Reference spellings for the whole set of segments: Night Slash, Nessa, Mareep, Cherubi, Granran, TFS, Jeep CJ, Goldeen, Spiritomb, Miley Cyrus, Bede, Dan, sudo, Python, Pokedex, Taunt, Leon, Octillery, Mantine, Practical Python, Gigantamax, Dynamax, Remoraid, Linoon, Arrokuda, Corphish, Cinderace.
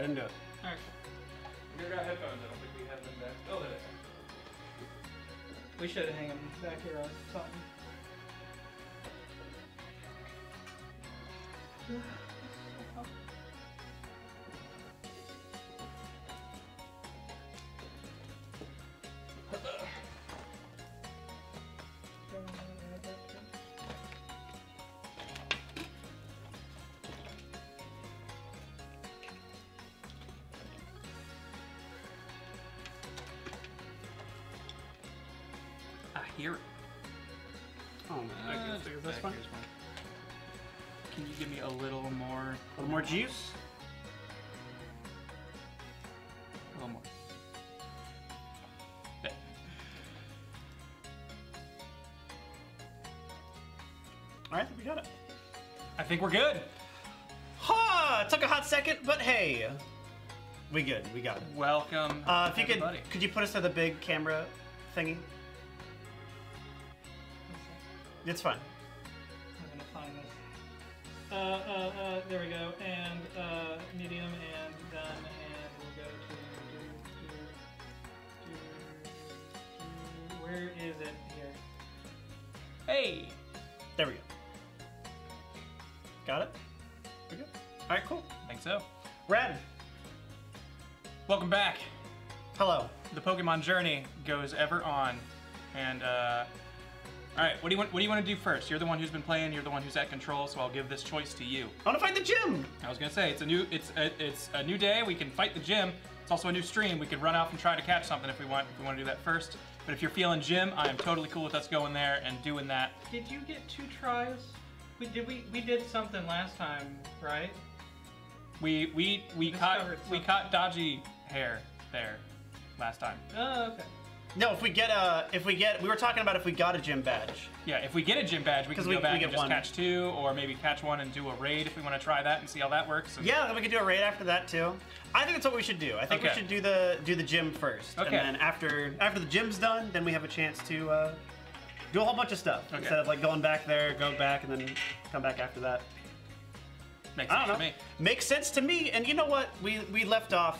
I didn't do it. Alright. We got headphones, I don't think we have them back. Oh, there they are. We should hang them back here on something. Hear it. Oh man, I can figure this one. Can you give me a little more juice? A little more. Bet. All right, we got it. I think we're good. Ha! It took a hot second, but hey, we good. We got it. Welcome. If you could you put us to the big camera thingy? It's fine. I'm gonna find this. There we go. And medium and done. And we'll go to. Where is it here? Hey! There we go. Got it? We good? Alright, cool. I think so. Rad! Welcome back. Hello. The Pokemon journey goes ever on. And, all right, what do you want to do first? You're the one who's been playing. You're the one who's at control. So I'll give this choice to you. I want to fight the gym. I was gonna say it's a new day. We can fight the gym. It's also a new stream. We could run off and try to catch something if we want. If we want to do that first. But if you're feeling gym, I am totally cool with us going there and doing that. Did you get 2 tries? We did something last time, right? We caught dodgy hair there last time. Oh, okay. No, we were talking about if we got a gym badge. Yeah, if we get a gym badge, we can go back and just catch 2, or maybe catch 1 and do a raid if we want to try that and see how that works. Yeah, then we could do a raid after that too. I think that's what we should do. I think we should do the gym first, and then after the gym's done, then we have a chance to do a whole bunch of stuff instead of like going back there, go back, and then come back after that. Makes sense to me. Makes sense to me. And you know what? We left off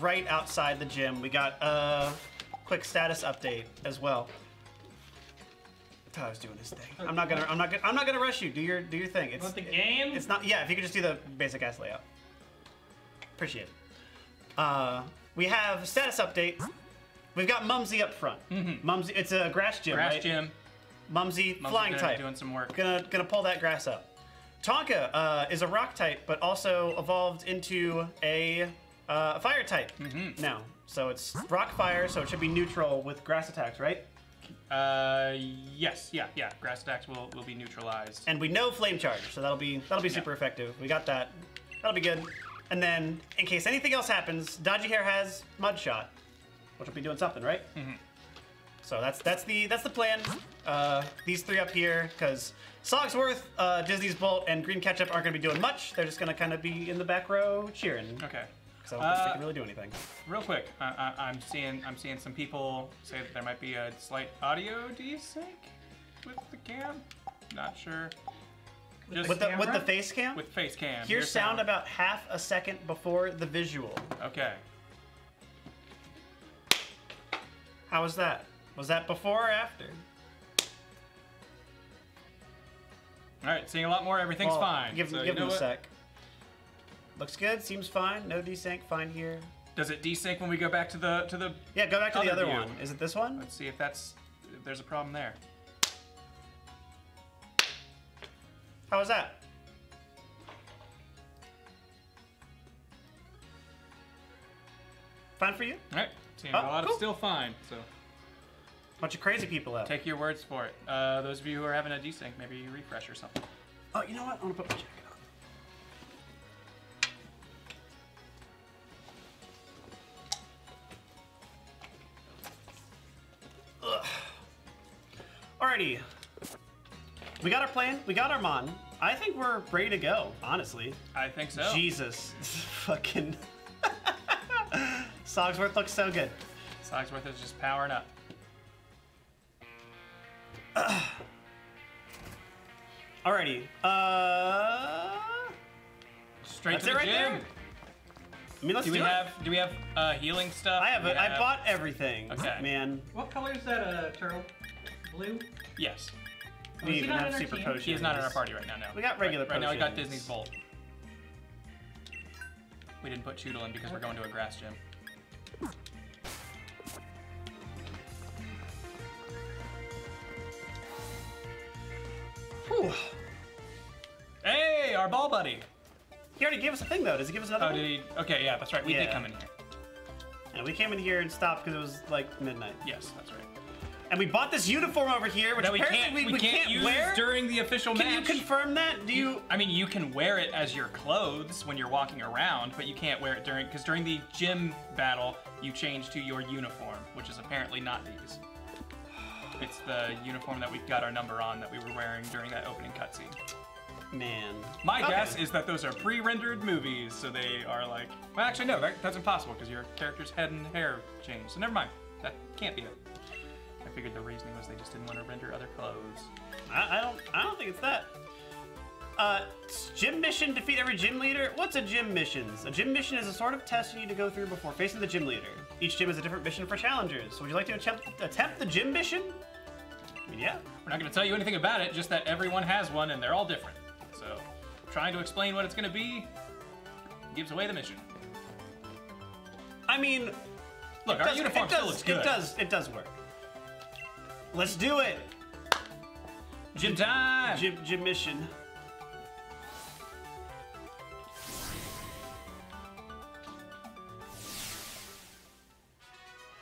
right outside the gym. We got quick status update as well. Tyler's doing his thing. Okay. I'm not gonna rush you. Do your thing. It's the game. It's not. Yeah, if you could just do the basic ass layout. Appreciate it. We have status update. We've got Mumsy up front. Mm-hmm. Mumsy, it's a grass gym. Grass gym. Mumsy, flying type. Doing some work. Gonna pull that grass up. Tonka is a rock type, but also evolved into a fire type now. So it's rock fire, so it should be neutral with grass attacks, right? Yes, yeah. Grass attacks will be neutralized. And we know flame charge, so that'll be super effective. We got that. That'll be good. And then in case anything else happens, Dodgy Hair has Mud Shot, which will be doing something, right? Mm-hmm. So that's the plan. These 3 up here, because Sogsworth, Disney's Bolt, and Green Ketchup aren't gonna be doing much. They're just gonna kind of be in the back row cheering. Okay. So I don't think they can really do anything. Real quick, I'm seeing some people say that there might be a slight audio desync with the cam. Not sure. Just with the face cam? With face cam. Hear sound about half a second before the visual. Okay. How was that? Was that before or after? All right, seeing a lot more. Everything's fine. Give them a sec. Looks good, seems fine. No desync, fine here. Does it desync when we go back to the Yeah, go back to the other view. One. Is it this one? Let's see if there's a problem there. How was that? Fine for you? All right. Seeing a lot of still fine, so. Bunch of crazy people out. Take your words for it. Those of you who are having a desync, maybe you refresh or something. Oh, you know what? I'm gonna put my jacket on. Alrighty, we got our plan, we got our mon. I think we're ready to go, honestly. I think so. Jesus, fucking. Sogsworth looks so good. Sogsworth is just powering up. Alrighty, straight to the gym. Right there. I mean, let's do it. Do we have healing stuff? I bought everything. Okay. Man. What color is that turtle? Blue? Yes. We even have super potions. He is not in our party right now, no. We got regular potions. Right now we got Disney's Bolt. We didn't put Choodle in because we're going to a grass gym. Whew. Hey, our ball buddy. He already gave us a thing, though. Does he give us another one? Oh, did he? Okay, yeah, that's right. We did come in here. And we came in here and stopped because it was, like, midnight. Yes, that's right. And we bought this uniform over here, which apparently we can't wear during the official match. Can you confirm that? Do you... I mean, you can wear it as your clothes when you're walking around, but you can't wear it during... Because during the gym battle, you change to your uniform, which is apparently not these. It's the uniform that we got our number on that we were wearing during that opening cutscene. Man. My guess is that those are pre-rendered movies, so they are like... Well, actually, no, that's impossible, because your character's head and hair changed. So never mind. That can't be it. I figured the reasoning was they just didn't want to render other clothes. I don't think it's that. Gym mission, defeat every gym leader. What's a gym mission? A gym mission is a sort of test you need to go through before facing the gym leader. Each gym has a different mission for challengers. So would you like to attempt the gym mission? I mean, yeah. We're not going to tell you anything about it, just that everyone has one and they're all different. So, trying to explain what it's going to be gives away the mission. I mean, look, our uniform still looks good. It does work. Let's do it. Gym time. Gym mission.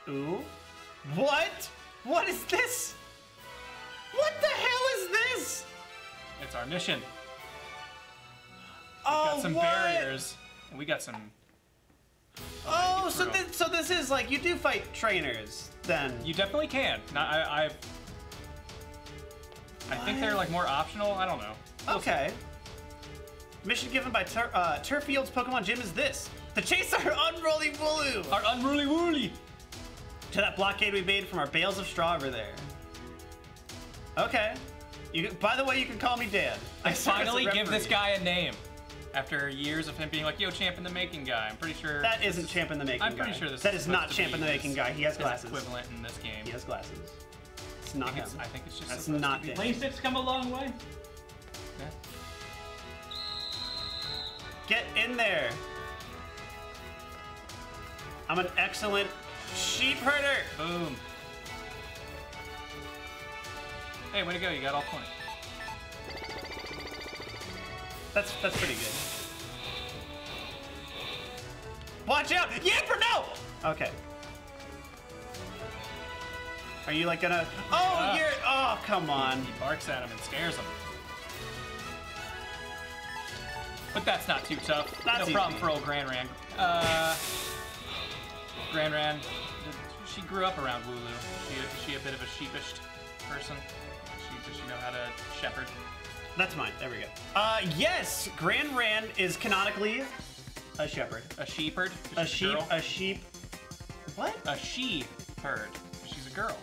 Ooh. What? What is this? What the hell is this? It's our mission. We got some barriers, and we got some. Oh, so this is like you do fight trainers then. You definitely can. I think they're like more optional. I don't know. We'll see. Mission given by Turffield's Pokemon Gym is this: to chase our unruly Wooloo. Our unruly Wooloo. To that blockade we made from our bales of straw over there. Okay. You. By the way, you can call me Dan. I finally give this guy a name. After years of him being like, yo, Champ in the Making guy, I'm pretty sure... That isn't Champ in the Making guy. I'm pretty sure this is... That is not Champ in the Making guy. He has glasses. Equivalent in this game. He has glasses. It's not him. I think it's just... That's not him. LASIK's come a long way. Yeah. Get in there. I'm an excellent sheep herder. Boom. Hey, way to go. You got all 20. That's pretty good. Watch out! Yeah, for no! Okay. Are you like gonna... Oh, you're... Oh, come on. He barks at him and scares him. But that's not too tough. That's no problem for old Granran. Granran, she grew up around Wooloo. Is she a bit of a sheepish person? Does she know how to shepherd? That's mine. There we go. Yes, Granran is canonically a shepherd. A shepherd? A sheep. What? A she-herd. She's a girl.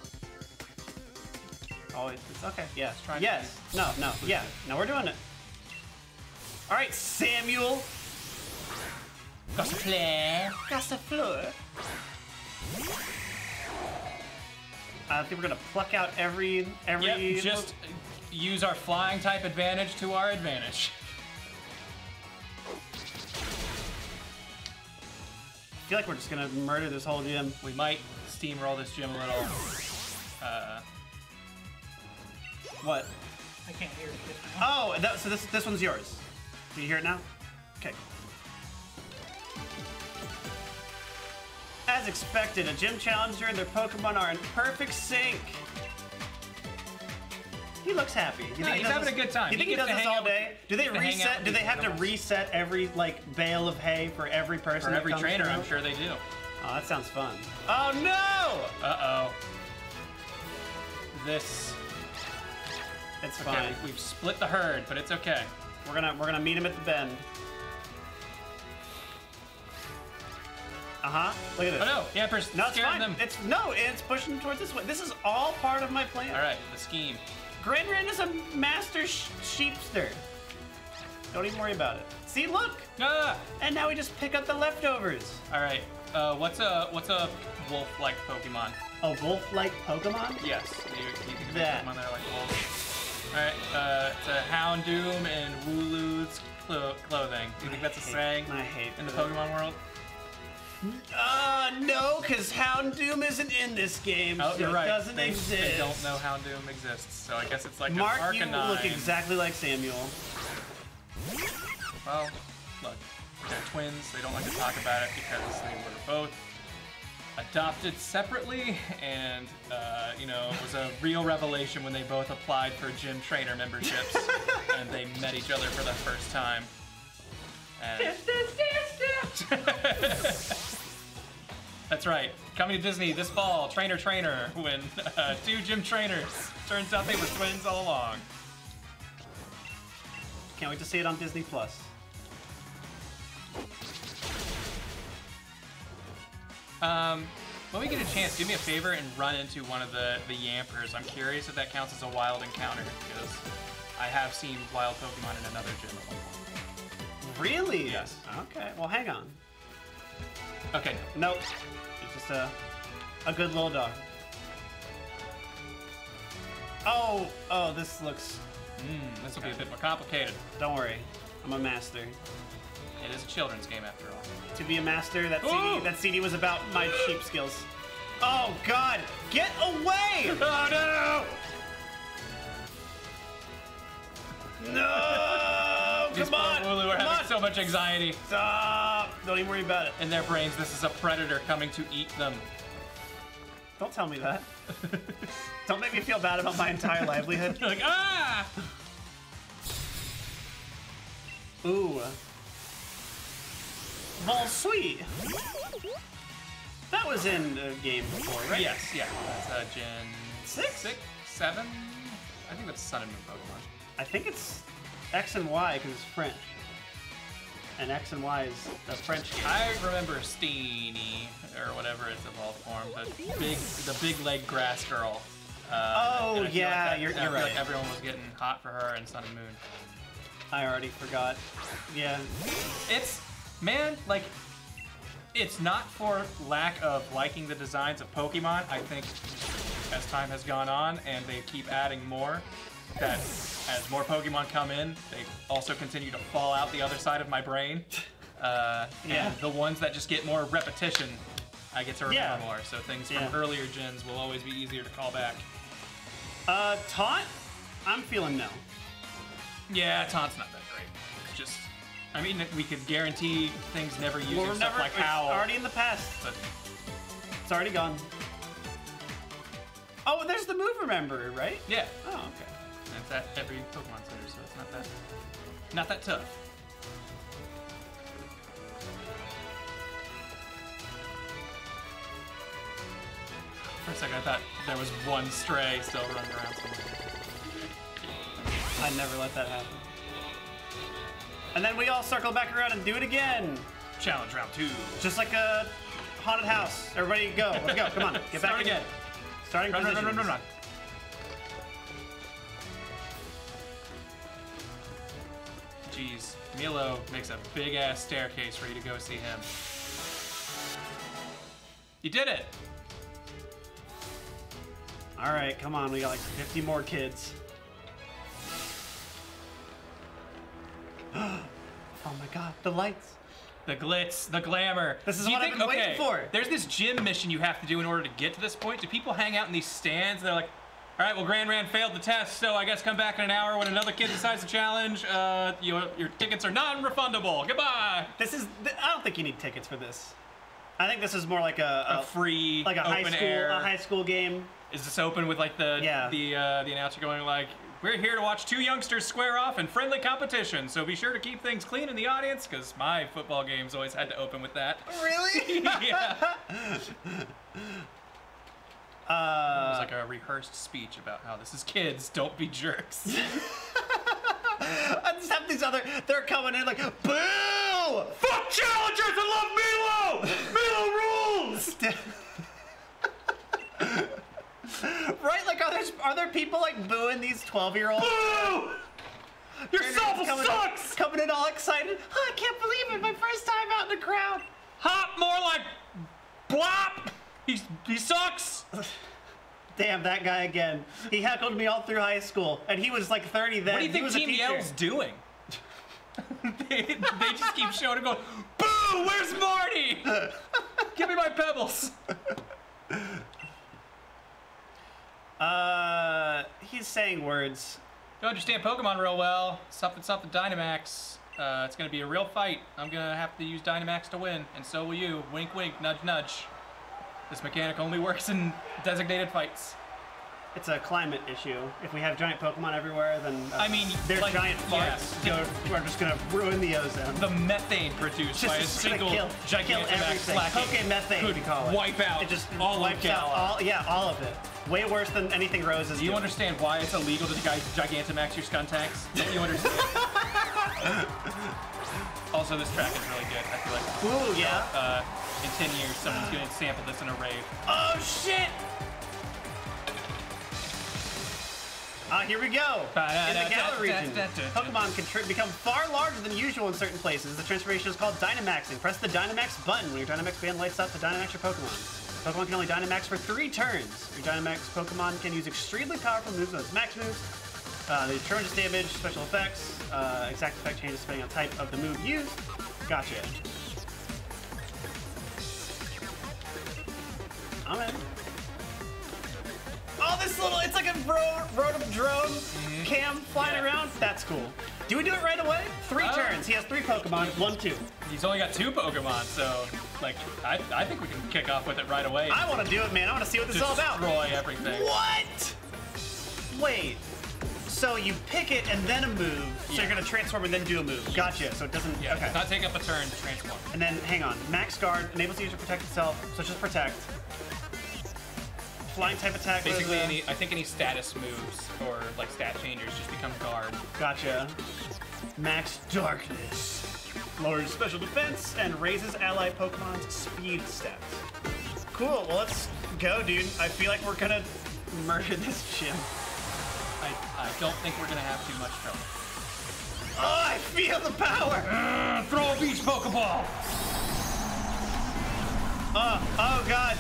Oh, it's okay. Yeah. Yes. No. Yeah. No, we're doing it. All right, Samuel. Gossifleur. I think we're gonna pluck out every. Yep, just. Use our flying type advantage to our advantage. I feel like we're just gonna murder this whole gym. We might steamroll this gym a little. What? I can't hear it. Oh, so this one's yours. Do you hear it now? Okay. As expected, a gym challenger and their Pokemon are in perfect sync. He looks happy. He's having a good time. You think he does this all day? Do they reset? Do they have to reset every bale of hay for every person? For every trainer, I'm sure they do. Oh, that sounds fun. Oh no! Uh oh. This. It's fine. We've split the herd, but it's okay. We're gonna meet him at the bend. Look at this. Oh no! Yeah, no, it's fine. It's pushing towards this way. This is all part of my plan. All right, the scheme. Granran is a master sheepster. Don't even worry about it. See, look! Ah! And now we just pick up the leftovers. All right. What's a wolf-like Pokemon? A wolf-like Pokemon? Yes. You can that. Pokemon that are like wolves. All right. It's a Houndoom and Wooloo's clothing. Do you think that's a saying in the Pokemon world? No, because Houndoom isn't in this game, so you're right. It doesn't exist. They don't know Houndoom exists, so I guess it's like Mark, an Arcanine. Mark, you look exactly like Samuel. Well, look, they're twins. They don't like to talk about it because they were both adopted separately, and, you know, it was a real revelation when they both applied for gym trainer memberships, and they met each other for the first time. That's right. Coming to Disney this fall, Trainer Trainer, when two gym trainers. Turns out they were twins all along. Can't wait to see it on Disney Plus. When we get a chance, do me a favor and run into one of the Yampers. I'm curious if that counts as a wild encounter, because I have seen wild Pokemon in another gym. Really? Yes. Okay. Well, hang on. Okay. Nope. It's just a good little dog. Oh, this looks... this will be a bit more complicated. Don't worry. I'm a master. It is a children's game, after all. To be a master, that CD was about my sheep skills. Oh, God. Get away! Oh, no! No! Come on! Wooloo are having so much anxiety. Stop! Don't even worry about it. In their brains, this is a predator coming to eat them. Don't tell me that. Don't make me feel bad about my entire livelihood. You're like, ah! Ooh. Bon sweet. That was in the game before, right? Yes, yeah. That's Gen 6? 6? 7? I think that's Sun and Moon Pokemon. I think it's X and Y because it's French. And X and Y is the French game. I remember Steenie, or whatever its evolved form, the big leg grass girl. Oh, yeah, like you're right. Like everyone was getting hot for her in Sun and Moon. I already forgot. Yeah. It's, man, like, it's not for lack of liking the designs of Pokemon. I think as time has gone on and they keep adding more, that as more Pokemon come in, they also continue to fall out the other side of my brain. Yeah. And the ones that just get more repetition, I get to remember more. So things from earlier gens will always be easier to call back. Taunt? I'm feeling no. Yeah, Taunt's not that great. It's just, I mean, we could guarantee things never using stuff like Howl. It's already in the past. But it's already gone. Oh, there's the move remember, right? Yeah. Oh, okay. It's at every Pokemon Center, so it's not that tough. For a second, I thought there was one stray still running around somewhere. I never let that happen. And then we all circle back around and do it again. Challenge round 2. Just like a haunted house. Everybody go. Let's go. Come on. Get back again. Starting position. Run. Jeez, Milo makes a big-ass staircase for you to go see him. You did it! All right, come on, we got like 50 more kids. Oh my God, the lights. The glitz, the glamour. This is what I've been waiting for. There's this gym mission you have to do in order to get to this point. Do people hang out in these stands and they're like, all right, well, Grand Ran failed the test, so I guess come back in an hour when another kid decides to challenge. Your tickets are non-refundable. Goodbye. This is, I don't think you need tickets for this. I think this is more like a free, like a high school game. Is this open with like the announcer going like, we're here to watch two youngsters square off in friendly competition, so be sure to keep things clean in the audience, because my football games always had to open with that. Really? Yeah. It was like a rehearsed speech about how this is kids, don't be jerks. I just have these other, they're coming in like, boo! Fuck challengers and love Milo! Milo rules! Right? Like, are there people like booing these 12-year-olds? Boo! Your soul sucks! Coming in all excited. Oh, I can't believe it, my first time out in the crowd. Hop, more like blop! He sucks! Damn, that guy again. He heckled me all through high school, and he was like 30 then. What do you think Team Yell's doing? they just keep showing and going, boo, where's Marty? Give me my pebbles. He's saying words. Don't understand Pokemon real well. Something Dynamax. It's gonna be a real fight. I'm gonna have to use Dynamax to win, and so will you. Wink, wink, nudge, nudge. This mechanic only works in designated fights. It's a climate issue. If we have giant Pokemon everywhere, then I mean, they're like, giant farts. Yeah. We're just gonna ruin the ozone. The methane produced just by a single Gigantamax Pokemethane, could we call it. Wipe out. It just all wipes out. All of it. Way worse than anything Rose is. Do you understand why it's illegal to Gigantamax your Skuntax? Don't you understand? Also, this track is really good. I feel like. Ooh, yeah. In 10 years, someone's gonna sample this in a rave. Oh shit! Here we go! In the Galar region, Pokemon can become far larger than usual in certain places. The transformation is called Dynamaxing. Press the Dynamax button when your Dynamax Band lights up to Dynamax your Pokemon. The Pokemon can only Dynamax for 3 turns. Your Dynamax Pokemon can use extremely powerful moves as max moves. The tremendous damage, special effects, exact effect changes depending on type of the move used. Gotcha. I'm in. Oh, this little, it's like a Rotom drone cam flying around. That's cool. Do we do it right away? 3 turns. He has 3 Pokemon. 1, 2. He's only got 2 Pokemon, so like I think we can kick off with it right away. I want to do it, man. I want to see what this is all about. Destroy everything. What? Wait. So you pick it and then a move. So you're gonna transform and then do a move. Gotcha. So it doesn't. Yeah. Okay. Does not take up a turn to transform. And then hang on. Max Guard enables the user to protect itself. So just protect. Flying type attack. Basically, I think any status moves or like stat changers just become guard. Gotcha. Max Darkness lowers special defense and raises ally Pokemon's speed stats. Cool. Well, let's go, dude. I feel like we're gonna murder this gym. I don't think we're gonna have too much trouble. Oh, I feel the power. Throw a beach Pokeball. Oh God.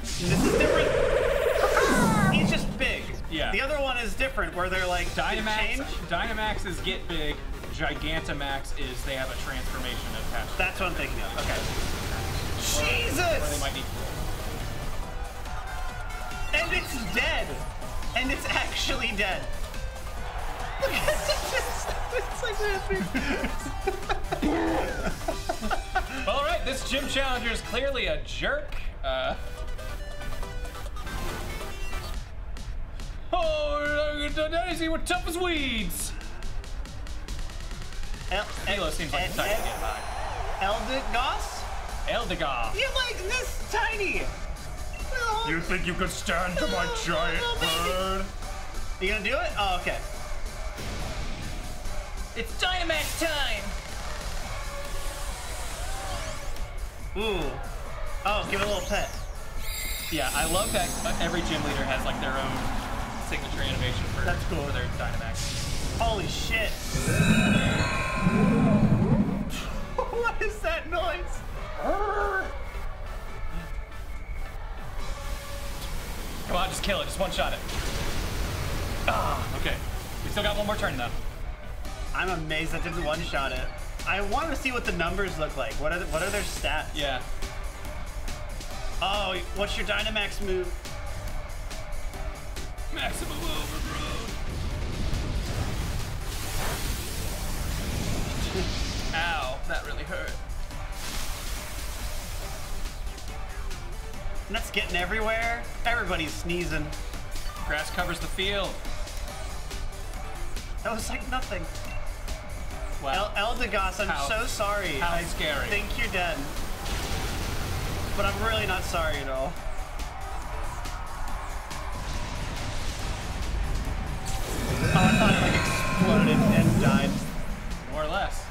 This is different. He's just big. Yeah. The other one is different, where they're like Dynamax is get big. Gigantamax is they have a transformation attached. That's what I'm thinking of. Okay. Jesus. Or they might need food. And it's dead. And it's actually dead. Look at it. It's like laughing. All right, this gym challenger is clearly a jerk. Oh, now you see we're tough as weeds. Halo seems like it's tight to get by. Eldegoss? Eldegoss. You like this tiny? Oh. You think you could stand to my giant bird? You gonna do it? Oh, okay. It's Dynamax time. Ooh. Oh, give it a little pet. Yeah, I love that every gym leader has like their own signature animation for, that's cool. For their Dynamax. Holy shit. What is that noise? Come on, just kill it. Just one shot it. Ah, okay. We still got one more turn though. I'm amazed I didn't one shot it. I want to see what the numbers look like. What are their stats? Yeah. Oh, what's your Dynamax move? Maximum Overgrowth. Ow, that really hurt. And that's getting everywhere. Everybody's sneezing. Grass covers the field. That was like nothing. Wow. Eldegoss, I'm so sorry. How scary. I think you're dead. But I'm really not sorry at all. Oh, I thought it like exploded and died. More or less.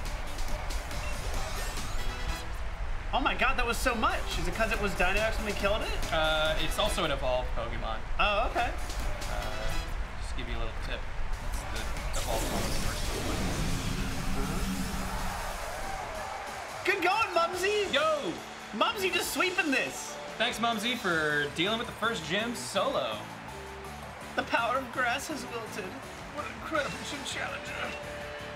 Oh my god, that was so much. Is it because it was Dynamax when we killed it? It's also an evolved Pokemon. Oh, okay. Just give you a little tip. It's the the ball from the first one. Good going, Mumsy! Yo! Mumsy just sweeping this! Thanks, Mumsy, for dealing with the first gym solo. The power of grass has wilted. What an incredible challenger.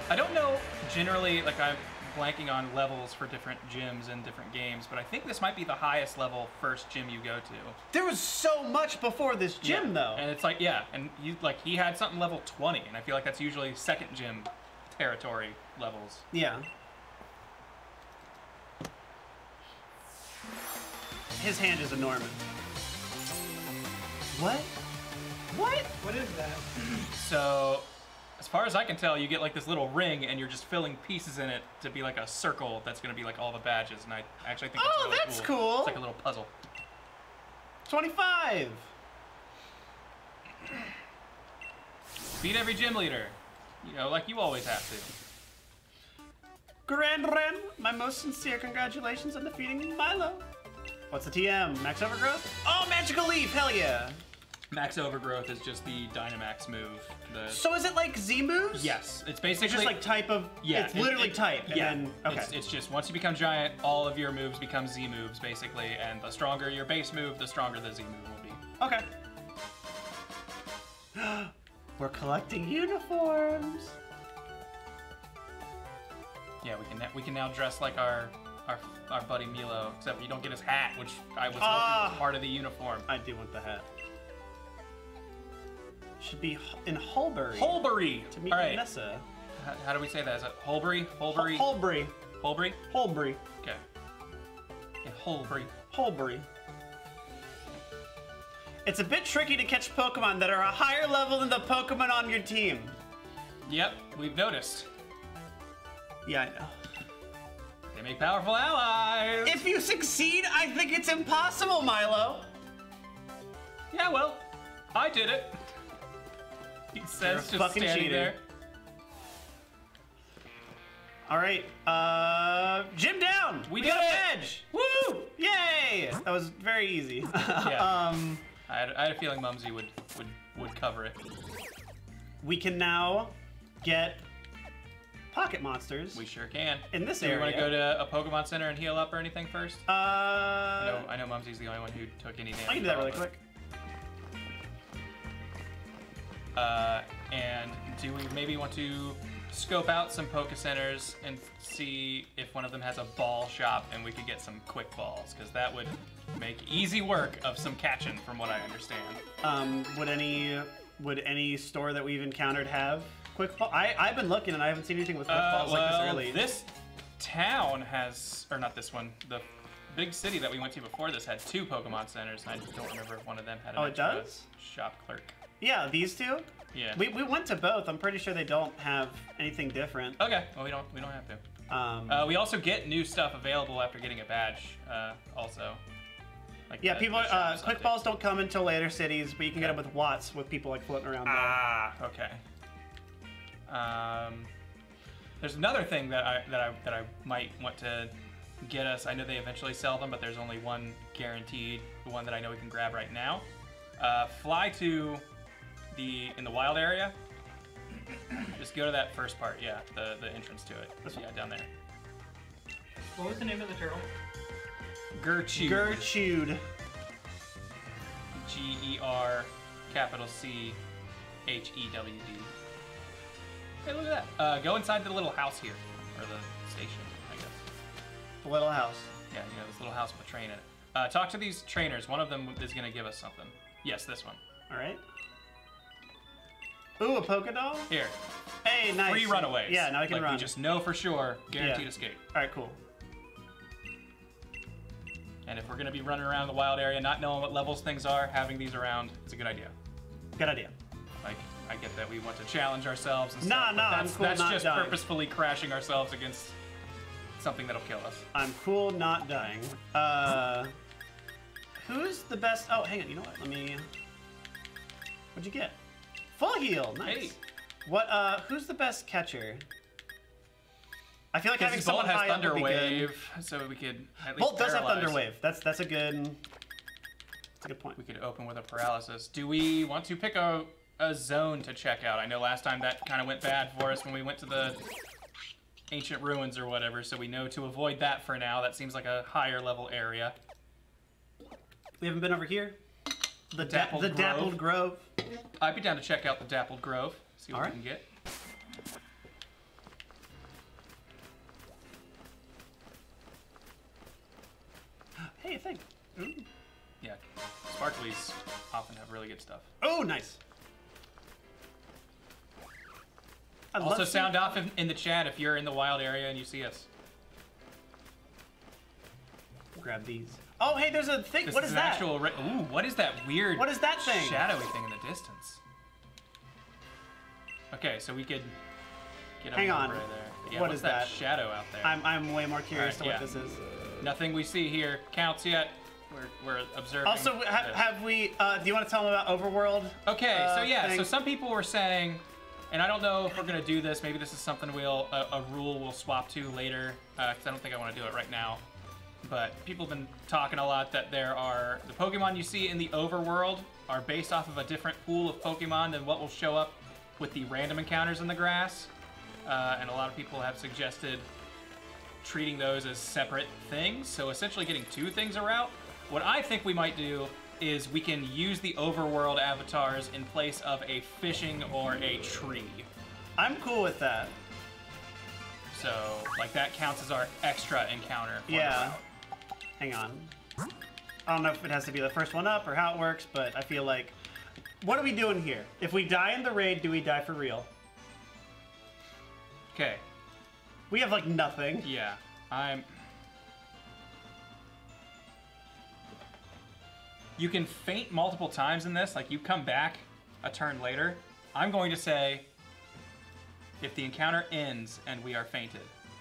I don't know generally, like I'm blanking on levels for different gyms in different games, but I think this might be the highest level first gym you go to. There was so much before this gym though. And it's like, yeah, and you like he had something level 20, and I feel like that's usually second gym territory levels. Yeah. His hand is enormous. What? What? What is that? So, as far as I can tell, you get like this little ring and you're just filling pieces in it to be like a circle that's gonna be like all the badges. And I actually think that's really cool. Oh, that's cool. It's like a little puzzle. 25. Beat every gym leader. You know, like you always have to. Grand Ren, my most sincere congratulations on defeating Milo. What's the TM? Max Overgrowth? Oh, Magical Leaf, hell yeah. Max Overgrowth is just the Dynamax move. So is it like Z moves? Yes, it's basically it's just like type of. Yeah, it's literally type. Yeah, and then, okay. It's just once you become giant, all of your moves become Z moves basically, and the stronger your base move, the stronger the Z move will be. Okay. We're collecting uniforms. Yeah, we can now dress like our buddy Milo, except you don't get his hat, which I was hoping was part of the uniform. I do want the hat. Should be in Hulbury. Hulbury! To meet Nessa. How do we say that? Is it Hulbury? Hulbury? Hulbury. Hulbury? Hulbury. Okay. In Hulbury. Hulbury. It's a bit tricky to catch Pokemon that are a higher level than the Pokemon on your team. Yep, we've noticed. Yeah, I know. They make powerful allies. If you succeed, I think it's impossible, Milo. Yeah, well, I did it. He says just standing there. All right, gym down. We got a badge. Woo! Yay! That was very easy. Yeah. I had a feeling Mumsy would cover it. We can now get pocket monsters. We sure can. In this area. Do we want to go to a Pokemon Center and heal up or anything first? I know Mumsy's the only one who took any damage. I can do that really quick. And do we maybe want to scope out some Poké Centers and see if one of them has a ball shop and we could get some quick balls? Because that would make easy work of some catching, from what I understand. Would any store that we've encountered have quick ball? I've been looking and I haven't seen anything with quick balls like this early. This town has, or not this one, the big city that we went to before this had two Pokémon Centers, and I just don't remember if one of them had an shop clerk. Yeah, these two? Yeah. We went to both. I'm pretty sure they don't have anything different. Okay. Well, we don't have to. We also get new stuff available after getting a badge, also. Like yeah, quick balls don't come until later cities, but you can get them with Watts with people like floating around there. Ah, okay. There's another thing that I might want to get us. I know they eventually sell them, but there's only one guaranteed, the one that I know we can grab right now. Fly to in the wild area. Just go to that first part, yeah, the entrance to it. Yeah, down there. What was the name of the turtle? Gertrude. Gertrude. Gerchewd. Hey, look at that. Go inside the little house here, or the station, I guess. The little house. Yeah, you know, this little house with a train in it. Talk to these trainers. One of them is gonna give us something. Yes, this one. All right. Ooh, a Pokédoll? Here. Hey, nice. Free runaways. Yeah, now I can run. We just know for sure, guaranteed escape. All right, cool. And if we're going to be running around the wild area, not knowing what levels things are, having these around is a good idea. Good idea. Like, I get that we want to challenge ourselves and stuff. Nah, I'm cool not dying. That's just purposefully crashing ourselves against something that'll kill us. I'm cool not dying. Who's the best? Oh, hang on, you know what? Let me, what'd you get? Full heal, nice. Hey. What, who's the best catcher? I feel like having someone high has Thunder Wave, so we could at least Bolt does paralyze. Have Thunder Wave. That's a good point. We could open with a paralysis. Do we want to pick a a zone to check out. I know last time that kind of went bad for us when we went to the ancient ruins or whatever, so we know to avoid that for now. That seems like a higher level area. We haven't been over here? The Dappled Grove. I'd be down to check out the Dappled Grove. See what we can get. Hey, a thing. Ooh. Yeah, sparklies often have really good stuff. Oh, nice. Also, sound off in the chat if you're in the wild area and you see us. Grab these. Oh, hey, there's a thing. What is that? Actual ooh, what is that weird? What is that thing? Shadowy thing in the distance. Okay, so we could get hang on. Right there. Yeah, what is that shadow out there? I'm way more curious to what this is. Nothing we see here counts yet. We're observing. Also, have we? Do you want to tell them about Overworld? Okay, so yeah, so some people were saying, and I don't know if we're gonna do this. Maybe this is something we'll a rule we'll swap to later because I don't think I want to do it right now. But people have been talking a lot that there are the Pokemon you see in the Overworld are based off of a different pool of Pokemon than what will show up with the random encounters in the grass. And a lot of people have suggested treating those as separate things. So essentially getting two things a route. What I think we might do is we can use the Overworld avatars in place of a fishing or a tree. I'm cool with that. So, like, that counts as our extra encounter. Yeah. Hang on. I don't know if it has to be the first one up or how it works, but I feel like... What are we doing here? If we die in the raid, do we die for real? Okay. We have, like, nothing. Yeah. You can faint multiple times in this. Like, you come back a turn later. I'm going to say... If the encounter ends and we are fainted,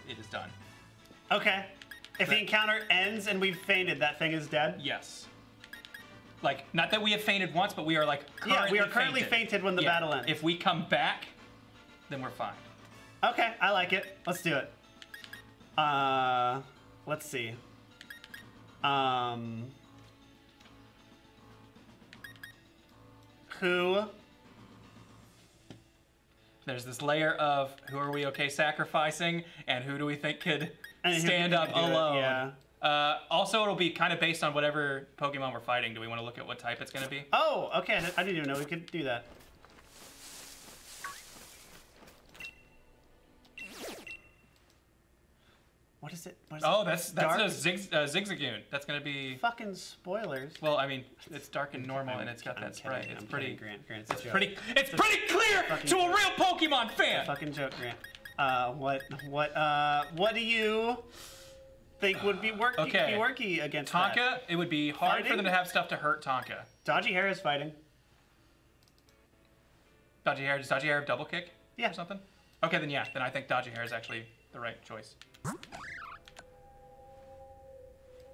it is done. Okay. If the encounter ends and we've fainted, that thing is dead? Yes. Like, not that we have fainted once, but we are, like, currently fainted. Yeah, we are currently fainted when the battle ends. If we come back, then we're fine. Okay, I like it. Let's do it. Let's see. Who... There's this layer of who are we okay sacrificing and who do we think could stand up alone. Yeah. Also, it'll be kind of based on whatever Pokemon we're fighting. Do we want to look at what type it's going to be? Oh, okay. I didn't even know we could do that. What is it? What is oh, that's Zigzagoon. That's going to be... Fucking spoilers. Well, I mean, it's dark and normal and it's got that sprite. It's pretty... It's pretty clear to a real Pokemon fan! It's a fucking joke, Grant. What do you think would be worky against Tonka? That? It would be hard for them to have stuff to hurt Tonka. Dodgy Hair is fighting. Dodgy Hair? Does Dodgy Hair have double kick? Yeah. Or something? Okay, then yeah. Then I think Dodgy Hair is actually the right choice.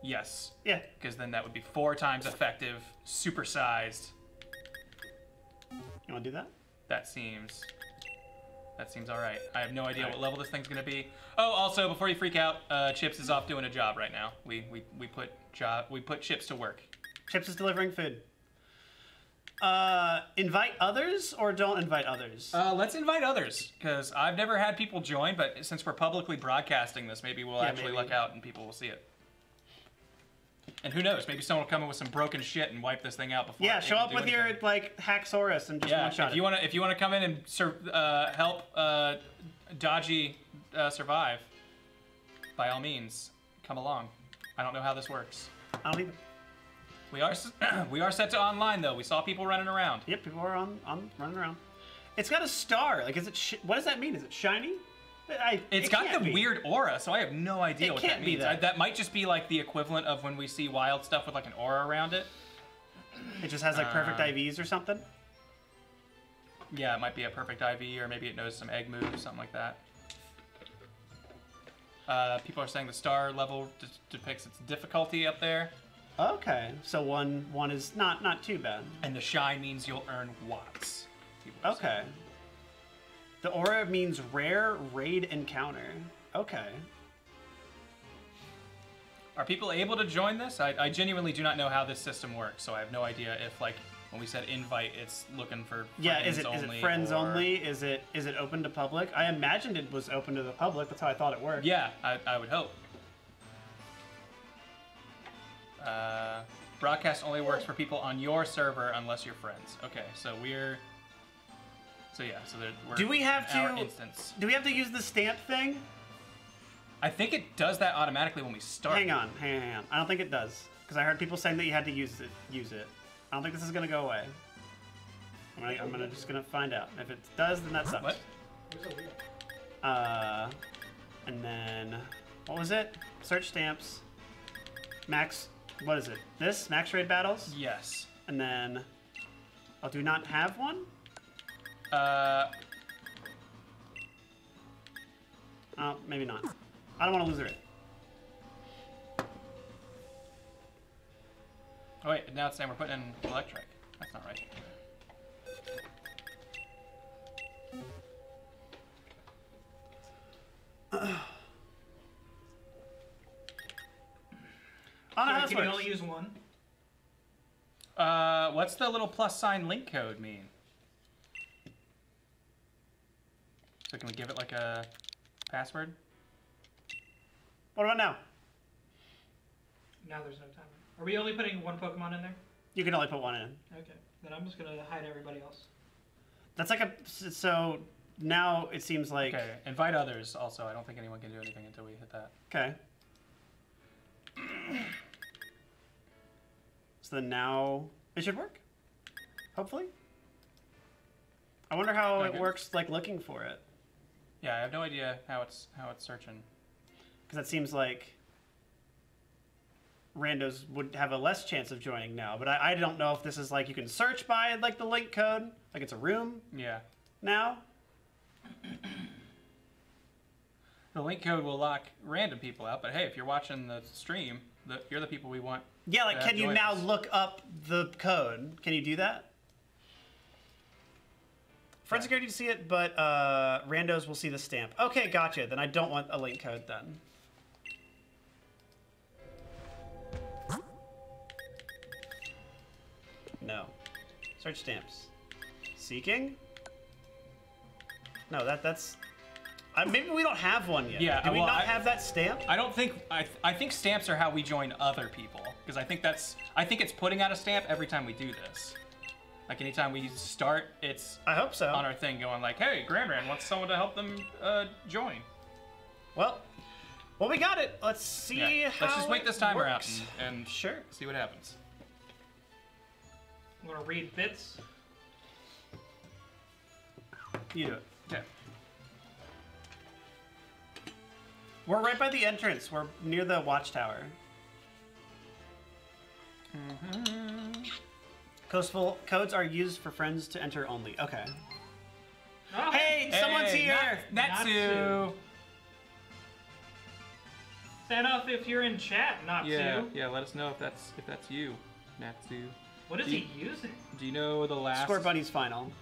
Yes. Yeah. Because then that would be 4 times effective, supersized. You want to do that? That seems all right. I have no idea what level this thing's gonna be. Oh, also before you freak out, Chips is off doing a job right now. We put Chips to work. Chips is delivering food. Invite others or don't invite others? Let's invite others, because I've never had people join, but since we're publicly broadcasting this, maybe we'll actually look out and people will see it. And who knows, maybe someone will come in with some broken shit and wipe this thing out before. Yeah, show up with anything. Your, like, Haxorus and just one-shot it. If you want to come in and help Dodgy survive, by all means, come along. I don't know how this works. I don't even... We are set to online though. We saw people running around. Yep, people are on running around. It's got a star. Like, is it? What does that mean? Is it shiny? It's got the weird aura, so I have no idea what that means. That might just be like the equivalent of when we see wild stuff with like an aura around it. It just has like perfect IVs or something. Yeah, it might be a perfect IV, or maybe it knows some egg move or something like that. People are saying the star level depicts its difficulty up there. Okay, so one is not too bad. And the shine means you'll earn watts. Okay. The aura means rare raid encounter. Okay. Are people able to join this? I genuinely do not know how this system works, so I have no idea if, like, When we said invite, it's looking for friends. Yeah, is it friends only? Is it open to public? I imagined it was open to the public. That's how I thought it worked. Yeah, I would hope. Broadcast only works for people on your server unless you're friends. Okay, so we're. So yeah, so there, we're. Do we have in to? Our instance. Do we have to use the stamp thing? I think it does that automatically when we start. Hang on. I don't think it does, because I heard people saying that you had to use it. I don't think this is gonna go away. I'm just gonna find out. If it does, then that sucks. What? And then what was it? Search stamps. Max. What is it? This max raid battles. Yes. And then I'll do not have one. Oh, maybe not. I don't want to lose the raid. Oh wait, now it's saying we're putting in electric. That's not right. Oh, no, that's can you only use one? What's the little plus sign link code mean? So can we give it like a password? What about now? Now there's no time. Are we only putting one Pokemon in there? You can only put one in. Okay. Then I'm just going to hide everybody else. That's like a... So now it seems like... Okay. Invite others also. I don't think anyone can do anything until we hit that. Okay. So then now... It should work. Hopefully. I wonder how it works, like, looking for it. Yeah, I have no idea how it's searching. Because that seems like... randos would have a less chance of joining now, but I don't know if this is like you can search by like the link code, like it's a room. Yeah. Now. The link code will lock random people out, but hey, if you're watching the stream, you're the people we want. Yeah, like can you now look up the code? Can you do that? Friends are going to see it, but randos will see the stamp. Okay, gotcha. Then I don't want a link code then. No. Search stamps. Seeking? No, that's... maybe we don't have one yet. Yeah, Do we not have that stamp? I don't think... I think stamps are how we join other people. Because I think that's... I think it's putting out a stamp every time we do this. Like, anytime we start, it's... I hope so. On our thing going like, hey, Gramran wants someone to help them join. Well, we got it. Let's see how Let's just wait this timer out and sure see what happens. I'm gonna read bits. You do it. Okay. We're right by the entrance. We're near the watchtower. Mm-hmm. Codes are used for friends to enter only. Okay. Oh. Hey, someone's here. Natsu. Stand up if you're in chat, Natsu. Yeah. Let us know if that's you, Natsu. What is he using? Do you know the last... Scorbunny's final.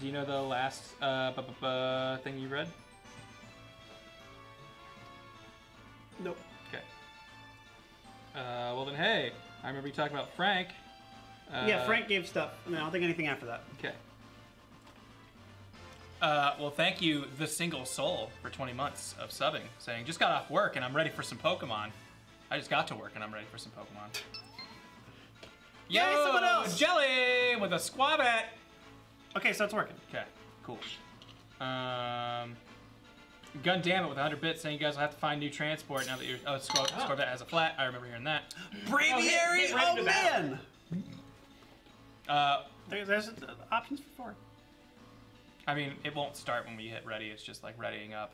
Do you know the last thing you read? Nope. Okay. Well then, hey, I remember you talking about Frank. Yeah, Frank gave stuff. I mean, I don't think anything after that. Okay. Well, thank you, The Single Soul, for 20 months of subbing, saying, just got off work and I'm ready for some Pokemon. I just got to work and I'm ready for some Pokemon. Yo, yay, someone else! Jelly with a Squabbat! Okay, so it's working. Okay, cool. Gundamit with 100 bits saying you guys will have to find new transport now that you're... Oh, Squabbat has a flat. I remember hearing that. Braviary! Oh, man! There's options for four. I mean, it won't start when we hit ready. It's just like readying up.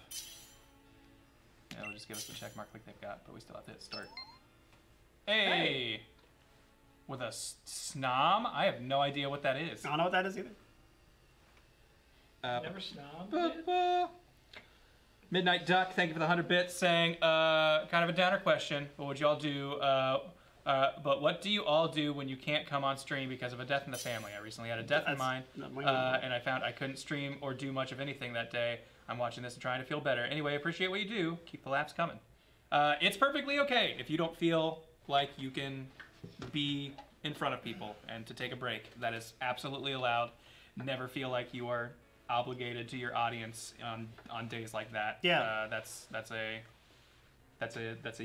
It'll just give us the check mark like they've got, but we still have to hit start. Hey! With a snom? I have no idea what that is. I don't know what that is either. Never snob. Midnight Duck, thank you for the 100 bits, saying, kind of a downer question. What would y'all do? But what do you all do when you can't come on stream because of a death in the family? I recently had a death in mine, and I found I couldn't stream or do much of anything that day. I'm watching this and trying to feel better. Anyway, appreciate what you do. Keep the laps coming. It's perfectly okay if you don't feel like you can be in front of people and to take a break. That is absolutely allowed. Never feel like you are obligated to your audience on days like that. Yeah, that's a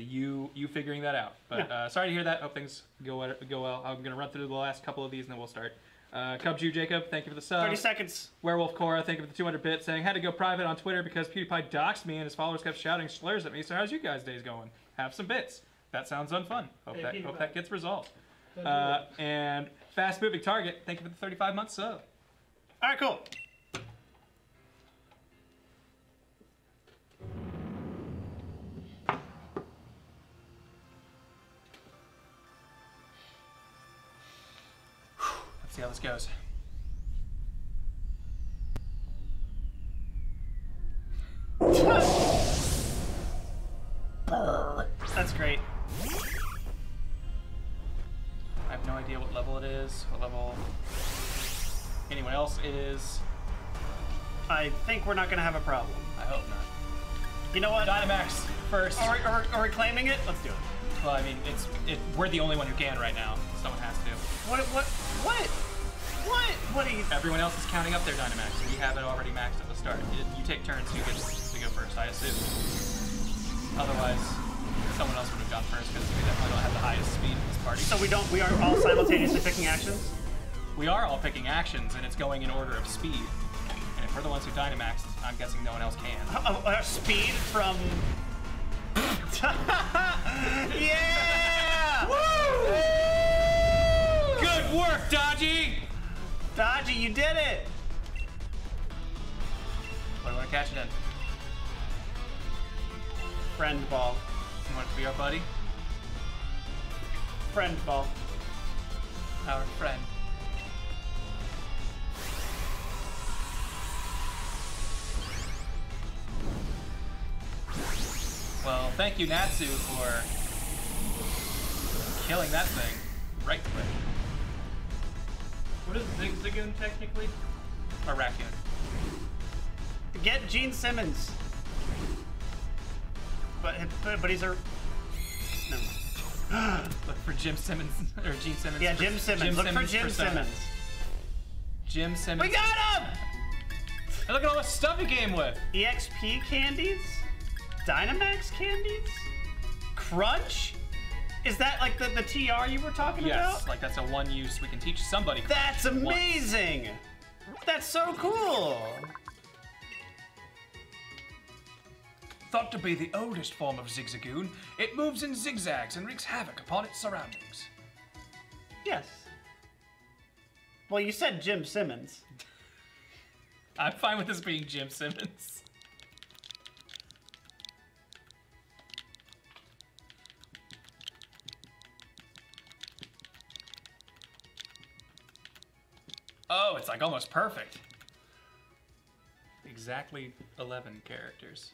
you figuring that out. But yeah. Sorry to hear that. Hope things go well. I'm gonna run through the last couple of these and then we'll start. Cubju Jacob, thank you for the sub. 30 seconds. Werewolf Cora, thank you for the 200 bits, saying, had to go private on Twitter because PewDiePie doxxed me and his followers kept shouting slurs at me. So how's you guys' days going? Have some bits. That sounds unfun. Hope that gets resolved. And Fast Moving Target, thank you for the 35-month sub. All right, cool. See how this goes. That's great. I have no idea what level it is, what level anyone else is. I think we're not going to have a problem. I hope not. You know what? Dynamax first. Are we claiming it? Let's do it. Well, I mean, we're the only one who can right now. Someone has to. What are you? Everyone else is counting up their Dynamax. We have it already maxed at the start. You take turns who gets to go first, I assume. Otherwise, someone else would have gone first because we definitely don't have the highest speed in this party. So we are all simultaneously picking actions? We are all picking actions, and it's going in order of speed. And if we're the ones who Dynamaxed, I'm guessing no one else can. Speed from... Yeah! Woo! Woo! Good work, Dodgy! Dodgy, you did it! What do you want to catch it in? Friend ball. You want it to be our buddy? Friend ball. Our friend. Well, thank you, Natsu, for killing that thing right quick. What is Zigzagoon technically? A raccoon. Get Gene Simmons. But he's a. No. Look for Jim Simmons or Gene Simmons. Yeah, Jim Simmons. Jim Simmons. We got him! And look at all the stuff he came with. EXP candies. Dynamax candies? Crunch? Is that like the TR you were talking about? Yes, like that's a one use. We can teach somebody Crunch. That's amazing! Once. That's so cool! Thought to be the oldest form of Zigzagoon, it moves in zigzags and wreaks havoc upon its surroundings. Yes. Well, you said Jim Simmons. I'm fine with this being Jim Simmons. Oh, it's like almost perfect. Exactly 11 characters.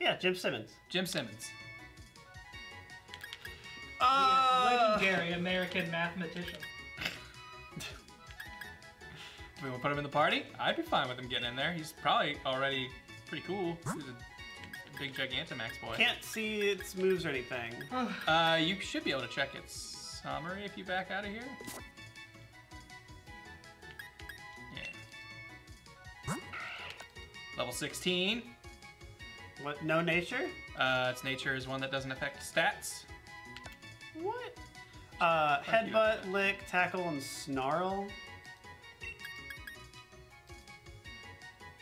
Yeah, Jim Simmons. Jim Simmons. Legendary American mathematician. We will put him in the party. I'd be fine with him getting in there. He's probably already pretty cool. He's a big Gigantamax boy. Can't see its moves or anything. You should be able to check its summary if you back out of here. Level 16. What? No nature? Its nature is one that doesn't affect stats. What? Headbutt, lick, tackle, and snarl.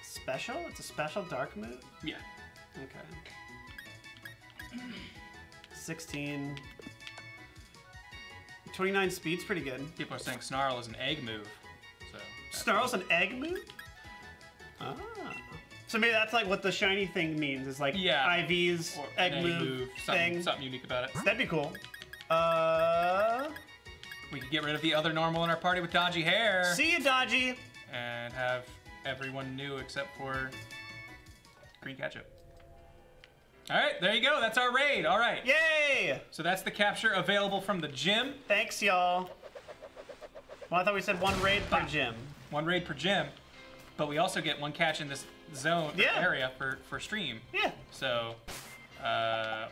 Special? It's a special dark move? Yeah. Okay. 16. 29 speed's pretty good. People are saying snarl is an egg move. So snarl's an egg move? Ah. So maybe that's like what the shiny thing means. It's like IV's or egg move thing. Something unique about it. That'd be cool. We could get rid of the other normal in our party with Dodgy hair. See you, Dodgy. And have everyone new except for Green Ketchup. All right, there you go. That's our raid. All right. Yay! So that's the capture available from the gym. Thanks, y'all. Well, I thought we said one raid per gym. One raid per gym. But we also get one catch in this zone area for stream. Yeah. So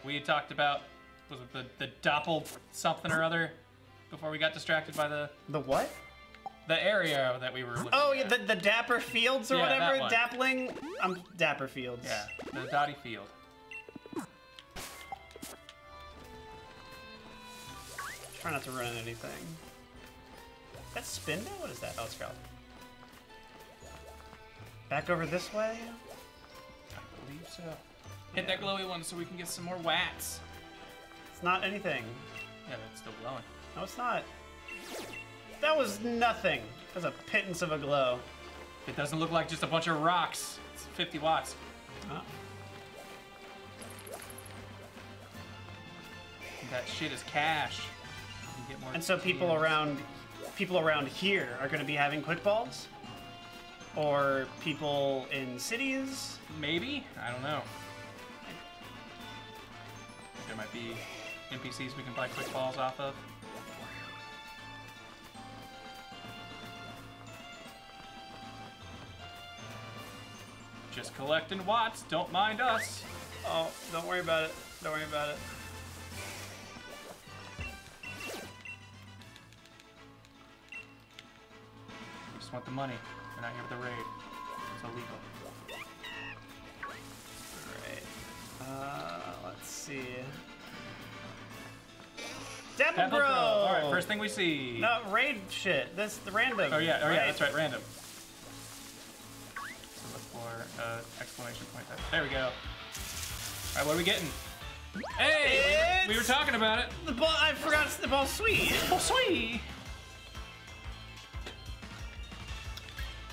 we had talked about was it the doppel something or other before we got distracted by the... The what? The area that we were looking at. Oh, the Dapper Fields or whatever? Dappling? Dapper Fields. Yeah, the Dotty Field. Try not to run into anything. That's spin now? What is that? Oh, it's Scrap. Back over this way? I believe so. Hit that glowy one so we can get some more wats. It's not anything. Yeah, that's still glowing. No, it's not. That was nothing. That was a pittance of a glow. It doesn't look like just a bunch of rocks. It's 50 watts. Oh. That shit is cash. You can get more and so people around here are going to be having quick balls? Or people in cities? Maybe? I don't know. There might be NPCs we can buy quick balls off of. Just collecting watts, don't mind us. Oh, don't worry about it. Don't worry about it. We just want the money. We're not here for the raid. It's illegal. All right. Let's see. Dapple Bro. All right, first thing we see. No, raid shit. That's the random. Oh yeah, that's right, random. Exclamation point. There we go. All right, what are we getting? Hey, we were talking about it. The ball. I forgot the ball. Sweet. Ball sweet.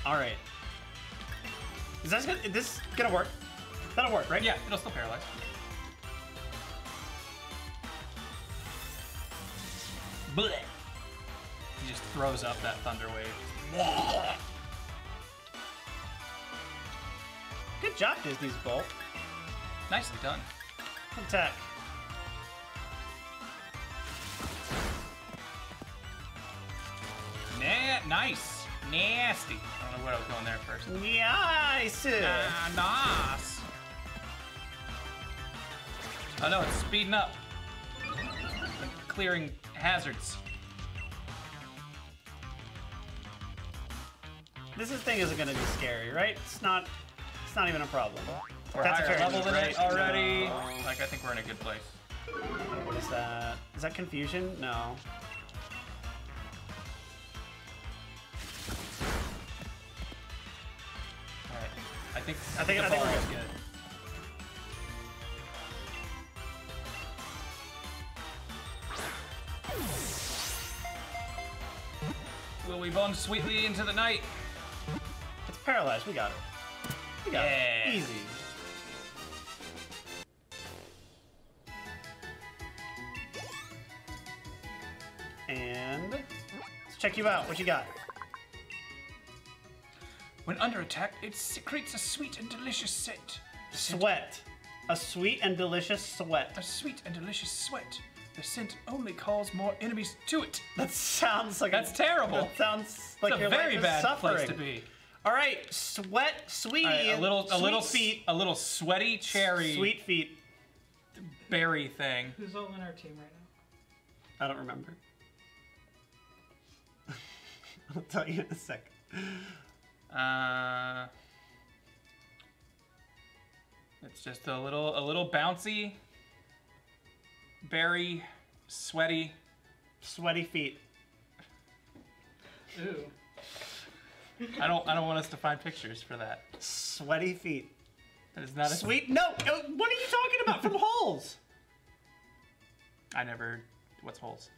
All right. Is this gonna work? That'll work, right? Yeah, it'll still paralyze. Blech. He just throws up that thunder wave. Blech. Good job, Disney's Bolt. Nicely done. Attack. Nah, nice. Nasty. I don't know where I was going there first. Nice. Nice. Oh no, it's speeding up. It's clearing hazards. This thing isn't going to be scary, right? It's not even a problem. We're higher level than it already. No. Like, I think we're in a good place. What is that? Is that confusion? No. Alright. I think we're good. Will we bond sweetly into the night? It's paralyzed. We got it. Yeah. Easy. And let's check you out. What you got? When under attack, it secretes a sweet and delicious scent. Sweat. A sweet and delicious sweat. A sweet and delicious sweat. The scent only calls more enemies to it. That sounds like that's terrible. That sounds like your life is suffering. It's a very bad place to be. All right, sweat, sweetie. Right, a little sweaty cherry. Sweet feet. Berry thing. Who's all on our team right now? I don't remember. I'll tell you in a sec. It's just a little bouncy, berry, sweaty. Sweaty feet. Ooh. I don't want us to find pictures for that. Sweaty feet. That is not a sweet. No. What are you talking about? From Holes. I never. What's Holes?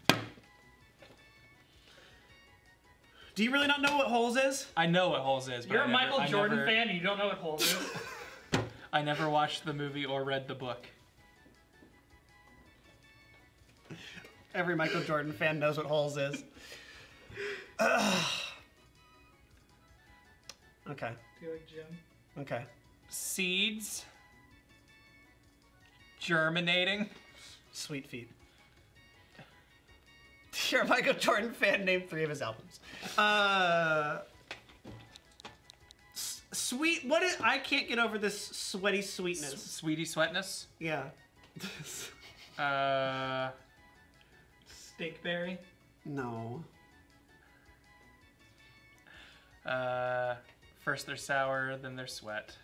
Do you really not know what Holes is? I know what Holes is. But you're a Michael Jordan fan and you don't know what Holes is. I never watched the movie or read the book. Every Michael Jordan fan knows what Holes is. Ugh. Okay. Do you like Jim? Okay. Seeds. Germinating. Sweet feet. You're a Michael Jordan fan, named 3 of his albums. Sweet, what is, I can't get over this sweaty sweetness. Sweetie sweatness? Yeah. Steakberry. No. First they're sour, then they're sweat.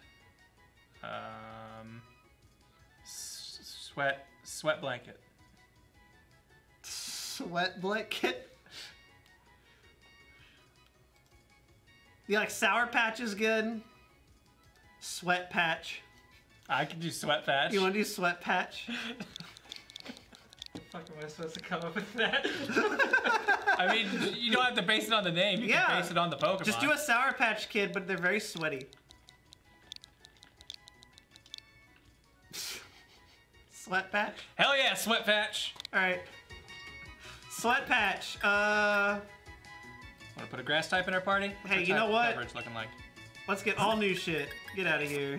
Sweat blanket. Sweat blanket? You like Sour Patch is good? Sweat Patch. I can do Sweat Patch. You want to do Sweat Patch? Fuck, am I supposed to come up with that? I mean, you don't have to base it on the name. You can base it on the Pokemon. Just do a Sour Patch Kid, but they're very sweaty. Sweat Patch? Hell yeah, Sweat Patch! Alright. Sweat Patch. Want to put a grass type in our party? What's hey, you know what? Coverage looking like? Let's get all new shit. Get out of here.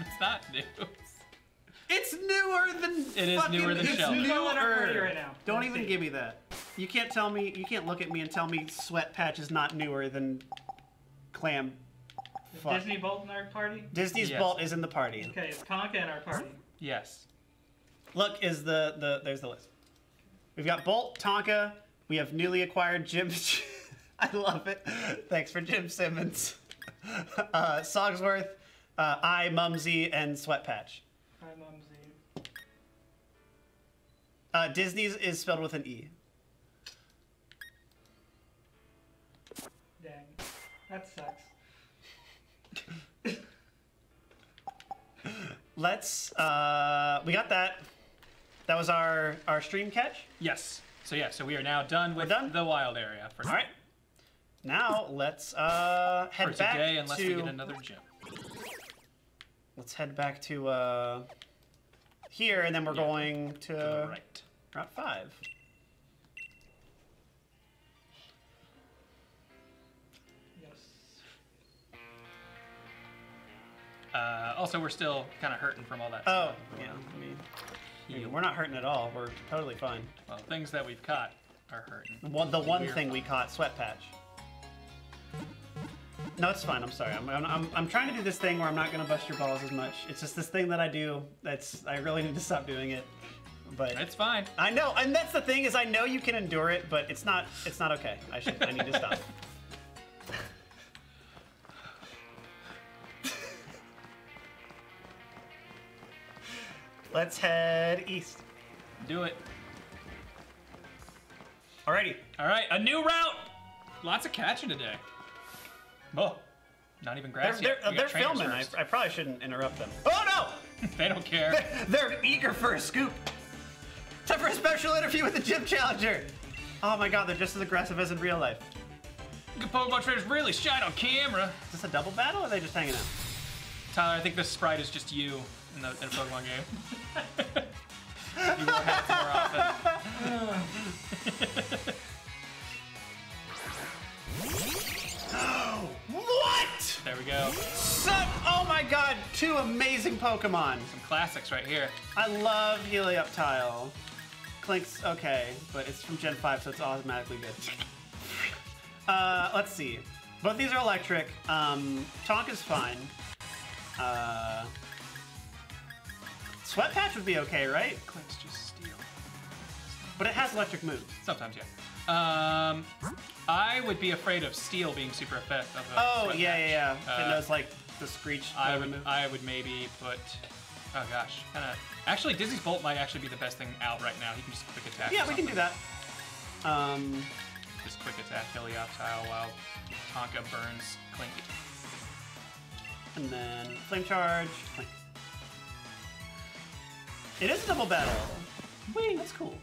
It's not new. It's newer than Sheldon. It's newer. Right now. Don't even give me that. You can't tell me. You can't look at me and tell me Sweat Patch is not newer than Clam. Fuck. Disney Bolt in our party. Disney's Bolt is in the party. Okay, it's Tonka in our party. Yes. Look, is the there's the list. We've got Bolt, Tonka. We have newly acquired Jim. I love it. Thanks for Jim Simmons. Sogsworth, I, Mumsy, and Sweatpatch. I, Mumsy. Disney's is spelled with an E. Dang. That sucks. Let's, we got that. That was our stream catch? Yes. So yeah, so we are now done with the wild area. All right. Now let's head back to... For today, unless we get another gym. Let's head back to here, and then we're going to right. Route 5. Yes. Also, we're still kind of hurting from all that stuff. Oh, yeah. I mean... We're not hurting at all. We're totally fine. Well, things that we've caught are hurting. Well, the one thing we caught, Sweat Patch. No, it's fine. I'm sorry. I'm trying to do this thing where I'm not going to bust your balls as much. It's just this thing that I do. That's I really need to stop doing it. But it's fine. I know, and that's the thing is I know you can endure it, but it's not. It's not okay. I need to stop. Let's head east. Do it. Alrighty. Alright, a new route! Lots of catching today. Oh, not even grass yet. They're filming. I probably shouldn't interrupt them. Oh no! They don't care. They're eager for a scoop. Time for a special interview with the gym challenger. Oh my god, they're just as aggressive as in real life. The Pokemon trainers really shine on camera. Is this a double battle or are they just hanging out? Tyler, I think this sprite is just you. In a Pokemon game. You wore hats more often. What? There we go. Oh my god, two amazing Pokemon. Some classics right here. I love Helioptile. Klink's okay, but it's from Gen 5, so it's automatically good. Let's see. Both these are electric. Tonka's fine. Sweat Patch would be okay, right? Clink's just steel. But it has electric moves. Sometimes, yeah. I would be afraid of steel being super effective. Oh, yeah. It knows, like, the screech. I would maybe put... Oh, gosh. Kinda... Actually, Dizzy's Bolt might actually be the best thing out right now. He can just quick attack. Yeah, we can do that. Just quick attack Helioptile while Tonka burns Klink. And then Flame Charge, Klink. It is a double battle. Wait, that's cool.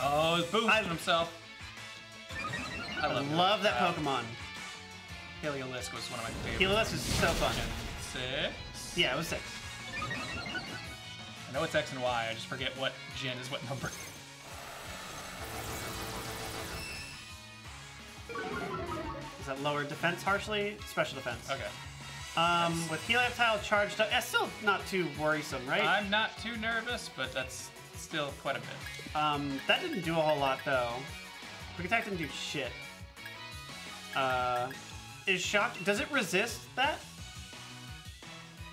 Oh, he's boosting himself. I love that Pokemon. Heliolisk was one of my favorites. Heliolisk is so fun. 6? Yeah, it was 6. I know it's X and Y, I just forget what gen is what number. Is that lower defense harshly? Special defense. Okay. Nice. With Helioptile charged up, that's still not too worrisome, right? I'm not too nervous, but that's still quite a bit. That didn't do a whole lot, though. Quick attack didn't do shit. Is shock? Does it resist that?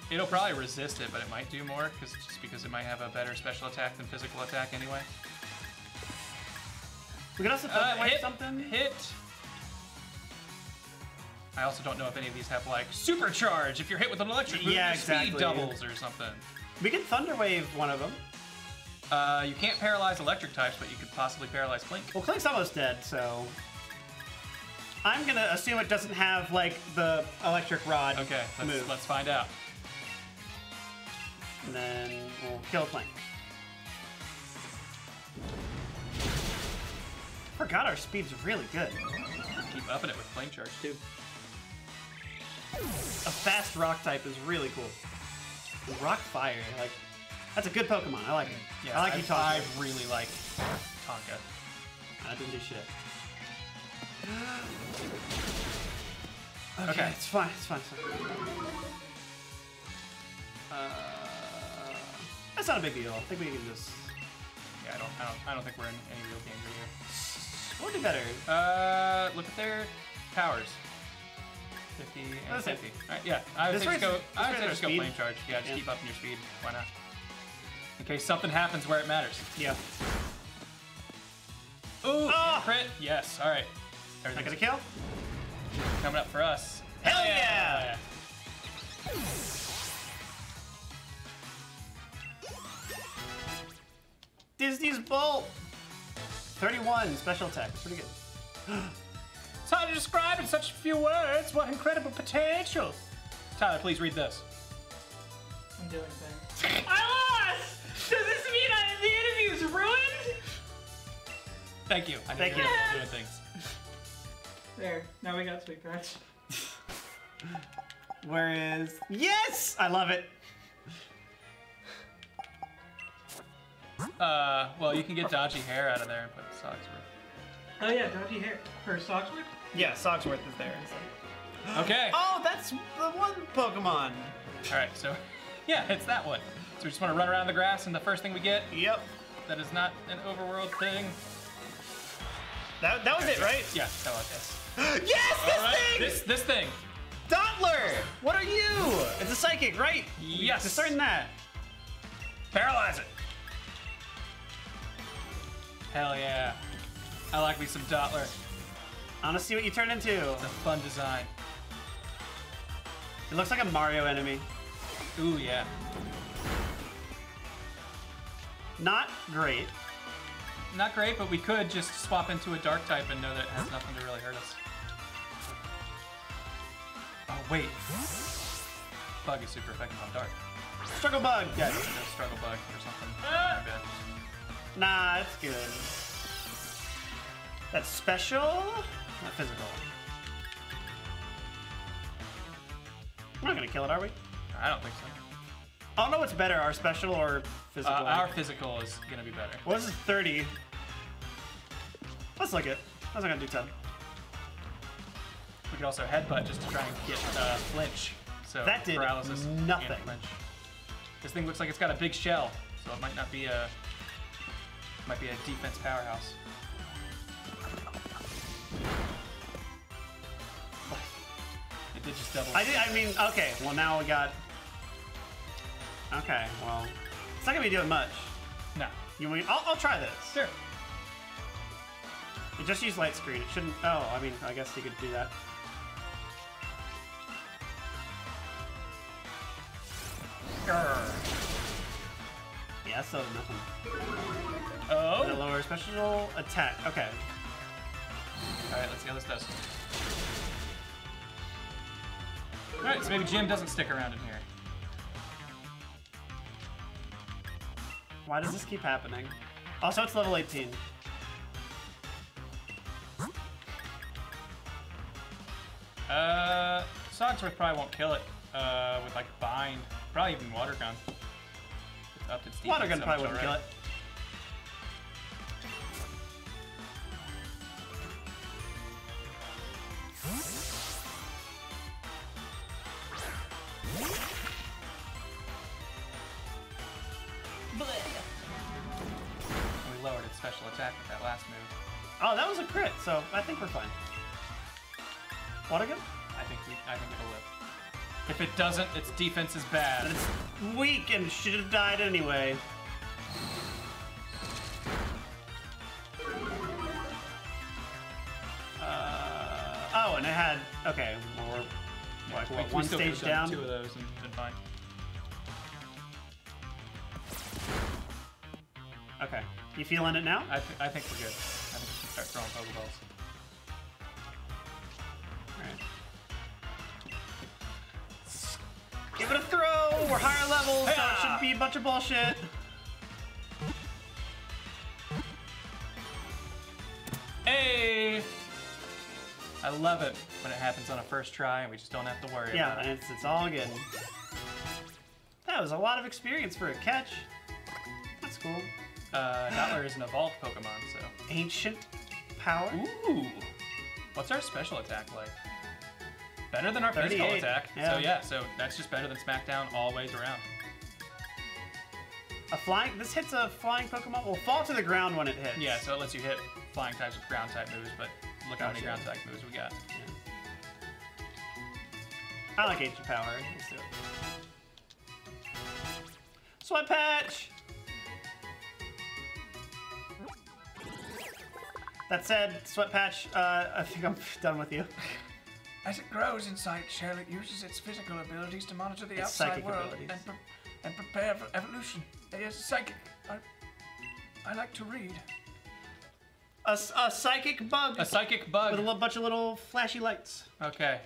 It'll probably resist it, but it might do more, just because it might have a better special attack than physical attack anyway. We can also hit something. Hit. I also don't know if any of these have like supercharge. If you're hit with an electric move, yeah, exactly. Speed doubles or something. We can thunder wave one of them. You can't paralyze electric types, but you could possibly paralyze Klink. Well, Klink's almost dead, so I'm gonna assume it doesn't have like the electric rod. Okay, let's find out. And then we'll kill Klink. Forgot our speed's really good. Keep upping it with flame charge too. A fast rock type is really cool. Rock fire, like that's a good Pokemon. I like it. Yeah, I like you, Tonka. I really like Tonka. I didn't do shit. Okay, it's fine. It's fine. It's fine. That's not a big deal. I think we can just. Yeah, I don't think we're in any real danger here. We'll do better. Look at their powers. 50 and 50. Alright, yeah. I would say just go flame charge. Yeah, just keep up in your speed. Why not? In case something happens where it matters. Yeah. Ooh, crit. Yes, alright. Not gonna kill? Coming up for us. Hell yeah! Disney's Bolt! 31 special attack. It's pretty good. It's hard to describe in such few words. What incredible potential! Tyler, please read this. I'm doing things. I lost. Does this mean the interview is ruined? Thank you. Thank you. I'm doing things. There. Now we got Sweet Patch. Where is? Yes, I love it. Well, you can get dodgy hair out of there and put Sogsworth. Oh yeah, dodgy hair. Or Sogsworth? Yeah, Sogsworth is there. Okay. Oh, that's the one Pokemon. Alright, so, yeah, it's that one. So we just want to run around the grass and the first thing we get? Yep. That is not an overworld thing. That was it, right? Yeah, that was it. Yes, this thing! This thing. Dottler! What are you? It's a psychic, right? Yes. Discern that. Paralyze it. Hell yeah. I like me some Dottler. I want to see what you turn into. It's a fun design. It looks like a Mario enemy. Ooh, yeah. Not great. Not great, but we could just swap into a dark type and know that it has nothing to really hurt us. Oh, wait. Bug is super effective on dark. Struggle Bug! Yeah, Struggle Bug or something. Ah! Nah, that's good. That's special, not physical. We're not gonna kill it, are we? I don't think so. I don't know what's better, our special or physical. Our physical is gonna be better. Well, this is 30. Let's look it. I was not gonna do 10. We could also headbutt just to try and get flinch. So that did paralysis nothing. And flinch. This thing looks like it's got a big shell, so it might not be a. Might be a defense powerhouse. It did just double. Okay, well now we got... Okay, well... It's not gonna be doing much. No. You mean, I'll try this. Sure. You just use light screen. It shouldn't... Oh, I mean, I guess you could do that. Grr. Yeah, so nothing. Oh! And a lower special attack. Okay. Alright, let's see how this does. Alright, so maybe Jim doesn't stick around in here. Why does this keep happening? Also, it's level 18. Sogsworth probably won't kill it with like bind. Probably even water gun. Water gun probably wouldn't kill it. We lowered its special attack with that last move. Oh, that was a crit, so I think we're fine. Water gun? I think it'll live. If it doesn't, its defense is bad. But it's weak and should have died anyway. Oh, and it had, okay, well, we're like, what, one stage down? Two of those and been fine. Okay, you feeling it now? I think we're good. I think we can start throwing Pokeballs. Alright. Give it a throw! We're higher level, so it shouldn't be a bunch of bullshit. Hey! I love it when it happens on a first try and we just don't have to worry about it. Yeah, it's all good. That was a lot of experience for a catch. That's cool. Dottler is an evolved Pokemon, so. Ancient Power? Ooh! What's our special attack like? Better than our physical attack. Yeah. So yeah, so that's just better than Smackdown all ways around. A flying, this hits a flying Pokemon, will fall to the ground when it hits. Yeah, so it lets you hit flying types with ground type moves, but look how many ground type moves we got. Yeah. I like Ancient Power. Let's do it. Sweat Patch! That said, Sweat Patch, I think I'm done with you. As it grows inside, Charlotte uses its physical abilities to monitor the outside world and prepare for evolution. It is psychic. I like to read. A psychic bug. A psychic bug. With a little, bunch of little flashy lights. Okay.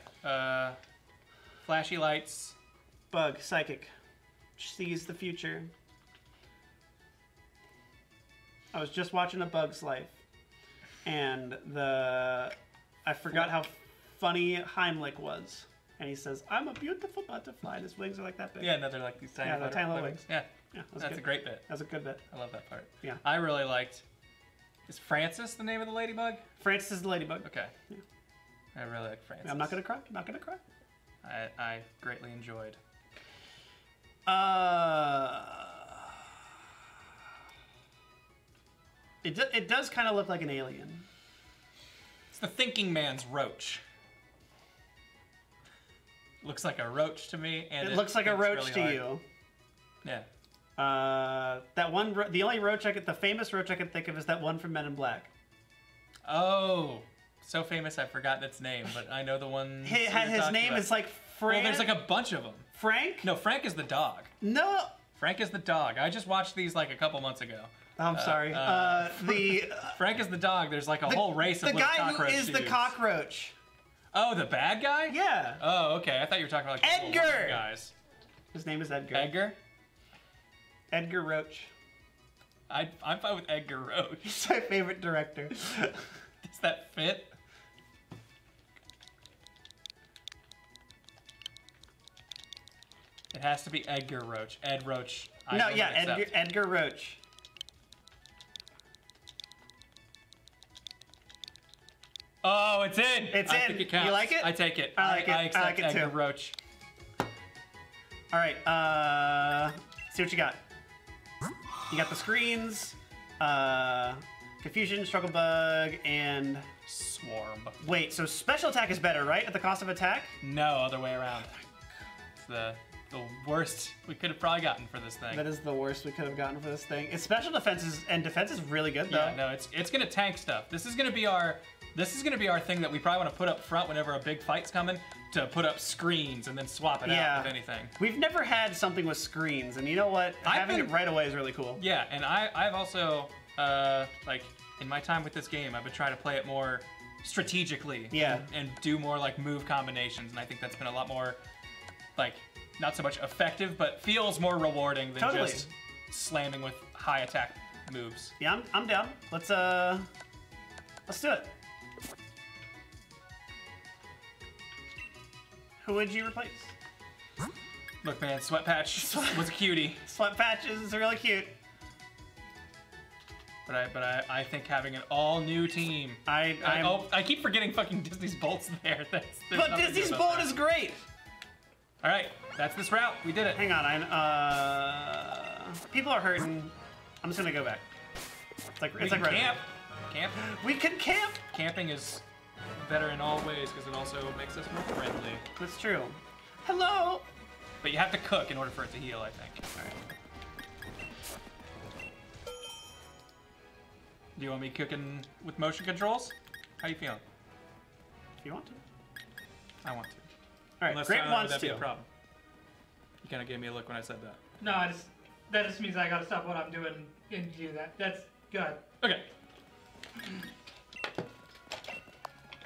Flashy lights. Bug. Psychic. Sees the future. I was just watching A Bug's Life. And I forgot how funny Heimlich was. And he says, I'm a beautiful butterfly. And his wings are like that big. Yeah, no, they're like these tiny, tiny little wings. Yeah, yeah, that's a great bit. That's a good bit. I love that part. Yeah. I really liked, is Francis the name of the ladybug? Francis is the ladybug. Okay. Yeah. I really like Francis. I'm not going to cry. I'm not going to cry. I greatly enjoyed. It does kind of look like an alien. It's the thinking man's roach. Looks like a roach to me, and it looks like a roach really to you. Yeah. That one. The only roach I could, the famous roach I can think of, is that one from Men in Black. Oh, so famous I've forgotten its name, but I know the one. His name is like Frank. Well, there's like a bunch of them. Frank? No, Frank is the dog. No. Frank is the dog. I just watched these like a couple months ago. I'm sorry. Frank is the dog. There's like a whole race of little cockroaches. The guy who is the cockroach. Oh, the bad guy? Yeah. Oh, okay. I thought you were talking about like Edgar guys. His name is Edgar. Edgar? Edgar Roach. I'm fine with Edgar Roach. He's my favorite director. Does that fit? It has to be Edgar Roach. Ed Roach. No, yeah, Edgar Roach. Oh, it's in! It's in! I think it counts. You like it? I take it. I like it. I like it too. Roach. Alright, see what you got. You got the screens, Confusion, Struggle Bug, and Swarm. Wait, so special attack is better, right? At the cost of attack? No, other way around. It's the worst we could have probably gotten for this thing. That is the worst we could have gotten for this thing. Its special defense is really good though. Yeah, no, it's gonna tank stuff. This is going to be our thing that we probably want to put up front whenever a big fight's coming, to put up screens and then swap it out with anything. We've never had something with screens, and you know what? Having it right away is really cool. Yeah, and I've also, like, in my time with this game, I've been trying to play it more strategically and do more, like, move combinations, and I think that's been a lot more, like, not so much effective, but feels more rewarding than just slamming with high attack moves. Yeah, I'm down. Let's do it. Who would you replace? Look, man, Sweat Patch was a cutie. Sweat Patch is really cute. But I think having an all-new team. I keep forgetting fucking Disney's Bolt's there. But Disney's Bolt is great. All right, that's this route. We did it. Hang on, people are hurting. I'm just gonna go back. It's like camp. Camp. We can camp. Camping is better in all ways because it also makes us more friendly. That's true. Hello! But you have to cook in order for it to heal, I think. Alright. Do you want me cooking with motion controls? How you feeling? If you want to. I want to. Alright, unless Grant wants to. Be a problem. You kind of gave me a look when I said that. No, I just, that just means I gotta stop what I'm doing and do that. That's good. Okay.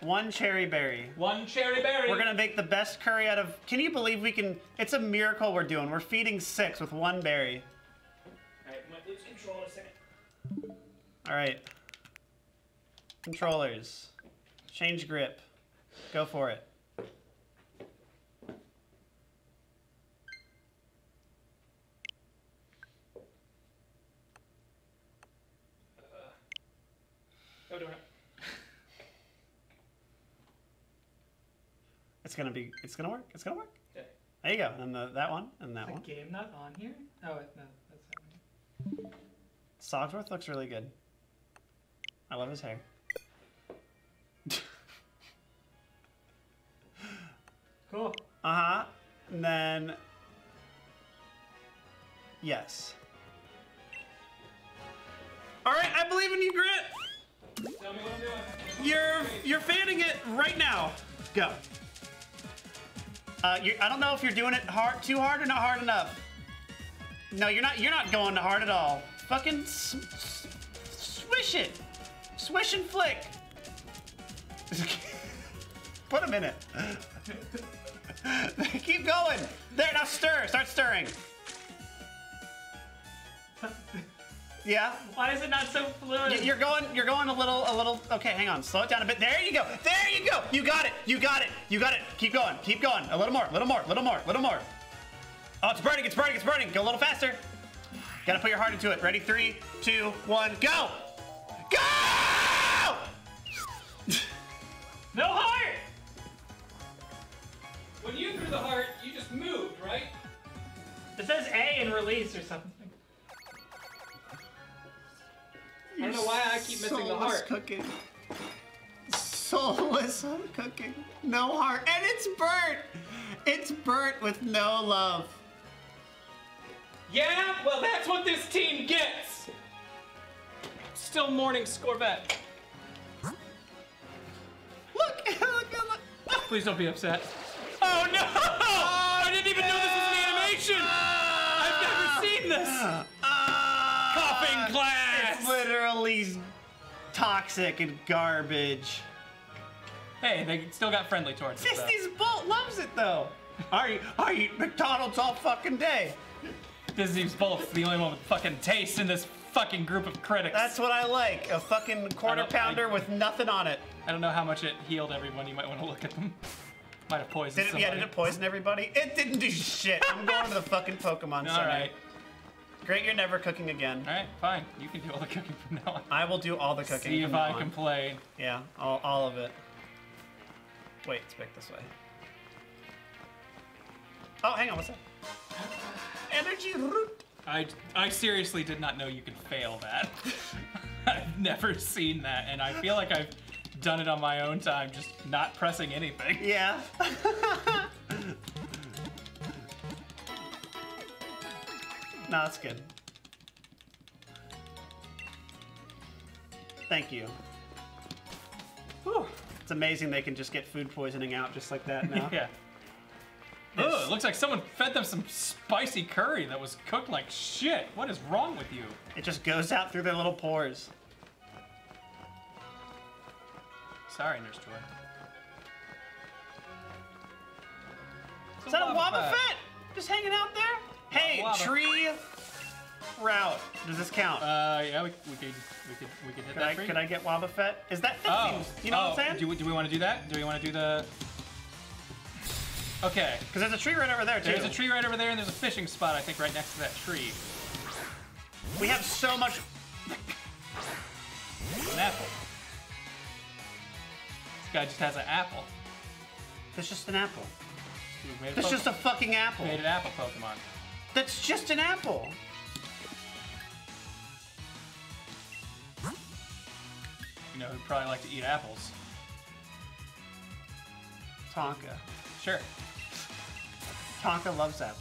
One cherry berry. One cherry berry. We're gonna make the best curry out of. Can you believe we can? It's a miracle we're doing. We're feeding six with one berry. All right, my lose control in a second. All right. Controllers, change grip. Go for it. Oh, do it. It's gonna work. Yeah. There you go. And then that one, and that one. Is the game not on here? Oh, it, no, that's not on here. Sogsworth looks really good. I love his hair. Cool. Uh-huh. And then... Yes. All right, I believe in you, Grit! Tell me what I'm doing. You're fanning it right now. Go. I don't know if you're doing it hard, too hard or not hard enough. No, you're not going hard at all. Fucking swish it. Swish and flick. Put them in it. Keep going. There, now stir. Start stirring. Yeah? Why is it not so fluid? You're going a little, okay, hang on, slow it down a bit. There you go, there you go! You got it. Keep going. A little more. Oh, it's burning. Go a little faster. Gotta put your heart into it. Ready, 3, 2, 1, go! Go! No heart! When you threw the heart, you just moved, right? It says A in release or something. I don't know why I keep missing the heart. Soulless cooking. No heart. And it's burnt! It's burnt with no love. Yeah? Well, that's what this team gets! Still mourning Scorvette. Look! Please don't be upset. Oh no! Oh, I didn't even know this was an animation! I've never seen this! Coughing glass! Literally toxic and garbage. Hey, they still got friendly towards us. Disney's Bolt loves it though. I eat McDonald's all fucking day. Disney's Bolt's the only one with fucking taste in this fucking group of critics. That's what I like. A fucking quarter pounder with nothing on it. I don't know how much it healed everyone. You might want to look at them. Might have poisoned somebody. Yeah, did it poison everybody? It didn't do shit. I'm going to the fucking Pokemon Center. All right. Great, you're never cooking again. All right, fine. You can do all the cooking from now on. I will do all the cooking. See if I complain. Yeah, all of it. Wait, it's back this way. Oh, hang on, what's that? Energy root. I seriously did not know you could fail that. I've never seen that, and I feel like I've done it on my own time, just not pressing anything. Yeah. No, that's good. Thank you. Whew. It's amazing they can just get food poisoning out just like that now. Yeah. Ugh, it looks like someone fed them some spicy curry that was cooked like shit. What is wrong with you? It just goes out through their little pores. Sorry, Nurse Joy. Is that a Wobbuffet? Just hanging out there? Hey, tree route. Does this count? Yeah, we could hit that tree. Could I get Wobbuffet? Is that? Oh, you know what I'm saying? Do we want to do that? Do we want to do the? Okay. Because there's a tree right over there too. There's a tree right over there, and there's a fishing spot I think right next to that tree. We have so much. An apple. This guy just has an apple. It's just an apple. It's just a fucking apple. We made an apple Pokemon. That's just an apple. You know who'd probably like to eat apples? Tonka. Sure. Tonka loves that.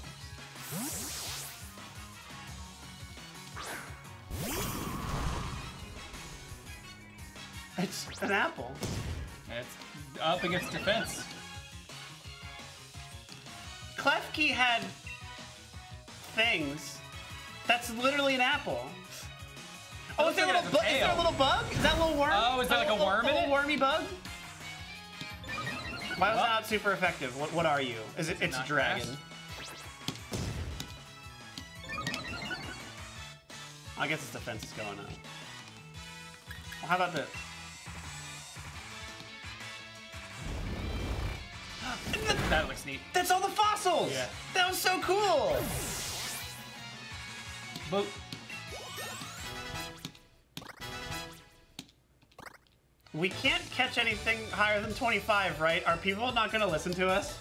It's an apple. It's up against defense. Klefki had things. That's literally an apple. Oh, is there a little bug? Is there a little bug? Is that a little worm? Oh, is that like a worm in it? A little wormy bug? Why was that not super effective? What are you? Is it? It's a dragon. I guess its defense is going up. Well, how about this? That looks neat. That's all the fossils! Yeah. That was so cool! Boop. We can't catch anything higher than 25, right? Are people not going to listen to us?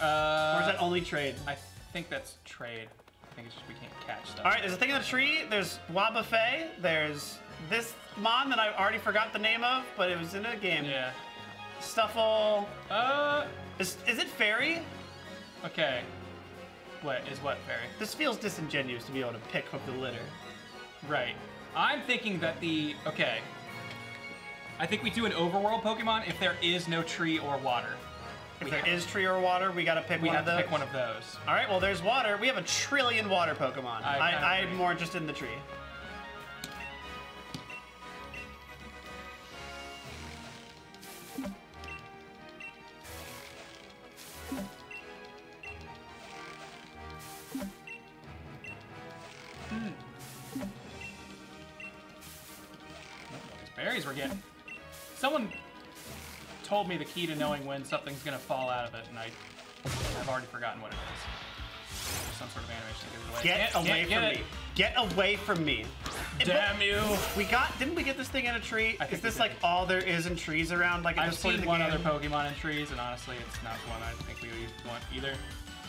Or is that only trade? I think that's trade. I think it's just we can't catch stuff. All right, there's a thing in the tree. There's Wabafay. There's this mon that I already forgot the name of, but it was in a game. Yeah. Stuffle. Is it fairy? Okay. What is what fairy? This feels disingenuous to be able to pick up the litter. Right. I'm thinking that the okay. I think we do an overworld Pokemon if there is no tree or water. If there is tree or water, we gotta pick one of those. We have to pick one of those. All right, well, there's water. We have a trillion water Pokemon. I'm more interested in the tree. These berries we're getting. Someone told me the key to knowing when something's gonna fall out of it, and I've already forgotten what it is. There's some sort of animation to give it away. Get away from me! Get away from me! Damn you! We got? Didn't we get this thing in a tree? Is this like all there is in trees around? Like I've seen one other Pokemon in trees, and honestly, it's not one I think we want either.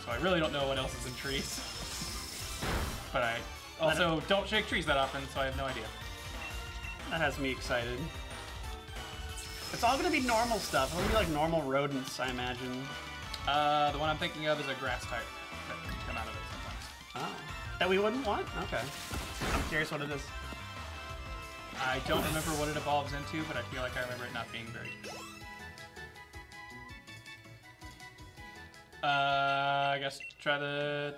So I really don't know what else is in trees. But I also don't shake trees that often, so I have no idea. That has me excited. It's all gonna be normal stuff. It'll be like normal rodents, I imagine. The one I'm thinking of is a grass type that can come out of it sometimes. Oh. That we wouldn't want? Okay. I'm curious what it is. I don't remember what it evolves into, but I feel like I remember it not being very good. I guess try to...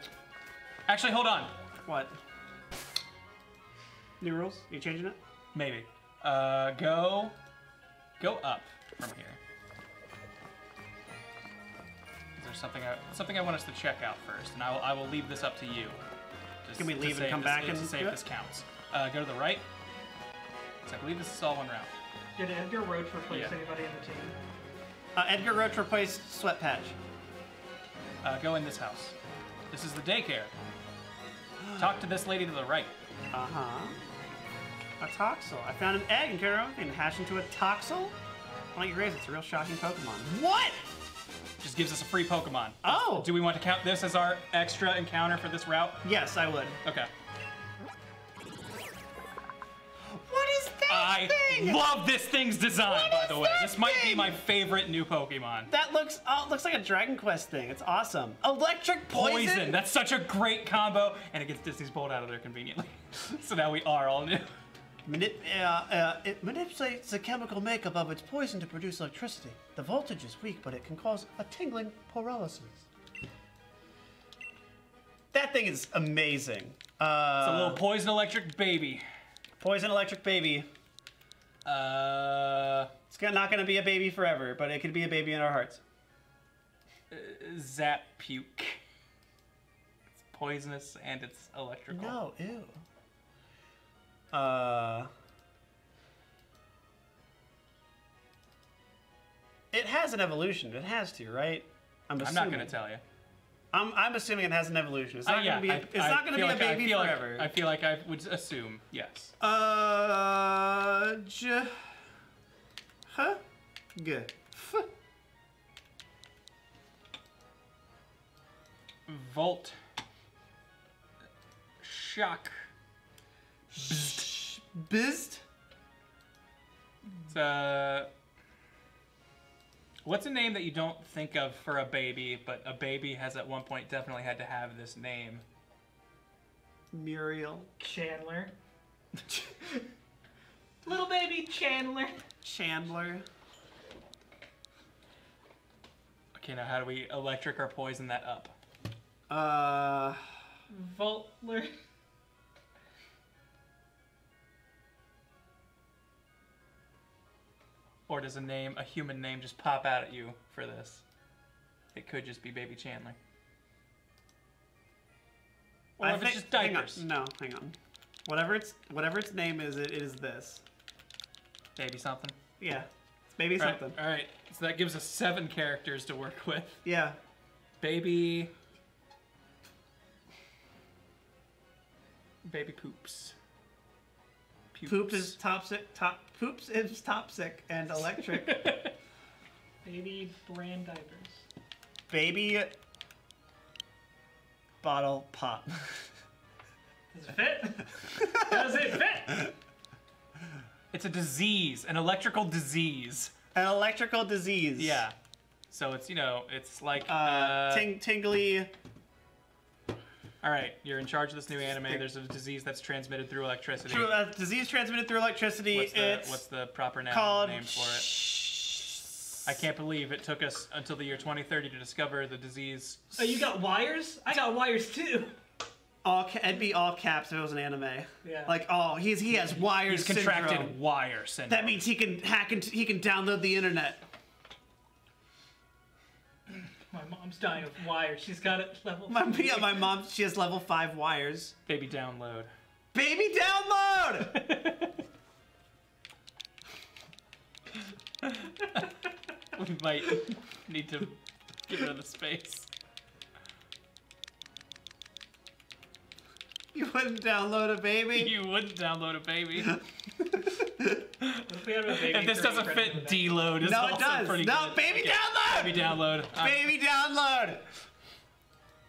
Actually, hold on. What? New rules? Are you changing it? Maybe. Go up from here. Is there something I want us to check out first? And I will leave this up to you. Just can we leave and come back and see if this counts? Go to the right. So I believe this is all one round. Did Edgar Roach replace anybody in the team? Edgar Roach replaced Sweat Patch. Go in this house. This is the daycare. Talk to this lady to the right. Uh huh. A Toxel. I found an egg and carried it and hashed into a Toxel. Why don't you raise it? It's a real shocking Pokemon. What? Just gives us a free Pokemon. Oh! Do we want to count this as our extra encounter for this route? Yes, I would. Okay. What is that thing? I love this thing's design, by the way. This might be my favorite new Pokemon. That looks looks like a Dragon Quest thing. It's awesome. Electric Poison. That's such a great combo, and it gets Disney's Bolt out of there conveniently. So now we are all new. It manipulates the chemical makeup of its poison to produce electricity. The voltage is weak, but it can cause a tingling paralysis. That thing is amazing. It's a little poison electric baby. Poison electric baby. It's not going to be a baby forever, but it could be a baby in our hearts. Zap puke. It's poisonous and it's electrical. No, ew. It has an evolution. It has to, right? I'm not going to tell you. I'm assuming it has an evolution. It's not going to be a baby forever. I feel like I would assume, yes. Good. Volt. Shock. Bizd? It's What's a name that you don't think of for a baby, but a baby has at one point definitely had to have this name? Muriel. Chandler. Little baby Chandler. Chandler. Okay, now how do we electric or poison that up? Voltler. Or does a human name just pop out at you for this? It could just be Baby Chandler. Or if it's just diapers. Hang on. No, hang on. Whatever its name is, it is this. Baby something? Yeah. It's Baby something. All right. So that gives us 7 characters to work with. Yeah. Baby poops. Poops. Poops is toxic and electric. Baby brand diapers. Baby bottle pop. Does it fit? Does it fit? It's a disease, an electrical disease. An electrical disease. Yeah. So it's, you know, it's like tingly. All right, you're in charge of this new anime. There's a disease that's transmitted through electricity. True, disease transmitted through electricity. What's the proper name for it? I can't believe it took us until the year 2030 to discover the disease. Oh, you got wires? I got wires too. It'd be all caps if it was an anime. Yeah. Like, oh, he has wires. He's contracted syndrome. Wire syndrome. That means he can hack and he can download the internet. My mom's dying of wires. She's got it level 5. Yeah, my mom, she has level 5 wires. Baby download. Baby download! We might need to get rid of the space. You wouldn't download a baby? You wouldn't download a baby. If this doesn't fit, deload is also pretty good. No, baby download! Baby download. Baby download!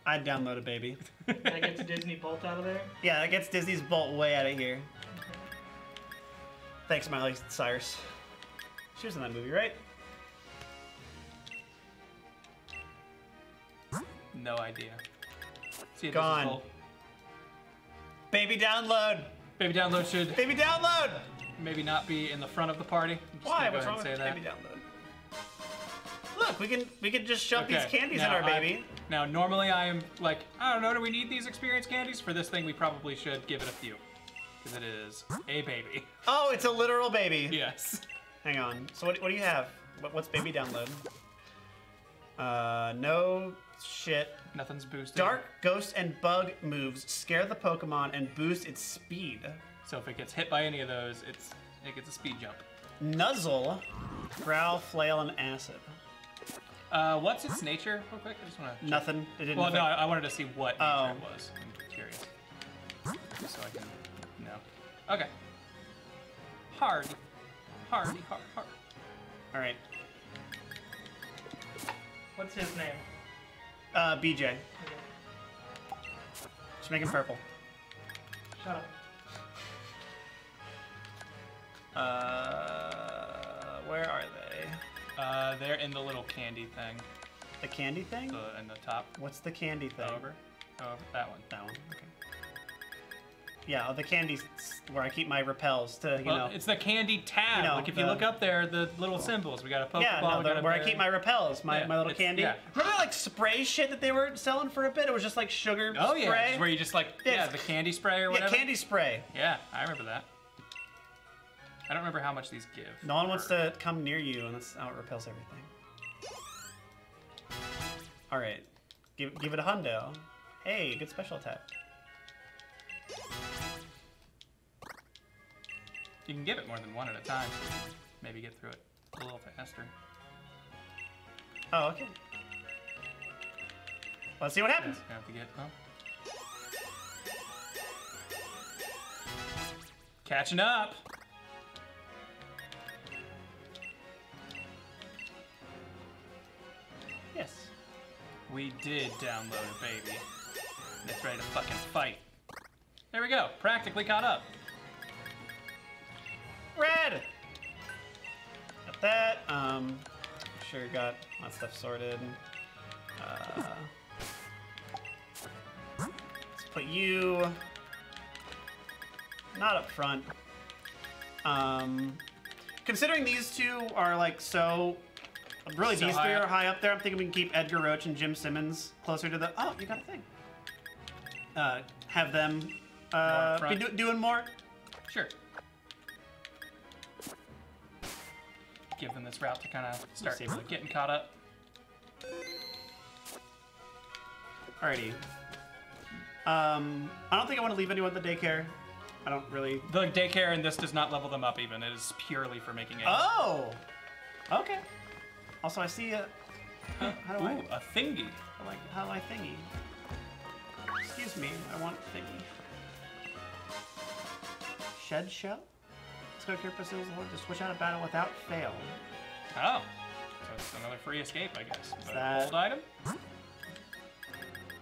I'd download a baby. That gets Disney Bolt out of there? Yeah, that gets Disney's Bolt way out of here. Thanks, Miley Cyrus. She was in that movie, right? No idea. See, gone. Baby download! Baby download should... Baby download! Maybe not be in the front of the party. Why? What's wrong with baby download? Look, we can just shove these candies in our baby. Now, normally I am like, I don't know, do we need these experience candies? For this thing, we probably should give it a few. Because it is a baby. Oh, it's a literal baby. Yes. Hang on. So what do you have? What's baby download? No shit. Nothing's boosted. Dark, ghost, and bug moves scare the Pokemon and boost its speed. So if it gets hit by any of those, it gets a speed jump. Nuzzle, growl, flail, and acid. What's its nature, real quick? I just want to. Nothing. It didn't. Well, no, I wanted to see what nature it was. I'm curious. So I can. No. Okay. Hard. All right. What's his name? BJ. Okay. Just make him purple. Shut up. Where are they? They're in the little candy thing. The candy thing? In the top. What's the candy thing? Over. That one. That one. Okay. Yeah, the candy's where I keep my repels to, you know. It's the candy tab. You know, like, if you look up there, the little symbols. We got a Pokeball. Yeah, where I keep my repels, my little candy. Yeah. Remember, like, spray shit that they were selling for a bit? It was just, like, sugar spray? Oh, yeah. Where you just, like, the candy spray or whatever. Yeah, candy spray. Yeah, I remember that. I don't remember how much these give. No one wants to come near you, and that's how it repels everything. All right, give it a hundo. Hey, good special attack. You can give it more than one at a time. Maybe get through it a little faster. Oh, okay. Let's see what happens. Yeah, have to get catching up. Yes. We did download a baby. That's ready to fucking fight. There we go. Practically caught up. Red! Got that. sure got my stuff sorted. Let's put you not up front. Considering these two are like so, really these three are high up there, I'm thinking we can keep Edgar Roach and Jim Simmons closer to the, oh, you got a thing. Have them be doing more? Sure. Give them this route to kind of start getting caught up. Alrighty. I don't think I want to leave anyone at the daycare. I don't really. The daycare in this does not level them up even. It is purely for making eggs. Oh! Okay. Also, I see a. How do I? A thingy. I like, how do I thingy? Excuse me, I want thingy. Shed shell? Let's go here for Sills to switch out of battle without fail. Oh. So it's another free escape, I guess. Is that an old item?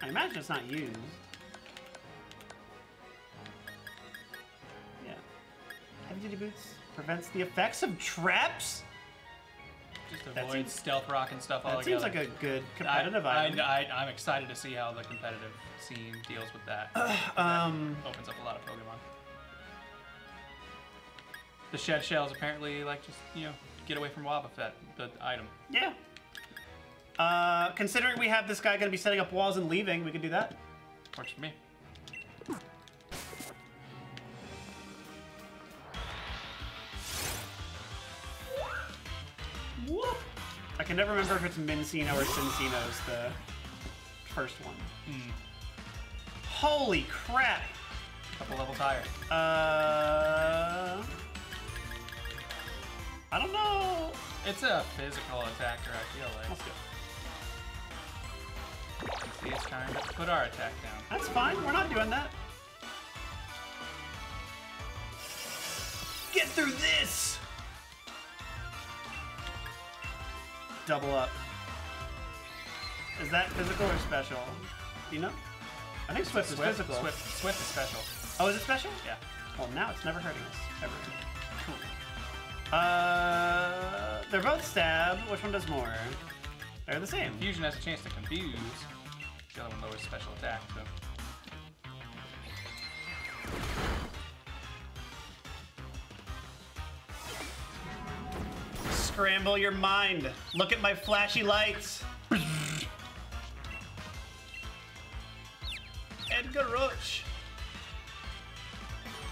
I imagine it's not used. Yeah. Heavy duty boots prevents the effects of traps? Just avoid stealth rock and stuff all together. That seems like a good competitive item. I'm excited to see how the competitive scene deals with that. That opens up a lot of Pokemon. The shed shells apparently like just, you know, get away from Wobbuffet, the item. Yeah. Considering we have this guy going to be setting up walls and leaving, we can do that. Works for me. Whoop. I can never remember if it's Mincino or Cincino's the first one. Mm. Holy crap! Couple levels higher. I don't know. It's a physical attacker, I feel like. Let's go. See, it's time to put our attack down. That's fine. We're not doing that. Get through this. Double up. Is that physical or special? Do you know? I think Swift is physical. Swift is special. Oh, is it special? Yeah. Well, now it's never hurting us. Ever. Cool. They're both stab. Which one does more? They're the same. Confusion has a chance to confuse. The other one lowers special attack, so. Scramble your mind. Look at my flashy lights. Edgar Roach.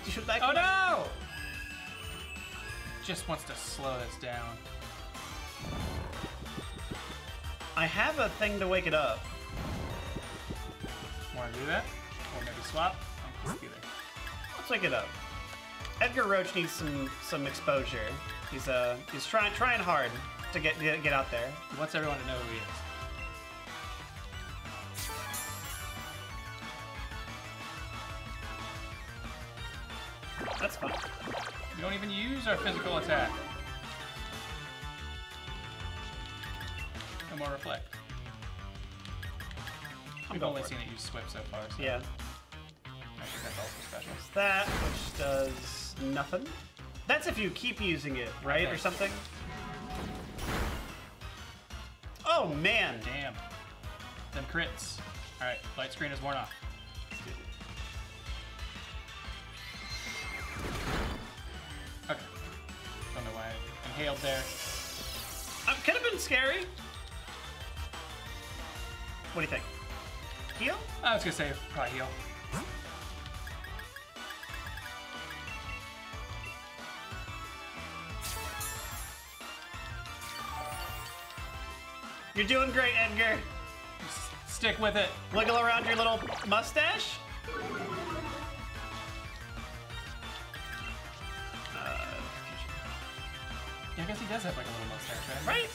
You should like. Oh no! Just wants to slow this down. I have a thing to wake it up. Want to do that? Or maybe swap? I don't think either. Let's wake it up. Edgar Roach needs some exposure. He's trying hard to get out there. He wants everyone to know who he is. That's fine. We don't even use our physical attack. No more reflect. We've only seen it use Swift so far. So yeah. I think that's also special. That which does nothing. That's if you keep using it, right? Okay. Or something? Oh, man! Damn. Them crits. Alright, light screen is worn off. Okay. Don't know why I inhaled there. Could have been scary. What do you think? Heal? I was going to say probably heal. You're doing great, Edgar. Stick with it. Wiggle around your little mustache. Yeah, I guess he does have like a little mustache, right? Right?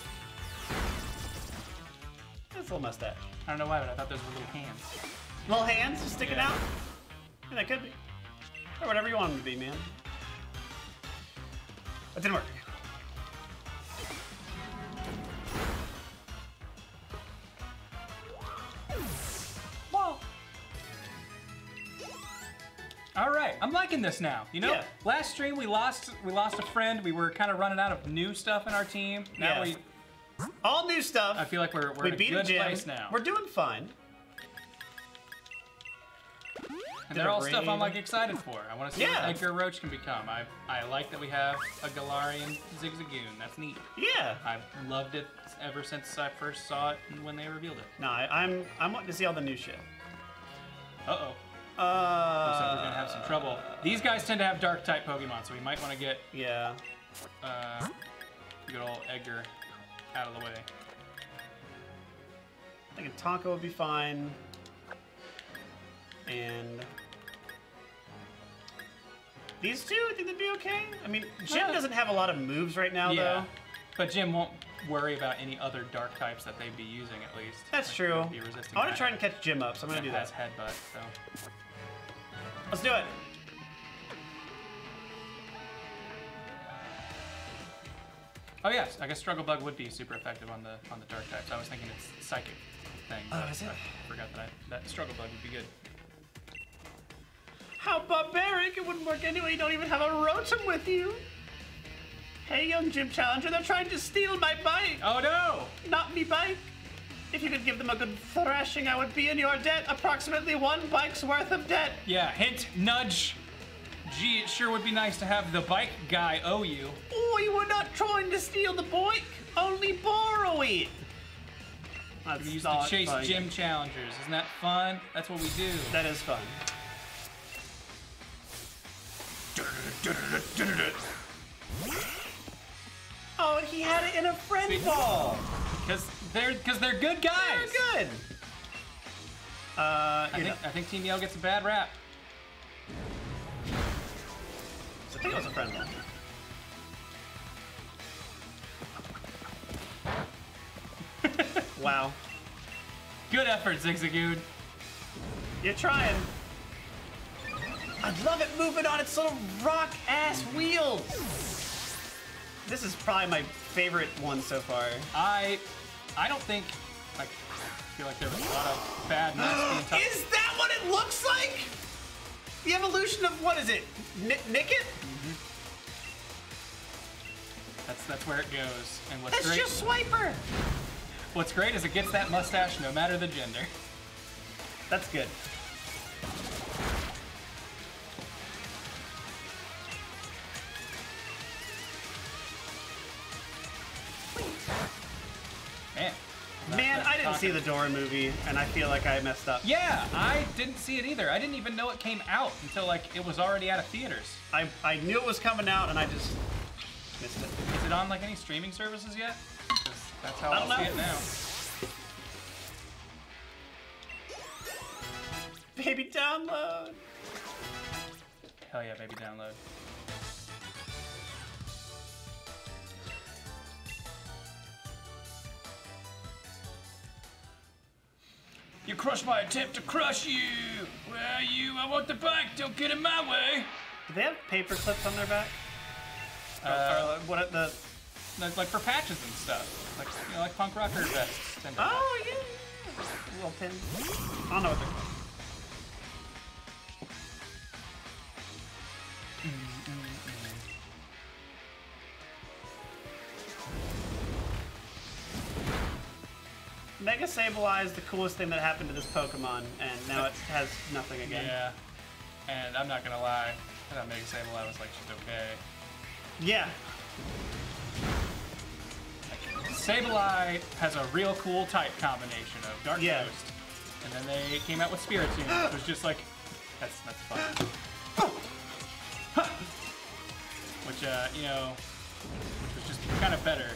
That's a little mustache. I don't know why, but I thought those were little hands. Little hands just sticking out? Yeah, that could be. Or whatever you want them to be, man. That didn't work. All right, I'm liking this now. You know, last stream we lost a friend. We were kind of running out of new stuff in our team. Now we All new stuff. I feel like we're in a good place now. We're doing fine. And they're all stuff I'm like excited for. I want to see what Edgar Roach can become. I like that we have a Galarian Zigzagoon. That's neat. Yeah. I've loved it ever since I first saw it when they revealed it. No, I'm wanting to see all the new shit. Uh oh. Looks like we're gonna have some trouble. These guys tend to have dark type Pokemon, so we might want to get good old Edgar out of the way. I think a Tonka would be fine. And these two, I think they'd be okay. I mean, Jim doesn't have a lot of moves right now, though. But Jim won't worry about any other dark types that they'd be using, at least. That's true. I want to try and catch Jim up, so I'm going to do that. Has headbutt, so. Let's do it. Oh, yes. I guess Struggle Bug would be super effective on the dark types. I was thinking it's psychic thing. Oh, is it? I forgot that that Struggle Bug would be good. How barbaric! It wouldn't work anyway. You don't even have a Rotom with you. Hey, young gym challenger, they're trying to steal my bike. Oh no! Not me bike. If you could give them a good thrashing, I would be in your debt. Approximately one bike's worth of debt. Yeah. Hint. Nudge. Gee, it sure would be nice to have the bike guy owe you. Oh, you were not trying to steal the bike. Only borrow it. We used to chase gym challengers. Isn't that fun? That's what we do. That is fun. Oh, and he had it in a friend ball. Cause they're good guys. They're good. I think Team Yell gets a bad rap. So I think it was a friend ball. Wow. Good effort, Zigzagoon. You're trying. I love it moving on its little rock-ass wheels. This is probably my favorite one so far. I don't think, like, I feel like there was a lot of bad moves. Is that what it looks like? The evolution of, what is it? Nicket? Mm-hmm. That's where it goes. And what's great? That's just Swiper. What's great is it gets that mustache no matter the gender. That's good. Man, I didn't see the Dora movie, and I feel like I messed up. Yeah, I didn't see it either. I didn't even know it came out until like it was already out of theaters. I knew it was coming out, and I just missed it. Is it on like any streaming services yet? That's how I'll see it now. Baby download. Hell yeah, baby download. You crushed my attempt to crush you! Where are you? I want the bike! Don't get in my way! Do they have paper clips on their back? Or what the... Like for patches and stuff. Like, you know, like punk rocker vests. Oh, yeah! Little pin. I don't know what they're called. Mega Sableye is the coolest thing that happened to this Pokemon, and now it has nothing again. Yeah, and I'm not gonna lie, I thought Mega Sableye was like just okay. Yeah. Sableye has a real cool type combination of Dark Ghost, and then they came out with Spiritomb, which was just like, that's fun. Which, you know, which was just kind of better.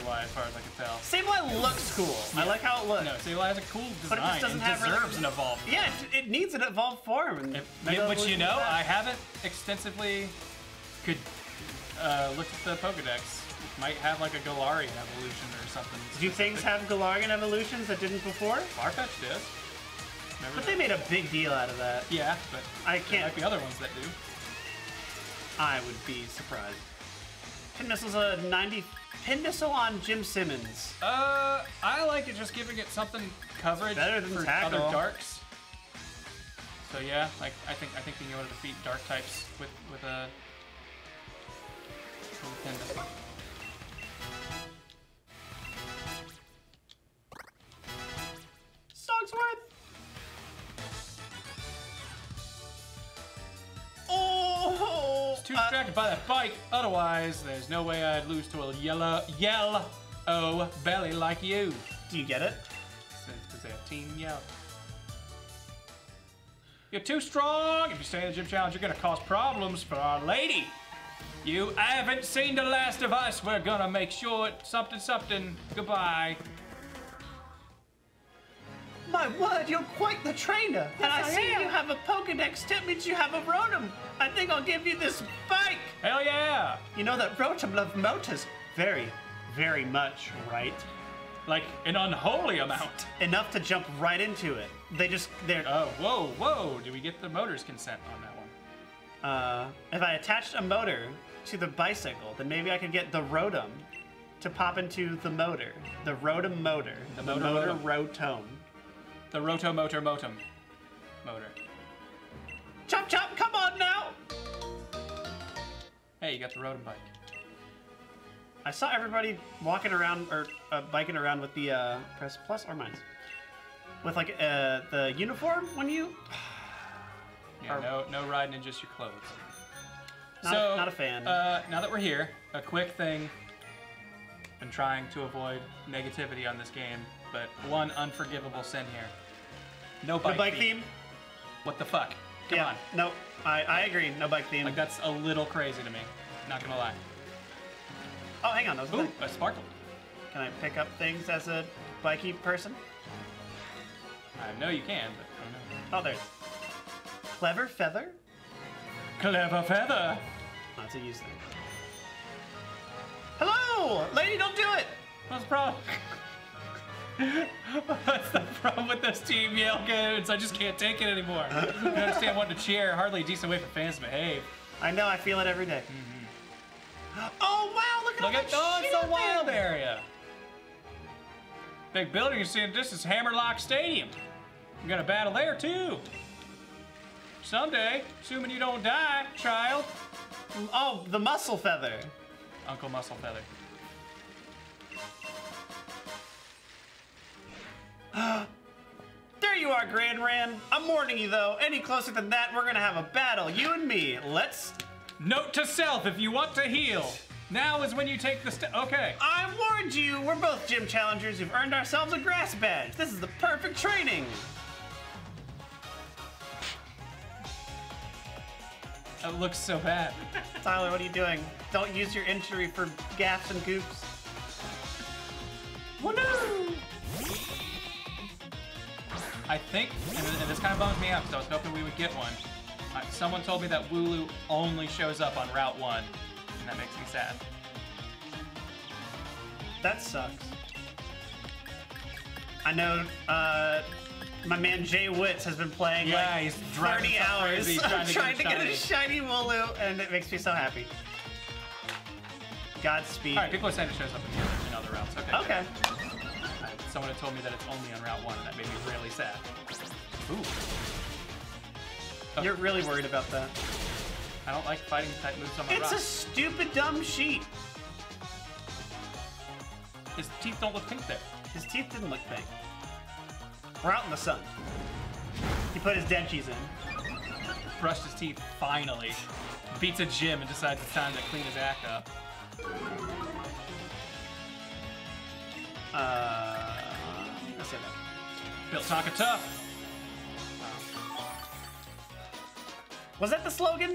Sableye, as far as I can tell. Sableye looks cool. Yeah. I like how it looks. No, Sableye has a cool design. But it just doesn't have deserves an evolved form. Yeah, it needs an evolved form. Which, you know, I haven't extensively looked at the Pokedex. It might have like a Galarian evolution or something. Do things have Galarian evolutions that didn't before? Farfetch'd did. But they made a big deal out of that. Yeah, but I can't. There might be other ones that do. I would be surprised. Pinmissile's a 90. Pinmissile on Jim Simmons. I like it just giving it something coverage better than for other darks. So yeah, like I think being able to defeat dark types with a Pinmissile. too distracted by that bike. Otherwise, there's no way I'd lose to a yellow belly like you. Do you get it? It's a team yellow. You're too strong. If you stay in the gym challenge, you're gonna cause problems for our lady. You haven't seen the last of us. We're gonna make sure something. Goodbye. My word, you're quite the trainer. And I see you have a Pokedex. That means you have a Rotom. I think I'll give you this bike. Hell yeah. You know that Rotom love motors very, very much, right? Like an unholy amount. Enough to jump right into it. They just, they're... Oh, whoa, whoa. Do we get the motor's consent on that one? If I attached a motor to the bicycle, then maybe I could get the Rotom to pop into the motor. The Rotom motor. The motor Rotom. The Rotomotor. Chop chop, come on now! Hey, you got the Rotom bike. I saw everybody walking around, or biking around with the, press plus or minus. With like, the uniform when you... yeah, no riding in just your clothes. Not a fan. Now that we're here, a quick thing. Been trying to avoid negativity on this game. But one unforgivable sin here. No bike, no bike theme. What the fuck? Come on. No, I agree. No bike theme. Like, that's a little crazy to me. Not gonna lie. Oh, hang on. That was a thing. I sparkled. Can I pick up things as a bikey person? I know you can, but I don't know. Oh, there's. Clever feather? Clever feather! That's a use thing. Hello! Lady, don't do it! What's the problem? That's the problem with this team yell games. I just can't take it anymore. I don't understand wanting to cheer. Hardly a decent way for fans to behave. I know. I feel it every day. Mm-hmm. Oh wow! Look at that! Oh, it's a wild area. Big building you see in the distance, Hammerlock Stadium. You got a battle there too. Someday, assuming you don't die, child. Oh, the Muscle Feather. Uncle Muscle Feather. There you are, Grand Ran. I'm warning you, though. Any closer than that, we're gonna have a battle, you and me. Let's... Note to self, if you want to heal, now is when you take the step. Okay. I warned you. We're both gym challengers. We've earned ourselves a grass badge. This is the perfect training. That looks so bad. Tyler, what are you doing? Don't use your injury for gaffes and goops. Wooloo! I think, and this kind of bums me out because I was hoping we would get one. Someone told me that Wooloo only shows up on Route 1, and that makes me sad. That sucks. I know my man Jay Witz has been playing like 30 hours trying to get a shiny Wooloo, and it makes me so happy. Godspeed. All right, people are saying it shows up in other routes. Okay. Someone had told me that it's only on Route 1, and that made me really sad. Ooh. Oh. You're really worried about that. I don't like fighting type moves on my rock. It's a stupid, dumb sheep. His teeth don't look pink there. His teeth didn't look pink. We're out in the sun. He put his denchies in. Brushed his teeth, finally. Beats a gym and decides it's time to clean his act up. Let's say that. Built Tonka tough. Was that the slogan?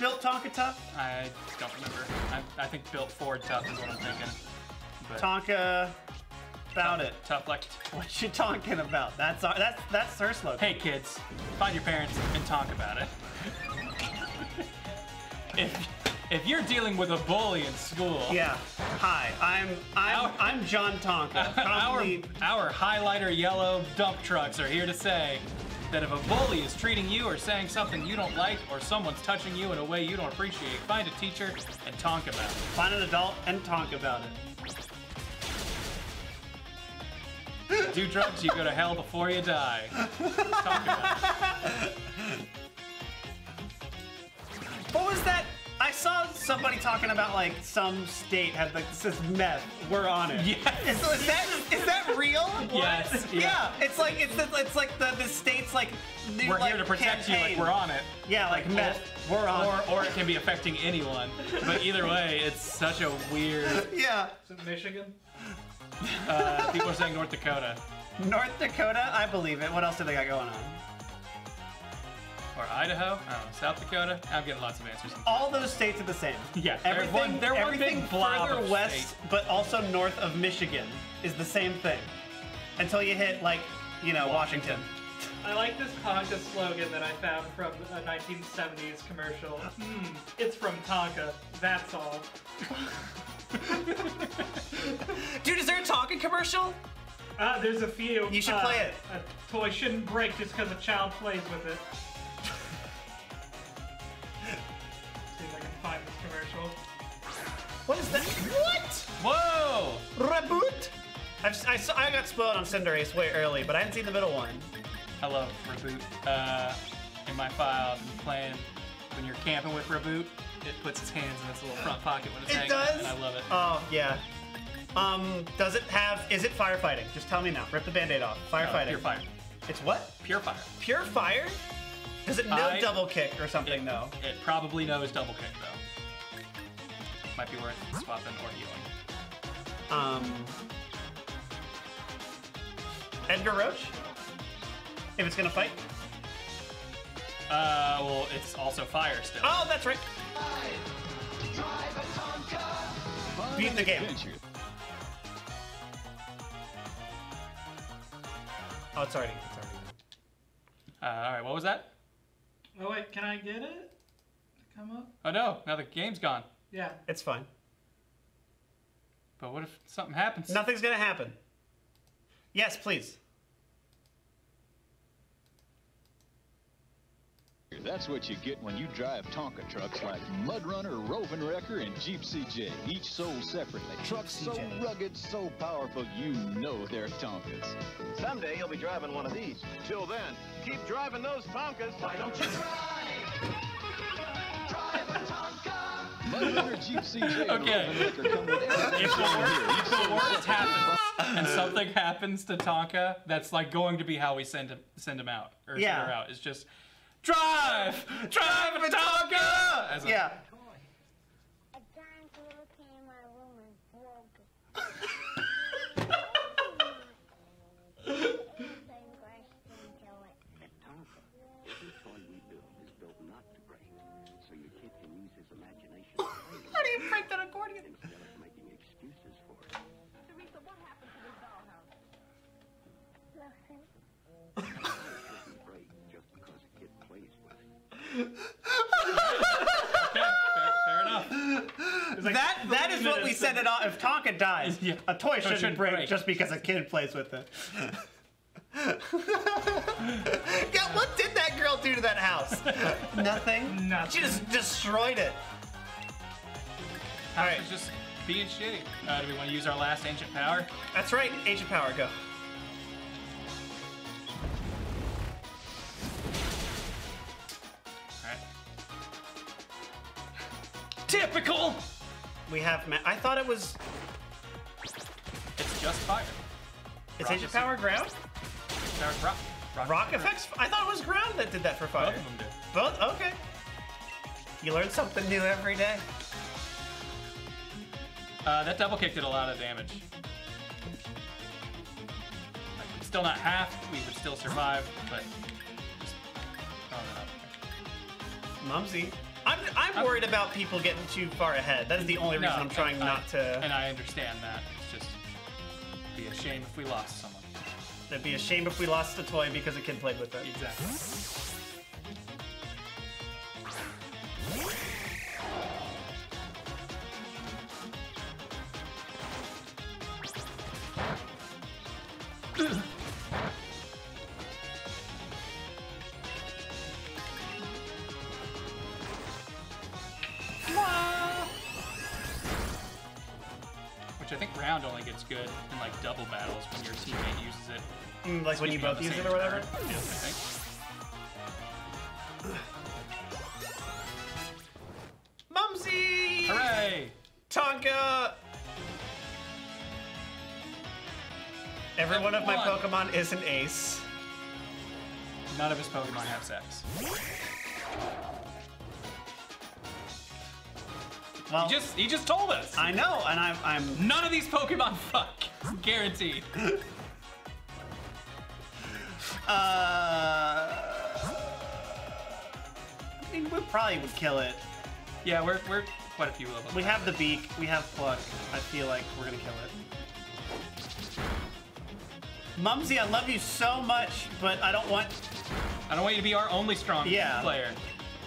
Built Tonka tough? I don't remember. I think built Ford tough is what I'm thinking. But Tonka about it. Tough like. What you talking about? That's her slogan. Hey kids, find your parents and talk about it. If you're dealing with a bully in school, yeah. Hi, I'm John Tonka. Our highlighter yellow dump trucks are here to say that if a bully is treating you or saying something you don't like, or someone's touching you in a way you don't appreciate, find a teacher and Tonka about it. Find an adult and Tonka about it. Do drugs, you go to hell before you die. Tonka about it. What was that? I saw somebody talking about like some state had like, this is meth. We're on it. Yes. Is that real? What? Yes. Yeah. It's like the state's like. We're like, here to protect campaign. You. Like we're on it. Yeah. Like meth. We're on. Or it can be affecting anyone. But either way, it's such a weird. Yeah. Is it Michigan? People are saying North Dakota. North Dakota? I believe it. What else do they got going on? Or Idaho? I don't know. South Dakota? I'm getting lots of answers. All those states are the same. Yeah. Everything further west, but also north of Michigan, is the same thing. Until you hit, like, you know, Washington. I like this Tonka slogan that I found from a 1970s commercial. It's from Tonka. That's all. Dude, is there a Tonka commercial? There's a few. You should play it. A toy shouldn't break just because a child plays with it. See if I can find this commercial. What is that? What? Whoa! Raboot? I got spoiled on Cinderace way early, but I hadn't seen the middle one. I love Raboot. In my file, I've been playing when you're camping with Raboot. It puts its hands in its little front pocket when it's hanging out, and I love it. Oh, yeah. Does it have, is it firefighting? Just tell me now. Rip the Band-Aid off. Firefighting. Pure fire. It's what? Pure fire. Pure fire? Does it know double kick or something, though? It probably knows double kick, though. Might be worth swapping or healing. Edgar Roach? If it's gonna fight? Well, it's also fire still. Oh, that's right. Beat the game. Oh, it's already done. Alright, what was that? Oh, wait, can I get it? Come up? Oh, no, now the game's gone. Yeah. It's fine. But what if something happens? Nothing's gonna happen. Yes, please. That's what you get when you drive Tonka trucks like Mud Runner, Rovin' Wrecker, and Jeep CJ, each sold separately. Trucks so rugged, so powerful, you know they're Tonkas. Someday you'll be driving one of these. Till then, keep driving those Tonkas. Why don't you drive a Tonka? Mud Runner, Jeep CJ, okay. Rovin' Wrecker come with everything. If the worst happens and something happens to Tonka, that's like going to be how we send him out or send her out. It's just. Drive a Tonka! Yeah. How do you break that accordion? Okay, fair enough. Like that is what we said it off. If Tonka dies, yeah. A toy shouldn't break just because a kid plays with it. Yeah, what did that girl do to that house? Nothing. She just destroyed it. All right, just being shitty. Do we want to use our last ancient power? That's right, ancient power. Go. Typical! We have I thought it was... It's just fire. Is ancient power ground? Power rock. Rock effects? I thought it was ground that did that for fire. Both of them do. Both? Okay. You learn something new every day. That double kick did a lot of damage. Like, still not half. We would still survive, but... Just... Oh, no. Mumsy. I'm worried about people getting too far ahead. That is the only reason I'm trying not to... And I understand that. It's just... It'd be a shame if we lost someone. It'd be a shame if we lost the toy because a kid played with it. Exactly. Good in like double battles when your teammate uses it. Like when you both use it or whatever? Yes, I think. Mumsy! Hooray! Tonka! Every one of my Pokemon is an ace. None of his Pokemon have sex. Well, he just told us. I know, and I'm none of these Pokemon fuck. Guaranteed. I mean, we probably would kill it. Yeah, we're quite a few levels. We have the beak, we have pluck. I feel like we're gonna kill it. Mumsy, I love you so much, but I don't want you to be our only strong player.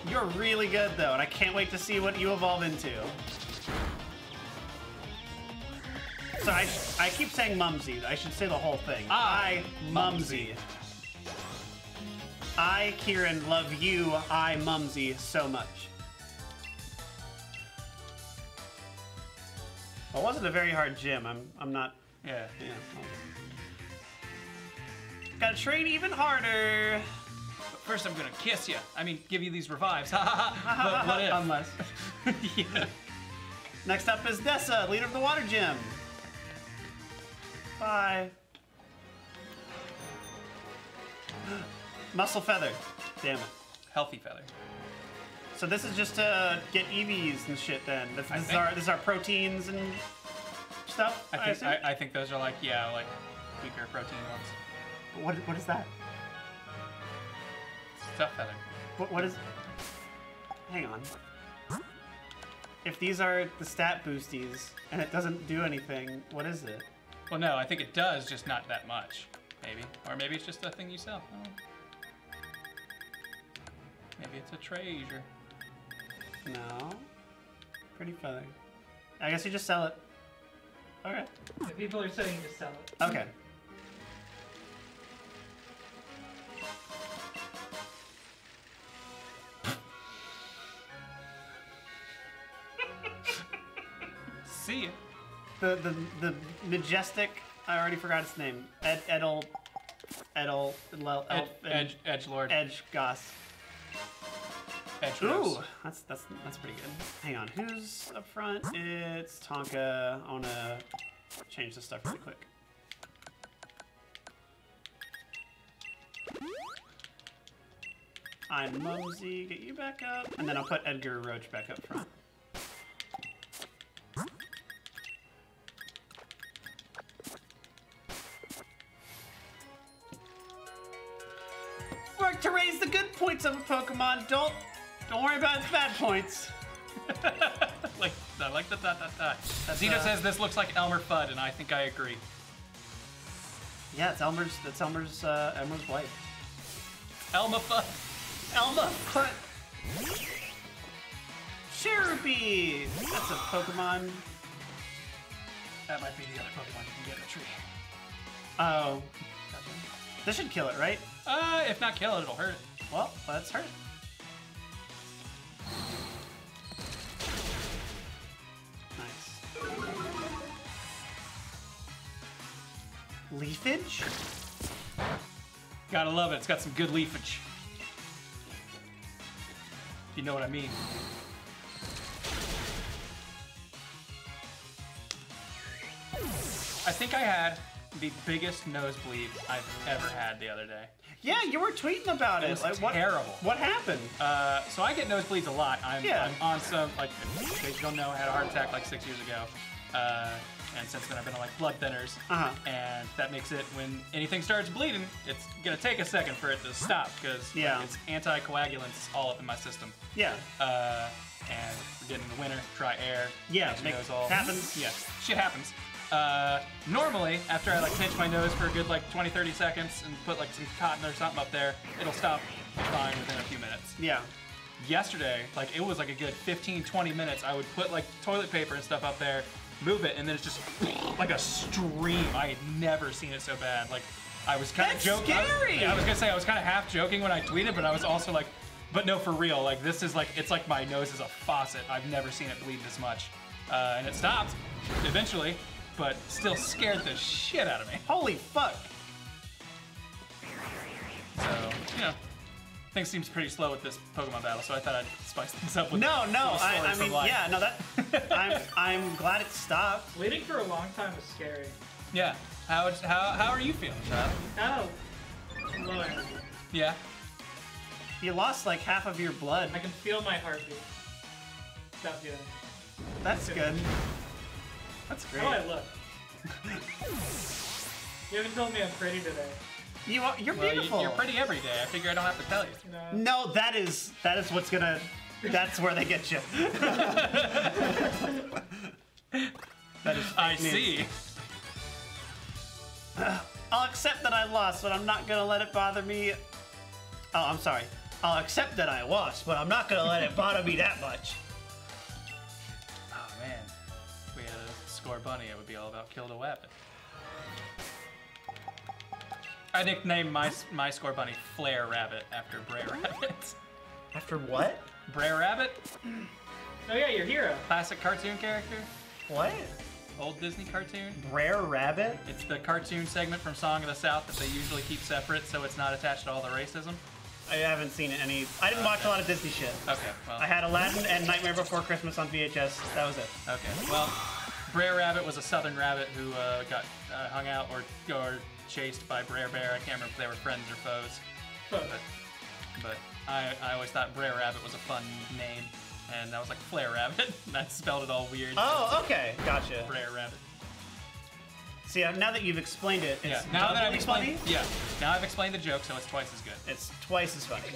You're really good though, and I can't wait to see what you evolve into. So I keep saying Mumsy. I should say the whole thing. I Mumsy. I, Kieran, love you, I Mumsy, so much. Well, it wasn't a very hard gym. I'm not. Yeah. Gotta train even harder. But first, I'm gonna kiss you. I mean, give you these revives. But what if? Unless. Yeah. Next up is Nessa, leader of the water gym. Bye. Muscle feather. Damn it. Healthy feather. So this is just to get EVs and shit then. This is our proteins and stuff. I think those are like weaker protein ones. What is that? It's tough feather. What is? Hang on. If these are the stat boosties and it doesn't do anything, what is it? Well, no, I think it does, just not that much, maybe. Or maybe it's just a thing you sell. Oh. Maybe it's a treasure. No. Pretty feather. I guess you just sell it. All right. The people are saying just sell it. Okay. See ya. The majestic, I already forgot its name. Edgelord. Edgegoss. Edge Rose. Ooh, that's pretty good. Hang on, who's up front? It's Tonka. I wanna change this stuff really quick. I'm Mumsy, get you back up. And then I'll put Edgar Roach back up front. To raise the good points of a Pokemon, don't worry about its bad points. like the dot. Zito says this looks like Elmer Fudd, and I think I agree. Yeah, it's Elmer's. That's Elmer's wife. Elma Fudd. Elma Fudd. Cherubi. That's a Pokemon. That might be the other Pokemon you can get in the tree. Oh. This should kill it, right? If not kill it, it'll hurt it. Well, let's hurt it. Nice. Leafage? Gotta love it. It's got some good leafage. If you know what I mean. I think I had the biggest nosebleed I've ever had the other day. Yeah, you were tweeting about it. It was like, terrible. What happened? So I get nosebleeds a lot. I'm on some, like, in case you don't know, I had a heart attack like 6 years ago. And since then I've been on like blood thinners. And that makes it, when anything starts bleeding, it's gonna take a second for it to stop because like, it's anticoagulants all up in my system. Yeah. And we're getting in the winter, dry air. Yeah, it happens. Yeah, shit happens. Normally, after I like pinch my nose for a good like 20-30 seconds and put like some cotton or something up there, it'll stop fine within a few minutes. Yeah. Yesterday, like it was like a good 15-20 minutes. I would put like toilet paper and stuff up there, move it, and then it's just like a stream. I had never seen it so bad. Like I was kind of joking. Scary. I was gonna say I was kind of half joking when I tweeted, but I was also like, but no, for real. Like this is like it's like my nose is a faucet. I've never seen it bleed this much, and it stopped eventually. But still scared the shit out of me. Holy fuck. So, you know, things seems pretty slow with this Pokemon battle, so I thought I'd spice things up with I mean, that I'm glad it stopped. Waiting for a long time was scary. Yeah. How are you feeling, Tyler? Oh, Lord. Yeah. You lost like half of your blood. I can feel my heartbeat. Stop doing it. That's good. That's great. How do I look? You haven't told me I'm pretty today. You are, you're beautiful. You're pretty every day. I figure I don't have to tell you. No, that is what's gonna. That's where they get you. That is I news. See. I'll accept that I lost, but I'm not gonna let it bother me. Oh, I'm sorry. I'll accept that I lost, but I'm not gonna let it bother me that much. Oh man, if we had a Scorbunny, it would be all about kill the weapon. I nicknamed my Scorbunny Flare Rabbit after Brer Rabbit. After what? Brer Rabbit. Oh yeah, your hero. Classic cartoon character. What? Old Disney cartoon. Brer Rabbit? It's the cartoon segment from Song of the South that they usually keep separate so it's not attached to all the racism. I haven't seen any. I didn't watch a lot of Disney shit. Okay, well. I had Aladdin and Nightmare Before Christmas on VHS. That was it. Okay, well, Brer Rabbit was a southern rabbit who got hung out or chased by Brer Bear. I can't remember if they were friends or foes. But I always thought Brer Rabbit was a fun name. And that was like Flare Rabbit. That spelled it all weird. Oh, okay, gotcha. Flare Rabbit. See, now that you've explained it, it's now that I've explained, funny? Yeah, now I've explained the joke, so it's twice as good. It's twice as funny.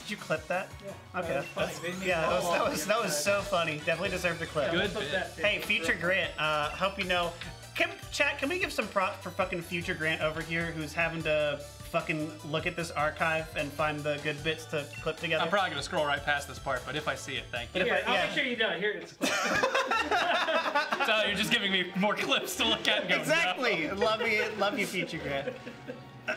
Did you clip that? Yeah. Okay, that's yeah, that was so funny. Definitely deserved a clip. Good bit. Hey, Future Grant, hope you know. Can we give some props for fucking Future Grant over here, who's having to fucking look at this archive and find the good bits to clip together? I'm probably gonna scroll right past this part, but if I see it, thank you. Here, I'll make sure you don't. Here it is. So you're just giving me more clips to look at and go, exactly. No. Love you, Future Grant.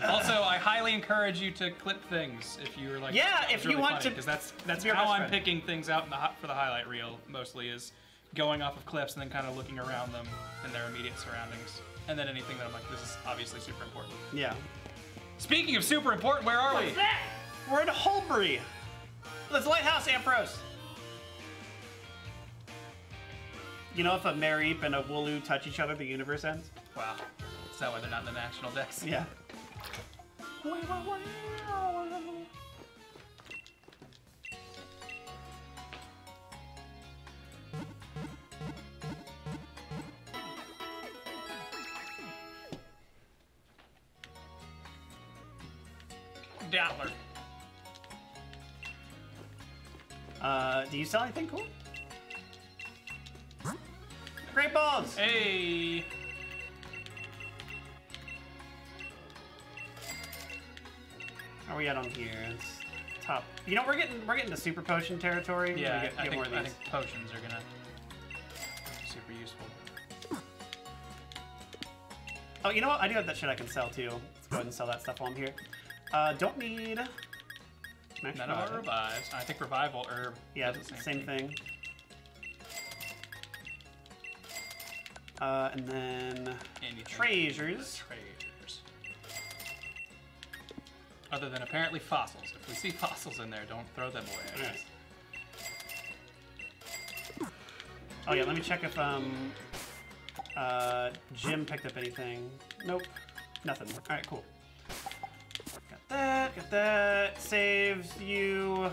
Also, I highly encourage you to clip things if you're like, yeah, if really you want funny, to, because that's how I'm picking things out in for the highlight reel. Mostly is going off of clips and then kind of looking around them and their immediate surroundings, and then anything that I'm like, this is obviously super important. Yeah. Speaking of super important, where are we? What's that? We're in Hulbury. Let's Lighthouse Ampharos. You know, if a Mareep and a Wooloo touch each other, the universe ends? Wow. Is that why they're not in the national decks? Yeah. Dottler. Do you sell anything cool? Great balls! Hey! How are we at on here? It's top. You know, we're getting to super potion territory. Yeah, I think more of these. I think potions are gonna be super useful. Oh, you know what? I do have that shit I can sell too. Let's go ahead and sell that stuff while I'm here. Don't need. None of our revives. I think revival herb. Yeah, same thing. And then treasures. Other than apparently fossils. If we see fossils in there, don't throw them away. Right. Oh yeah, let me check if Jim picked up anything. Nope, nothing. All right, cool. Got that. Saves you.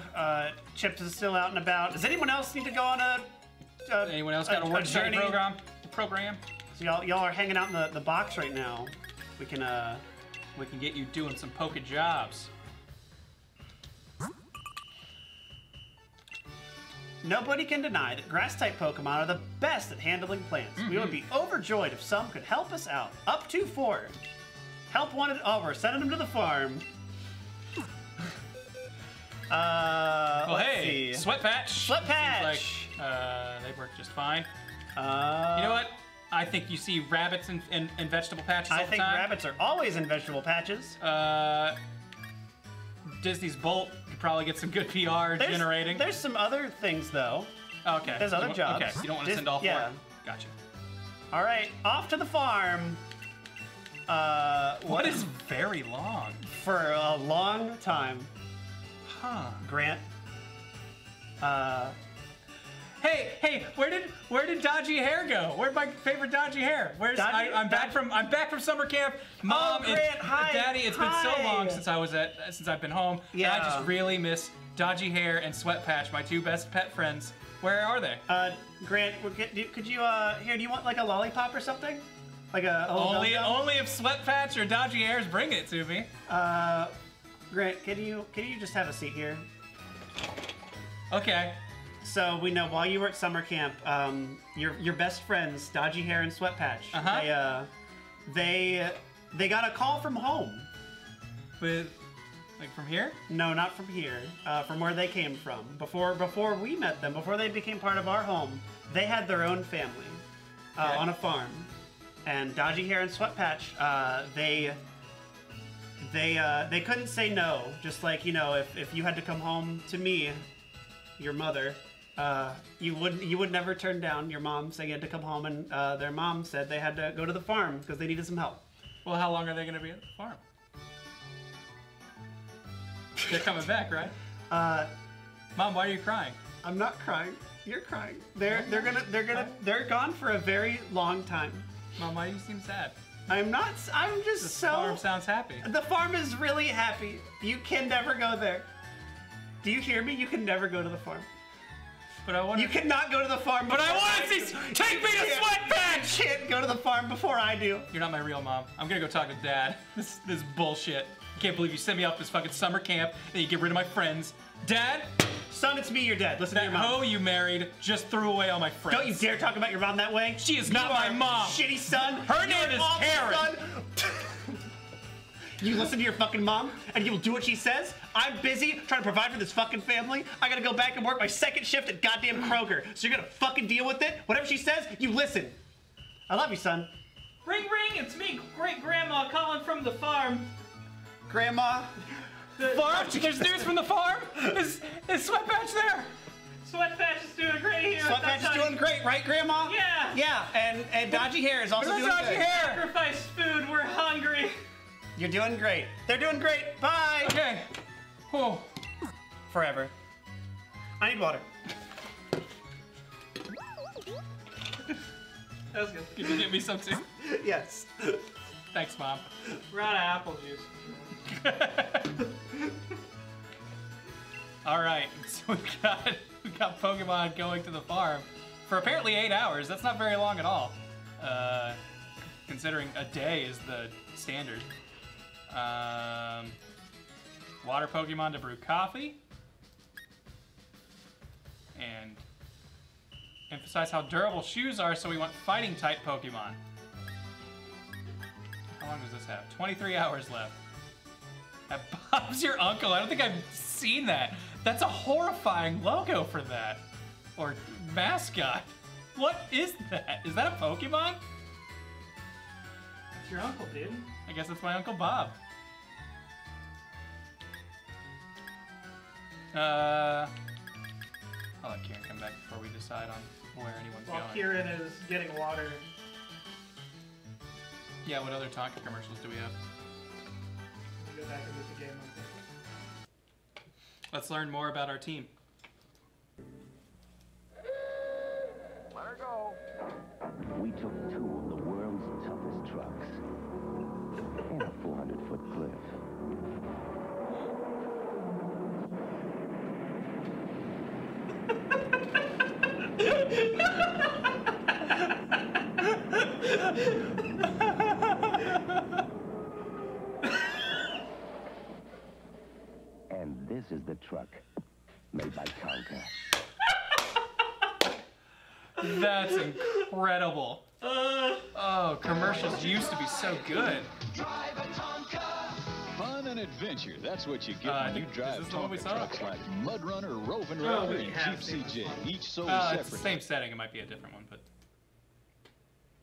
Chips is still out and about. Does anyone else need to go on a anyone else got a work journey program? So y'all are hanging out in the box right now. We can get you doing some poke jobs. Nobody can deny that grass-type Pokemon are the best at handling plants. Mm-hmm. We would be overjoyed if some could help us out. Up to 4. Help wanted. Oh, we're sending them to the farm. Well, hey, Sweatpatch. Like, they work just fine. You know what? I think you see rabbits in vegetable patches all the time. I think rabbits are always in vegetable patches. Disney's Bolt could probably get some good PR generating. There's some other things though. Okay. There's other jobs. Okay. You don't want to send all 4. Yeah. Gotcha. All right, off to the farm. What is very long? For a long time. Huh. Grant. Hey, where did dodgy hair go? Where'd my favorite dodgy hair? Where's dodgy, I'm back from summer camp. Mom and Daddy, it's been so long since I've been home. Yeah. And I just really miss dodgy hair and sweat patch, my two best pet friends. Where are they? Grant, could you here? Do you want like a lollipop or something? Like a only if sweat patch or dodgy hairs bring it to me. Grant, can you just have a seat here? Okay. So we know while you were at summer camp, your best friends, Dodgy Hair and Sweat Patch, they got a call from home. With, like, from here? No, not from here. From where they came from. Before we met them, before they became part of our home, they had their own family on a farm. And Dodgy Hair and Sweat Patch, they couldn't say no. Just like, you know, if you had to come home to me, your mother, you would never turn down your mom saying you had to come home, and their mom said they had to go to the farm because they needed some help. Well, how long are they going to be at the farm? They're coming back, right? Mom, why are you crying? I'm not crying. You're crying. They're gone for a very long time. Mom, why do you seem sad? I'm not. I'm just so. The farm sounds happy. The farm is really happy. You can never go there. Do you hear me? You can never go to the farm. But I want. You cannot go to the farm. But I want to see. Take me to Sweat Patch. You can't go to the farm before I do. You're not my real mom. I'm gonna go talk to Dad. This is bullshit. I can't believe you sent me off this fucking summer camp and you get rid of my friends. Dad, son, it's me, your dad. Listen to your mom. That hoe you married just threw away all my friends. Don't you dare talk about your mom that way. She is not my mom. Shitty son. Her name is Karen. You listen to your fucking mom, and you'll do what she says? I'm busy trying to provide for this fucking family. I gotta go back and work my second shift at goddamn Kroger. So you're gonna fucking deal with it? Whatever she says, you listen. I love you, son. Ring, ring, it's me, great-grandma, calling from the farm. Grandma? The farm? There's news from the farm? Is Sweat Patch there? Sweat Patch is doing great here. Sweat Patch is doing great, right, Grandma? Yeah. Yeah, and Dodgy Hair is also doing good. Dodgy Hair? Sacrifice food, we're hungry. You're doing great. They're doing great. Bye. Okay. Whoa. Forever. I need water. That was good. Could you get me some too? Yes. Thanks, Mom. We're out of apple juice. All right. So we got Pokemon going to the farm for apparently 8 hours. That's not very long at all, considering a day is the standard. Water Pokemon to brew coffee. And emphasize how durable shoes are, so we want fighting type Pokemon. How long does this have? 23 hours left. That Bob's your uncle. I don't think I've seen that. That's a horrifying logo for that. Or mascot. What is that? Is that a Pokemon? That's your uncle, dude. I guess that's my Uncle Bob. I'll let Kieran come back before we decide on where anyone's going. While Kieran is getting water. Yeah, what other Tonka commercials do we have? Go back and look again. Let's learn more about our team. Let her go. We took two of the world's toughest trucks and a 400-foot cliff. And this is the truck made by Tonka. That's incredible. Oh, commercials used to be so good. Drive a Tonka. Fun and adventure, that's what you get when you drive Tonka trucks like Mud Runner, Roving Router, and Jeep CJ, each sold separately. It's the same setting, it might be a different one, but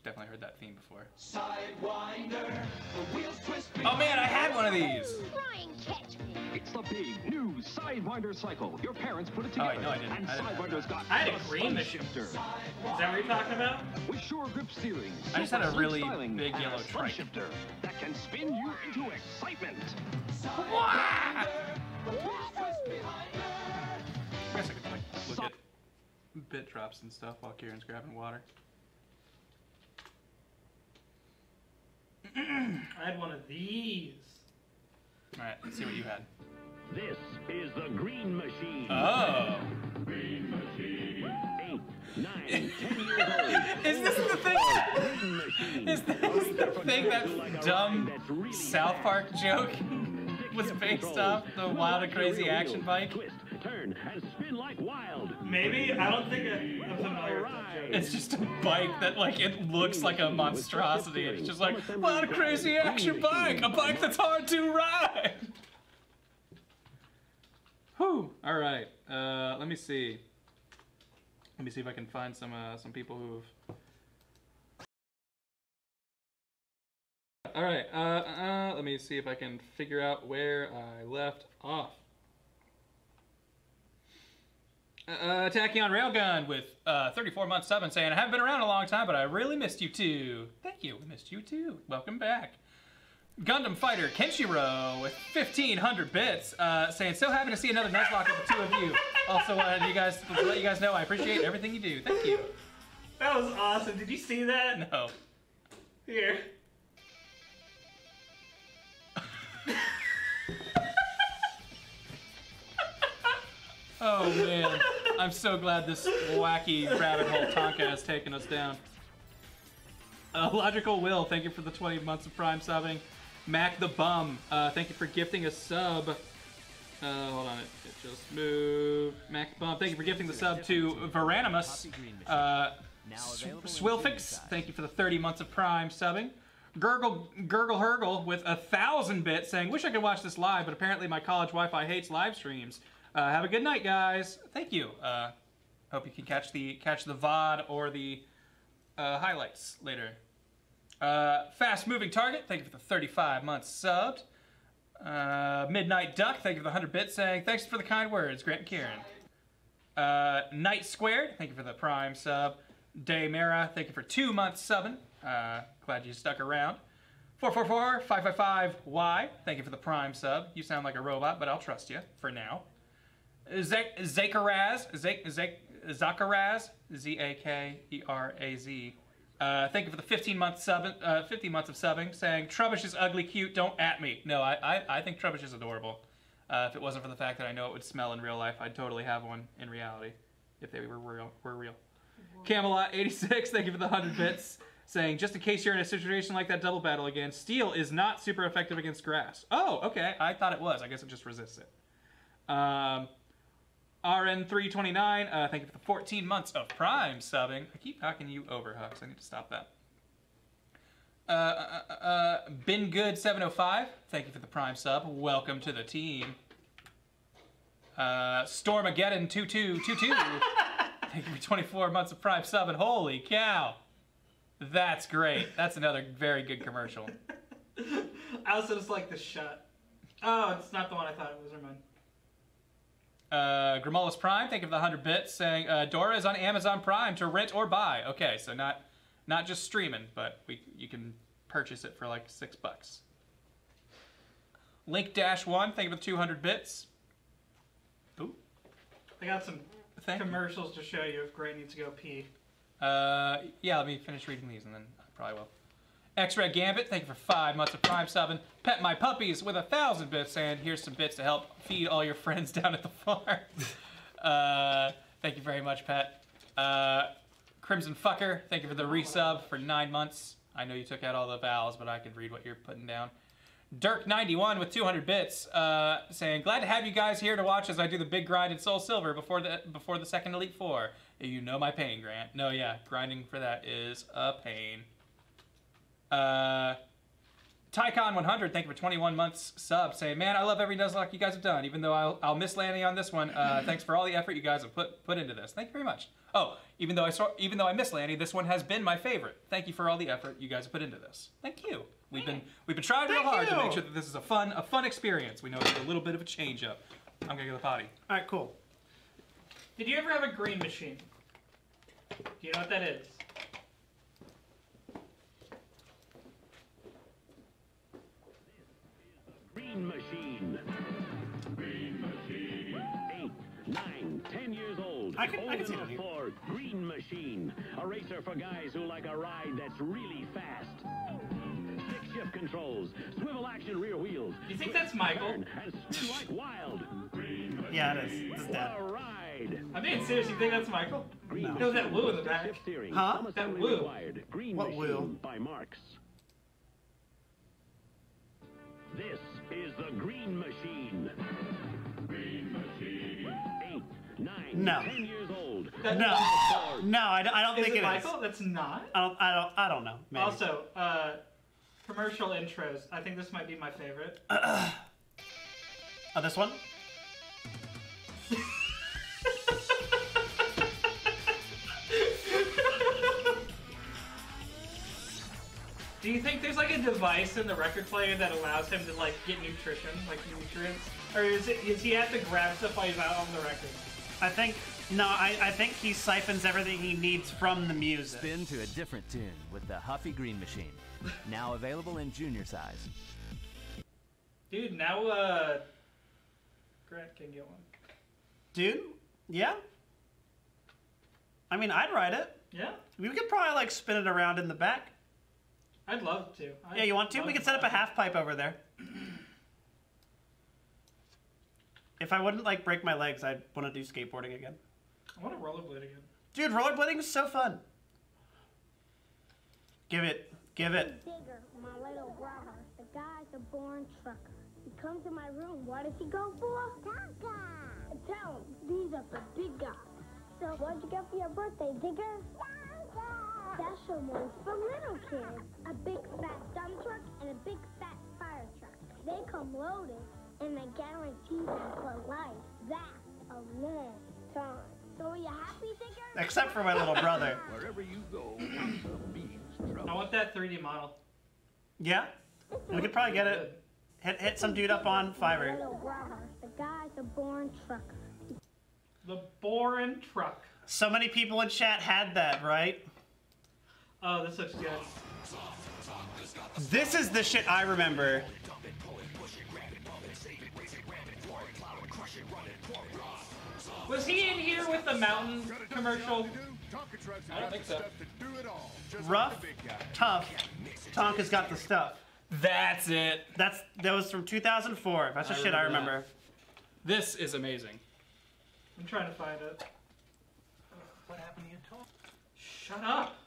definitely heard that theme before. Sidewinder, the wheels twist. Oh man, I had one of these! Flying catch. It's the big new Sidewinder cycle. Your parents put it together. Oh, no, I didn't. And Sidewinder's got a green shifter. Is that what you're talking about? With shore grip steering. I just had a really big yellow trike shifter that can spin you into excitement. I guess I could like look at bit drops and stuff while Kieran's grabbing water. I had one of these. Alright, let's see what you had. This is the Green Machine. Oh. Green Machine. 8, 9, 10 years old. Is this the thing? Is this the thing that dumb South Park joke was based off the Wild and Crazy Action Bike? Turn and spin like wild. Maybe? I don't think I'm familiar with that joke. It's just a bike that, like, it looks like a monstrosity. It's just like, what a crazy action bike! A bike that's hard to ride! Whew! Alright, let me see. Let me see if I can find some people who've... Alright, let me see if I can figure out where I left off. Tachyon Railgun with 34 months 7 saying, I haven't been around a long time, but I really missed you too. Thank you. We missed you too. Welcome back. Gundam Fighter Kenshiro with 1,500 bits saying, so happy to see another Nuzlocke of the two of you. Also wanted you guys to let you guys know I appreciate everything you do. Thank you. That was awesome. Did you see that? No. Here. Oh man, I'm so glad this wacky rabbit hole Tonka has taken us down. Logical Will, thank you for the 20 months of Prime subbing. Mac the Bum, thank you for gifting a sub. Hold on, it just moved. Mac the Bum, thank you for gifting the sub to Veranimus. Swilfix, thank you for the 30 months of Prime subbing. Gurgle Hurgle with 1,000 bits saying, wish I could watch this live, but apparently my college Wi-Fi hates live streams. Have a good night, guys. Thank you. Hope you can catch the VOD or the highlights later. Fast Moving Target, thank you for the 35 months subbed. Midnight Duck, thank you for the 100 bits saying, thanks for the kind words, Grant and Kieran. Night Squared, thank you for the Prime sub. Daymera, thank you for 2 months subbing. Glad you stuck around. 444-555-Y, thank you for the Prime sub. You sound like a robot, but I'll trust you for now. Zakaraz, Z-A-K-E-R-A-Z. Thank you for the 50 months of subbing, saying, Trubbish is ugly cute, don't at me. No, I think Trubbish is adorable. If it wasn't for the fact that I know it would smell in real life, I'd totally have one in reality, if they were real. Whoa. Camelot 86, thank you for the 100 bits, saying, just in case you're in a situation like that double battle again, steel is not super effective against grass. Oh, okay, I thought it was. I guess it just resists it. RN329, thank you for the 14 months of Prime subbing. I keep knocking you over, Hux. I need to stop that. Been Good 705, thank you for the Prime sub. Welcome to the team. Stormageddon 2222, thank you for 24 months of Prime subbing. Holy cow, that's great. That's another very good commercial. I also just like the shot. Oh, it's not the one I thought it was. Never mind. Grimolus Prime, thank you for the 100 bits, saying, Dora is on Amazon Prime to rent or buy. Okay, so not just streaming, but you can purchase it for like $6. Link-1, thank you for the 200 bits. Ooh. I got some commercials to show you if Gray needs to go pee. Yeah, let me finish reading these and then I probably will. X-Ray Gambit, thank you for 5 months of Prime subbing. Pet My Puppies with 1,000 bits, and here's some bits to help feed all your friends down at the farm. Thank you very much, Pet. Crimson Fucker, thank you for the resub for 9 months. I know you took out all the vowels, but I could read what you're putting down. Dirk91 with 200 bits, saying, glad to have you guys here to watch as I do the big grind in Soul Silver before the second Elite Four. You know my pain, Grant. No, yeah, grinding for that is a pain. Tycon100, thank you for 21 months sub, saying, man, I love every Nuzlocke you guys have done, even though I'll miss landing on this one. Thanks for all the effort you guys have put into this. Thank you very much. Oh, even though I miss landing, this one has been my favorite. Thank you for all the effort you guys have put into this. Thank you. We've been trying real hard to make sure that this is a fun experience. We know it's a little bit of a change up. I'm gonna go to the potty. All right, cool. Did you ever have a green machine? Do you know what that is? Green Machine. Green Machine. 8, 9, 10 years old. I can see it. For Green Machine, a racer for guys who like a ride that's really fast. Six shift controls, swivel action rear wheels. You think that's Michael? Wild. Yeah, it is. It's that. I mean, seriously, you think that's Michael? No, no, that Woo in the back. Huh? That Woo. What Woo? By Marks. This is the Green Machine. Green Machine. 8, 9, no. 10 years old. No. No, I don't think it is. Michael? That's not? I don't know. Maybe. Also, commercial intros. I think this might be my favorite. Oh, this one? Do you think there's like a device in the record player that allows him to like get nutrition, like nutrients? Or is he have to grab stuff while he's out on the record? I think, no, I think he siphons everything he needs from the music. Spin to a different tune with the Huffy Green Machine. Now available in junior size. Dude, now, Grant can get one. Dude? Yeah? I mean, I'd ride it. Yeah? We could probably like spin it around in the back. I'd love to. Yeah, you want to? We could set up a half pipe over there. If I wouldn't like break my legs, I'd want to do skateboarding again. I want to rollerblade again. Dude, rollerblading is so fun. Give it. Give it. Digger, my little brother. The guy's a born trucker. He comes to my room. What does he go for? Tonka. Tell him, these are for big guys. So what'd you get for your birthday, Digger? Special ones for little kids. A big fat dump truck and a big fat fire truck. They come loaded and they guarantee them for life. That's a long time. So are you happy, Digger? Except for my little brother. Wherever you go, I want that 3D model. Yeah? We could probably get it. Hit some dude up on Fiverr. The guy's a born trucker. The born truck. So many people in chat had that, right? Oh, this looks good. This is the shit I remember. Was he in here with the mountain commercial? I don't think so. Rough, tough, Tonka's got the stuff. That's it. That was from 2004. That's the shit I remember. This is amazing. I'm trying to find it. What happened to your talk? Shut up.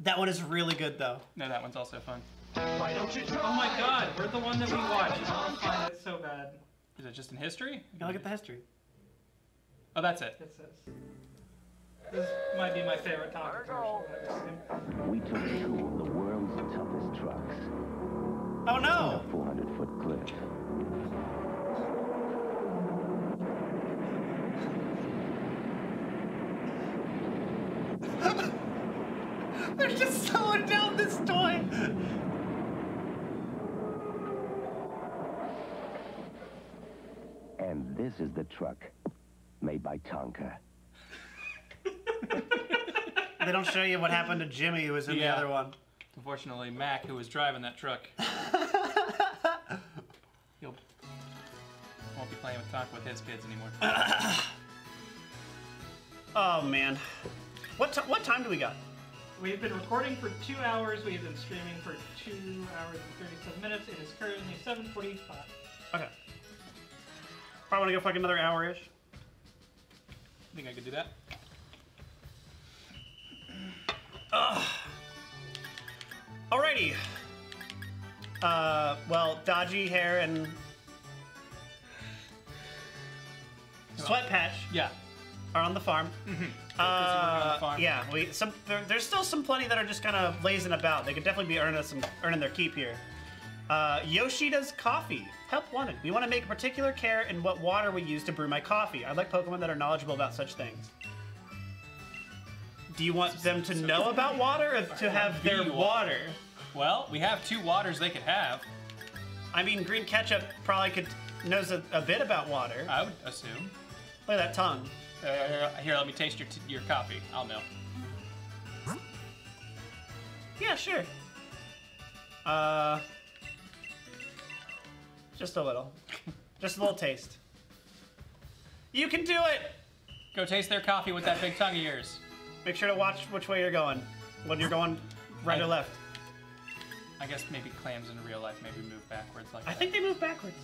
That one is really good, though. No, that one's also fun. Why don't you try? Oh my god, we're the one that we watched. I want to find it so bad. Is it just in history? You gotta look at the history. Oh, that's it. It says. This might be my favorite topic. We took two of the world's toughest trucks. Oh no! A 400-foot cliff. They're just slowing down this toy! And this is the truck made by Tonka. They don't show you what happened to Jimmy, who was in the other one. Unfortunately, Mac, who was driving that truck, he won't be playing with Tonka with his kids anymore. Oh, man. What time do we got? We've been recording for 2 hours. We've been streaming for 2 hours and 37 minutes. It is currently 7:45. Okay. Probably want to go for like another hour-ish. I think I could do that. Alrighty. Well, dodgy hair and sweat patch. Yeah. Are on the farm. Mm-hmm. Yeah, there's still some plenty that are just kind of lazing about. They could definitely be earning their keep here. Yoshida's coffee. Help wanted. We want to make particular care in what water we use to brew my coffee. I like Pokemon that are knowledgeable about such things. Do you want them to know about water or to have their water? Well, we have two waters they could have. I mean, Green Ketchup probably knows a bit about water. I would assume. Look at that tongue. Here, let me taste your coffee. I'll know. Yeah, sure. Just a little. Just a little taste. You can do it! Go taste their coffee with that big tongue of yours. Make sure to watch which way you're going. When you're going right or left. I guess maybe clams in real life maybe move backwards like that. I think they move backwards.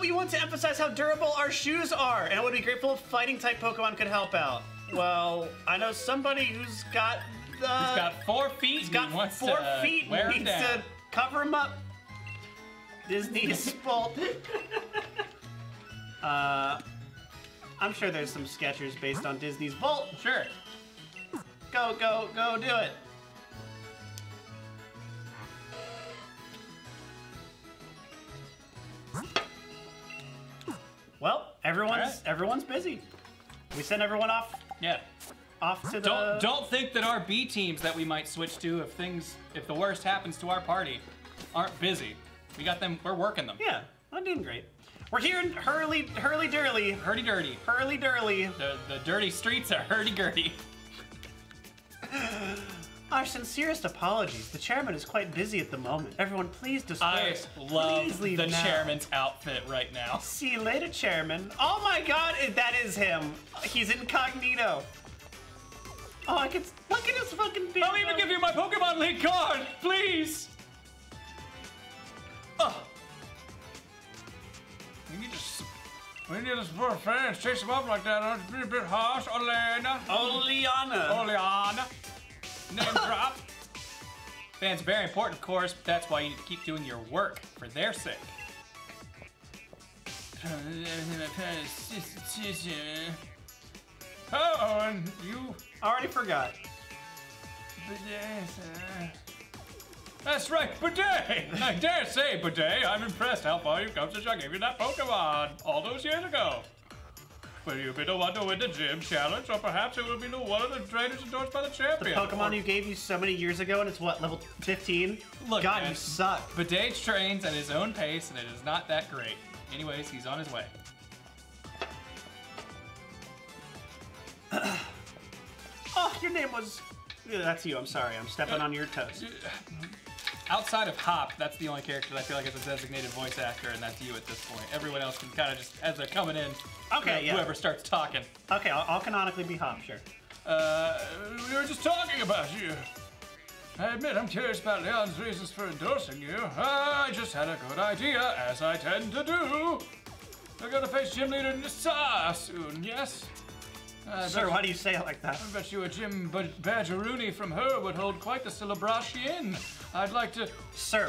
We want to emphasize how durable our shoes are, and I would be grateful if fighting type Pokemon could help out. Well, I know somebody who's got he's got 4 feet. He's got 4 feet. And needs to cover him up. His knees spoiled. I'm sure there's some Skechers based on Disney's Bolt. Sure. Go, go, go, do it. Well, everyone's busy. We send everyone off. Yeah. Off to the. Don't think that our B teams that we might switch to if the worst happens to our party aren't busy. We got them. We're working them. Yeah, I'm doing great. We're here in hurly-durly. Hurdy-durdy. Hurly-durly. The dirty streets are hurdy-gurdy. Our sincerest apologies. The chairman is quite busy at the moment. Everyone, please disperse. I love the chairman's outfit right now. See you later, chairman. Oh my god, that is him. He's incognito. Oh, I can look at his fucking beard. I'll even give you my Pokemon League card, please. Oh. We need to support fans. Chase them up like that. It's been a bit harsh. Oleana. Name drop. Fans are very important, of course, but that's why you need to keep doing your work for their sake. Oh, and you already forgot. That's right, Bede! I dare say, Bede, I'm impressed how far you've come since I gave you that Pokemon all those years ago. Will you be the one to win the gym challenge, or perhaps it will be the one of the trainers endorsed by the champion? The Pokemon you gave you so many years ago, and it's what, level 15? Look, God, man, you suck. Bede trains at his own pace, and it is not that great. Anyways, he's on his way. Oh, your name was... That's you, I'm sorry. I'm stepping on your toes. Outside of Hop, that's the only character that I feel like is a designated voice actor, and that's you at this point. Everyone else can kind of just, as they're coming in, okay, yeah. Whoever starts talking. Okay, I'll canonically be Hop, sure. We were just talking about you. I admit I'm curious about Leon's reasons for endorsing you. I just had a good idea, as I tend to do. We're going to face gym leader Nessa soon, yes? Sir, why do you say it like that? I bet you a Jim Badgerooney from her would hold quite the celebration. I'd like to... Sir,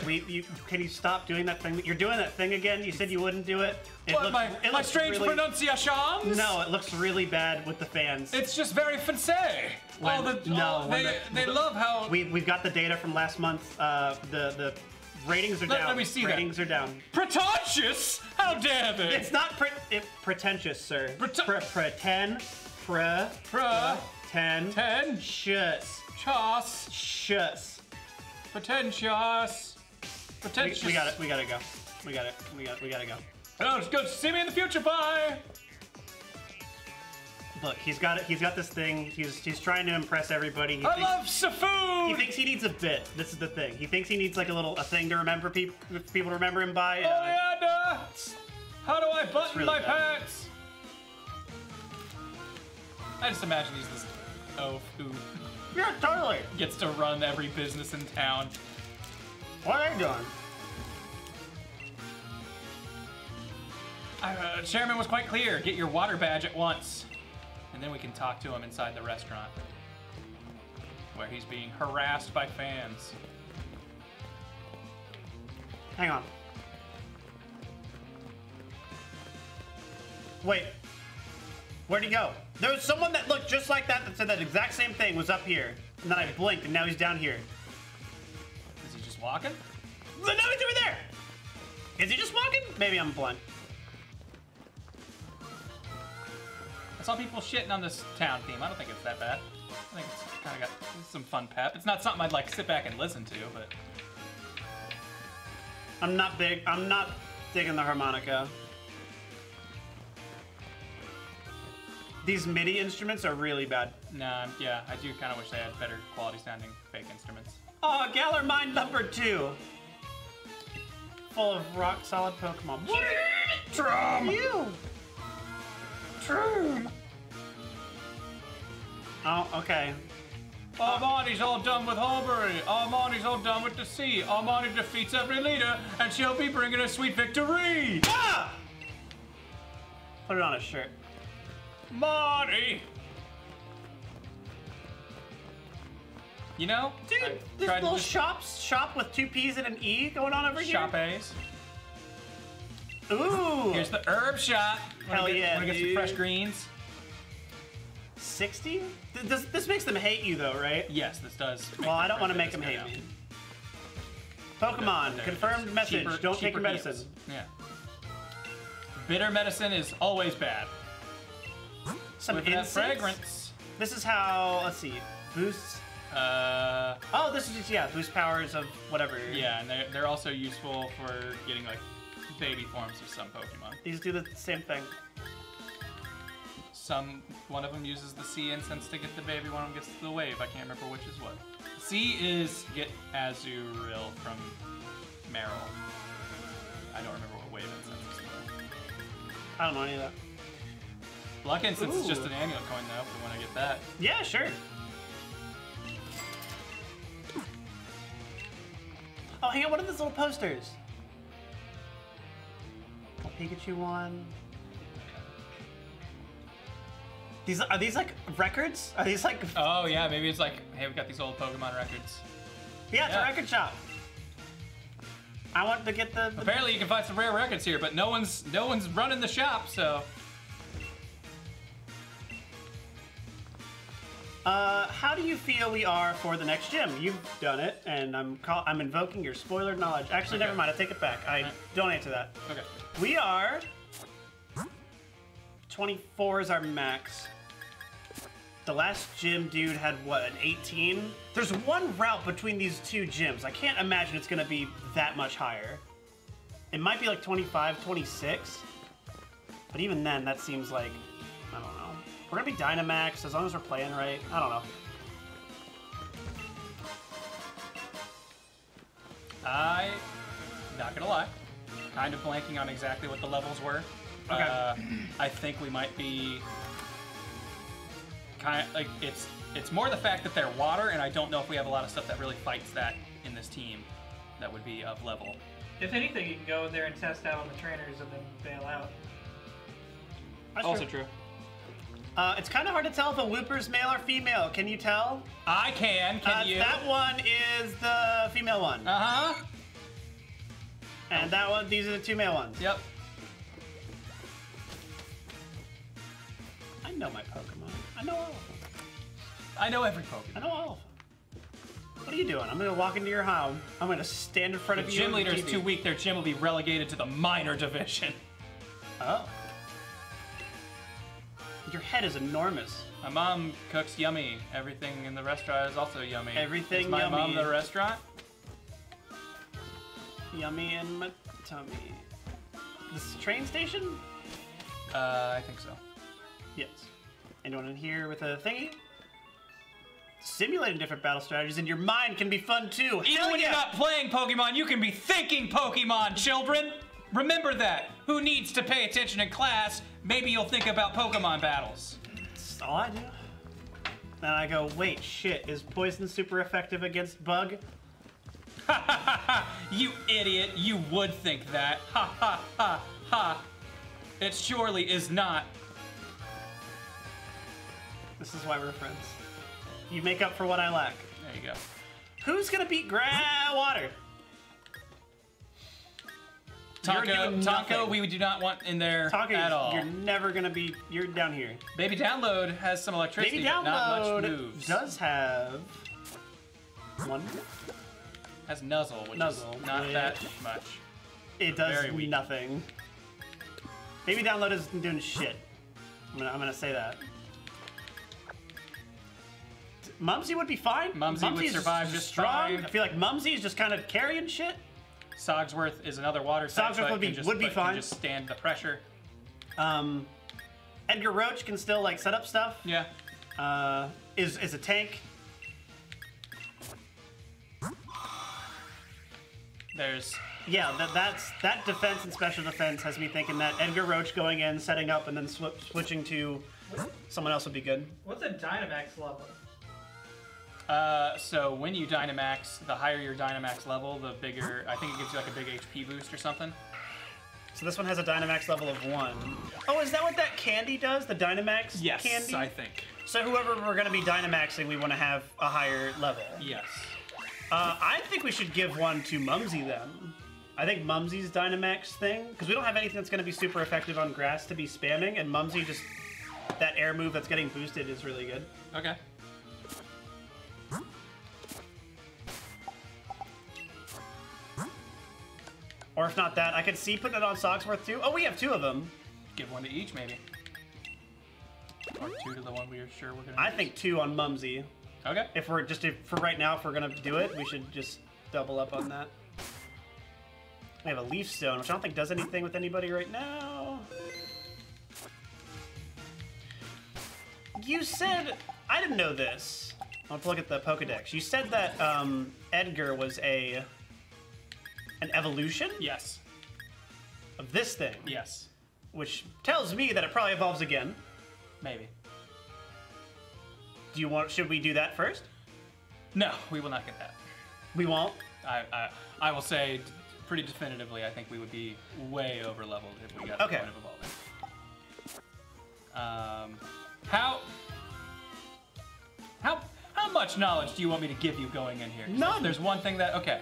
can you stop doing that thing? You're doing that thing again? You said you wouldn't do it? It looks strange really... pronunciations? No, it looks really bad with the fans. It's just very fancy. They love how... We've got the data from last month. The ratings are down. Let me see ratings are down. Pretentious? How dare they? It's not pretentious, sir. Pretentious. Pretentious. We gotta go. Oh, it's good. See me in the future. Bye. Look, he's got it. He's got this thing. He's trying to impress everybody. I love Safu. He thinks he needs a bit. This is the thing. He thinks he needs like a thing to remember people to remember him by. How do I button really my pants? I just imagine he's this oaf who gets to run every business in town. What are you doing? Chairman was quite clear. Get your water badge at once. And then we can talk to him inside the restaurant, where he's being harassed by fans. Hang on. Wait. Where'd he go? There was someone that looked just like that said that exact same thing was up here. And then I blinked and now he's down here. Is he just walking? No, he's over there! Is he just walking? Maybe I'm blind. I saw people shitting on this town theme. I don't think it's that bad. I think it's kind of got some fun pep. It's not something I'd like sit back and listen to, but... I'm not digging the harmonica. These MIDI instruments are really bad. Nah, yeah, I do kind of wish they had better quality sounding fake instruments. Oh, Galar Mine #2. Full of rock solid Pokemon. What? Drum! You! true. Oh, okay. Armani's all done with Hulbury. Armani's all done with the sea. Armani defeats every leader, and she'll be bringing a sweet victory. Ah! Put it on his shirt. Marty! You know, dude, this little shop with two P's and an E going on over here. Shop A's. Ooh! Here's the herb shop. Wanna get some fresh greens? 60? This makes them hate you though, right? Yes, this does. Well, I don't want to make them hate me. Pokemon, confirmed message. Don't take your medicine. Yeah. Bitter medicine is always bad. Some incense fragrance. This is how, let's see, boosts. Oh, this is just, yeah, boost powers of whatever. Yeah, and they're also useful for getting like baby forms of some Pokemon. These do the same thing. One of them uses the sea incense to get the baby, one of them gets the wave. I can't remember which is what. Sea is get Azurill from Meryl. I don't remember what wave incense is for. I don't know any of that. Luck incense is just an amulet coin though, if we want to get that. Yeah, sure. Oh, hang on, what are those little posters? A Pikachu one. Are these like records? Are these like? Oh yeah, maybe it's like, hey, we've got these old Pokemon records. Yeah, it's a record shop. I want to get the. Apparently, you can find some rare records here, but no one's running the shop, so. How do you feel we are for the next gym? You've done it, and I'm invoking your spoiler knowledge. Actually, never mind. I take it back. I don't answer that. Okay. We are. 24 is our max. The last gym dude had, what, an 18? There's one route between these two gyms. I can't imagine it's gonna be that much higher. It might be like 25, 26. But even then, that seems like, I don't know. We're gonna be Dynamax as long as we're playing right. I don't know. Not gonna lie, kind of blanking on exactly what the levels were. Okay. I think we might be kind of like it's more the fact that they're water, and I don't know if we have a lot of stuff that really fights that in this team that would be of level. If anything, you can go in there and test out on the trainers and then bail out. That's also true. It's kind of hard to tell if a Wooper's male or female. Can you tell? I can. Can you? That one is the female one. Uh huh. And that one, these are the two male ones. Yep. I know my Pokemon. I know all of them. I know every Pokemon. I know all of them. What are you doing? I'm gonna walk into your home. I'm gonna stand in front of you. Gym leader is too weak. Their gym will be relegated to the minor division. Oh. Your head is enormous. My mom cooks yummy. Everything in the restaurant is also yummy. Everything yummy. Is my mom the restaurant? Yummy in my tummy. This train station? I think so. Yes. Anyone in here with a thingy? Simulating different battle strategies in your mind can be fun too. Even when you're not playing Pokemon, you can be thinking Pokemon, children! Remember that. Who needs to pay attention in class? Maybe you'll think about Pokemon battles. That's all I do. Then I go, wait, shit, is poison super effective against bug? Ha ha ha! You idiot, you would think that. Ha ha ha ha! It surely is not. This is why we're friends. You make up for what I lack. There you go. Who's gonna beat Water? Tonka, we do not want in there at all. You're never gonna be. You're down here. Baby Download has some electricity, but not much moves. Does have one. Has Nuzzle, which is not that much. It does nothing. Baby Download isn't doing shit. I'm gonna say that. Mumsy would be fine. Mumsy would survive just strong. Fine. I feel like Mumsy is just kind of carrying shit. Sogsworth is another water type. Sogsworth would be fine. Can just stand the pressure. Edgar Roach can still like set up stuff. Yeah. Is a tank. There's Yeah, that defense and special defense has me thinking that Edgar Roach going in, setting up, and then switching to someone else would be good. What's a Dynamax level? So when you Dynamax, the higher your Dynamax level, the bigger, I think it gives you like a big HP boost or something. So this one has a Dynamax level of 1. Oh, is that what that candy does? The Dynamax candy? Yes, I think. So whoever we're going to be Dynamaxing, we want to have a higher level. Yes. I think we should give one to Mumsy then. I think Mumsy's Dynamax thing, because we don't have anything that's going to be super effective on grass to be spamming, and Mumsy just, that air move that's getting boosted is really good. Okay. Or if not that, I could see putting it on Sogsworth too. Oh, we have 2 of them. Give one to each, maybe. Or 2 to the one we are sure we're gonna use. I think 2 on Mumsy. Okay. If we're just, for right now, if we're gonna do it, we should just double up on that. We have a Leaf Stone, which I don't think does anything with anybody right now. You said, I didn't know this. I'll have to look at the Pokedex. You said that Edgar was an evolution? Yes. Of this thing? Yes. Which tells me that it probably evolves again. Maybe. Do you want, should we do that first? No, we will not get that. We won't? I will say pretty definitively, I think we would be way over leveled if we got to the point of evolving. How much knowledge do you want me to give you going in here? None. There's one thing that okay.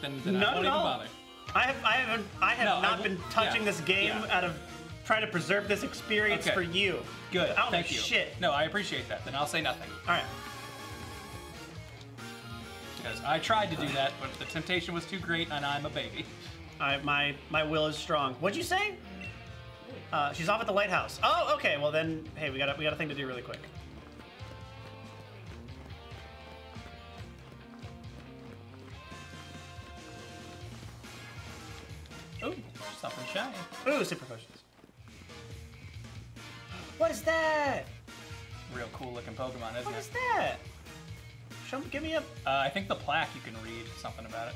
Then I won't even bother. I have not been touching this game out of trying to preserve this experience for you. Good. I don't know shit. No, I appreciate that. Then I'll say nothing. All right. Because I tried to do that, but the temptation was too great, and I'm a baby. All right, my will is strong. What'd you say? She's off at the lighthouse. Oh, okay. Well then, hey, we got a thing to do really quick. Ooh, something shiny. Ooh, super potions. What is that? Real cool looking Pokemon, isn't it? What is that? Show me, give me a... I think the plaque, you can read something about it.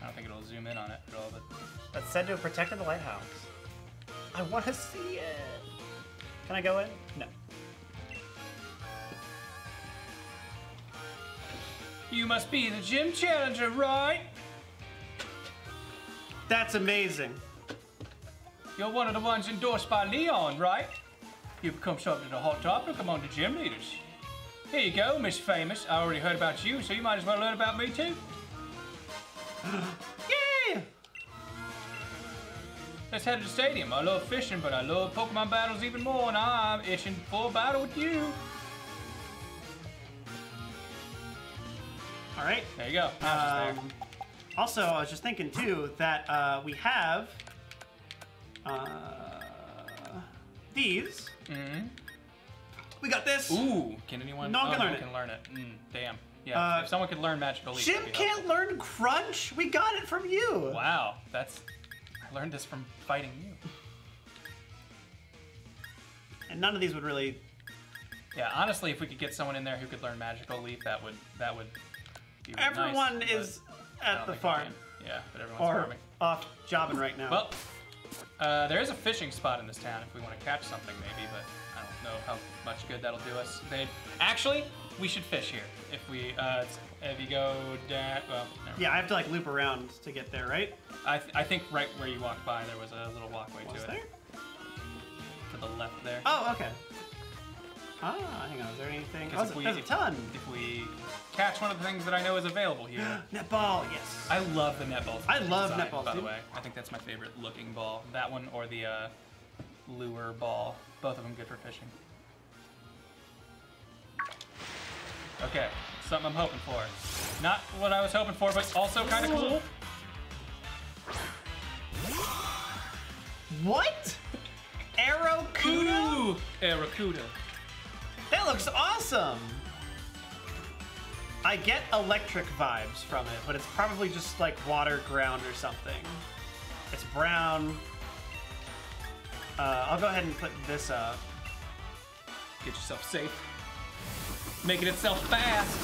I don't think it'll zoom in on it at all, but... That's said to have protected the lighthouse. I want to see it. Can I go in? No. You must be the gym challenger, right? That's amazing. You're one of the ones endorsed by Leon, right? You've become something of a hot topic among the gym leaders. Here you go, Miss Famous. I already heard about you, so you might as well learn about me too. Yeah! Let's head to the stadium. I love fishing, but I love Pokemon battles even more, and I'm itching for a battle with you. All right. There you go. Also, I was just thinking too that we have these. Mm-hmm. We got this. Ooh, can anyone? No one can learn it. Mm, damn. Yeah. If someone could learn Magical Leaf. Jim can't learn Crunch. We got it from you. Wow, that's. I learned this from fighting you. And none of these would really. Yeah, honestly, if we could get someone in there who could learn Magical Leaf, that would be really everyone nice, is. At the farm. Yeah, but everyone's farming. Off jobbing right now. Well, there is a fishing spot in this town if we want to catch something maybe, but I don't know how much good that'll do us. Actually, we should fish here. If you go down, well, yeah, I have to like loop around to get there, right? I think right where you walked by, there was a little walkway to it. To the left there. Oh, okay. Ah, hang on, is there anything? Oh, there's a ton! If we catch one of the things that I know is available here. Netball, yes! I love the netball. I love netball, by the way. I think that's my favorite looking ball. That one or the lure ball. Both of them good for fishing. Okay, something I'm hoping for. Not what I was hoping for, but also kind of cool. What? Arrokuda? Ooh, Arrokuda. That looks awesome! I get electric vibes from it, but it's probably just like water, ground, or something. It's brown. I'll go ahead and put this up. Get yourself safe. Making itself fast!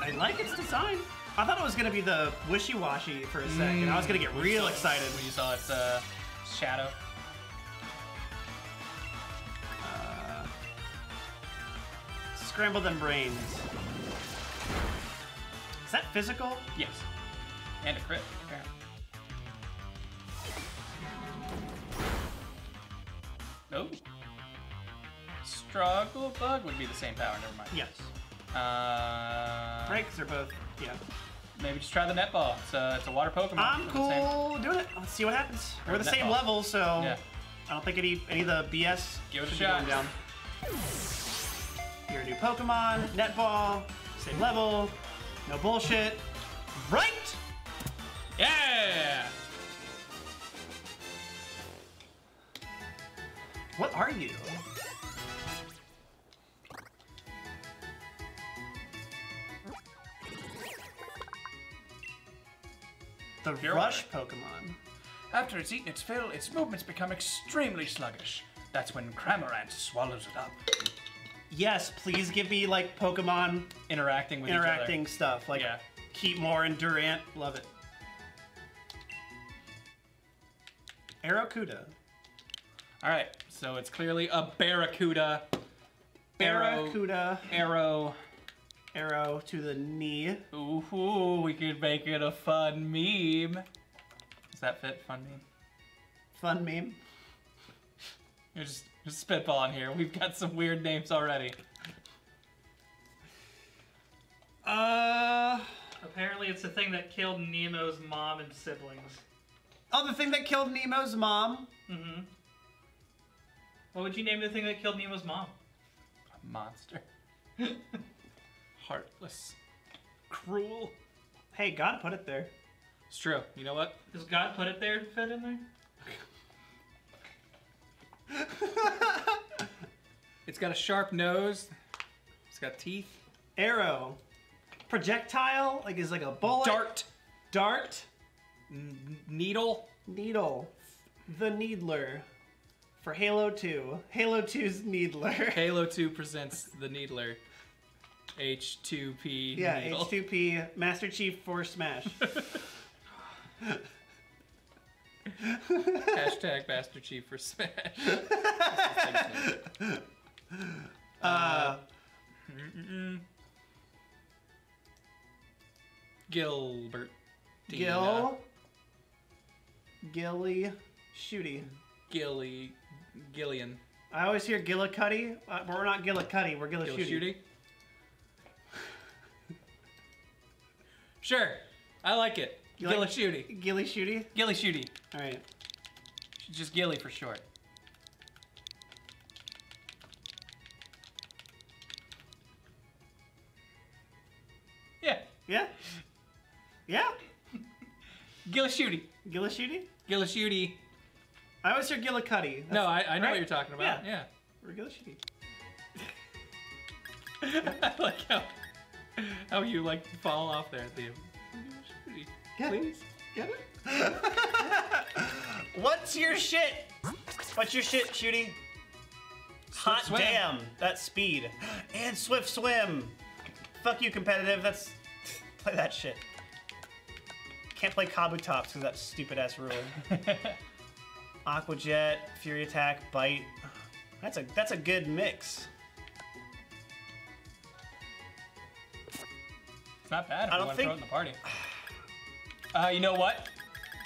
I like its design. I thought it was going to be the wishy-washy for a second. I was going to get real excited when you saw its shadow. Scramble them brains. Is that physical? Yes. And a crit, apparently. Oh. Struggle Bug would be the same power, never mind. Yes. Breaks are both, yeah. Maybe just try the netball. It's a water Pokemon. I'm cool doing it. Let's see what happens. We're the same level, so yeah. I don't think any of the BS give it a shot. Down. You're a new Pokemon, netball, same level, no bullshit. Right? Yeah! What are you? The Pure Rush Pokemon. After it's eaten its fill, its movements become extremely sluggish. That's when Cramorant swallows it up. Yes, please give me like Pokemon interacting with each other. Stuff. Like yeah. Keepmore and Durant. Love it. Arrokuda. Alright, so it's clearly a Barracuda. Barracuda. Arrow. Arrow to the knee. Ooh, we could make it a fun meme. Does that fit? Fun meme? Fun meme? You're just spitballing here. We've got some weird names already. Apparently it's the thing that killed Nemo's mom and siblings. Oh, the thing that killed Nemo's mom? Mm-hmm. What would you name the thing that killed Nemo's mom? A monster. Heartless. Cruel. Hey, God put it there. It's true. You know what? Does God put it there to fit in there? It's got a sharp nose. It's got teeth. Arrow. Projectile. Like it's like a bullet. Dart. Dart. Needle. Needle. The Needler. For Halo 2. Halo 2's Needler. Halo 2 presents the Needler. H2P. Yeah, Needle. H2P. Master Chief for Smash. Hashtag Master Chief for Smash. Gilbert. Gil. Gilly. Shooty. Gilly. Gillian. I always hear Gillicuddy, but we're not Gillicuddy, we're Gillishooty. Sure, I like it. Gillishooty. Gillishooty? Gillishooty. Alright. Just Gilly for short. Yeah. Yeah? Yeah? Gillishooty. Gillishooty? Gillishooty. I always hear Gillicuddy. No, I know what you're talking about. Yeah. We're Gillishooty. I like how you like fall off there at the end. Please? Get it? What's your shit? What's your shit, Shooty? Hot damn. That's speed. And swift swim. Fuck you, competitive. That's... Play that shit. Can't play Kabutops because that's stupid-ass ruling. Aqua Jet, Fury Attack, Bite. That's a good mix. It's not bad if you want to throw it in the party. You know what?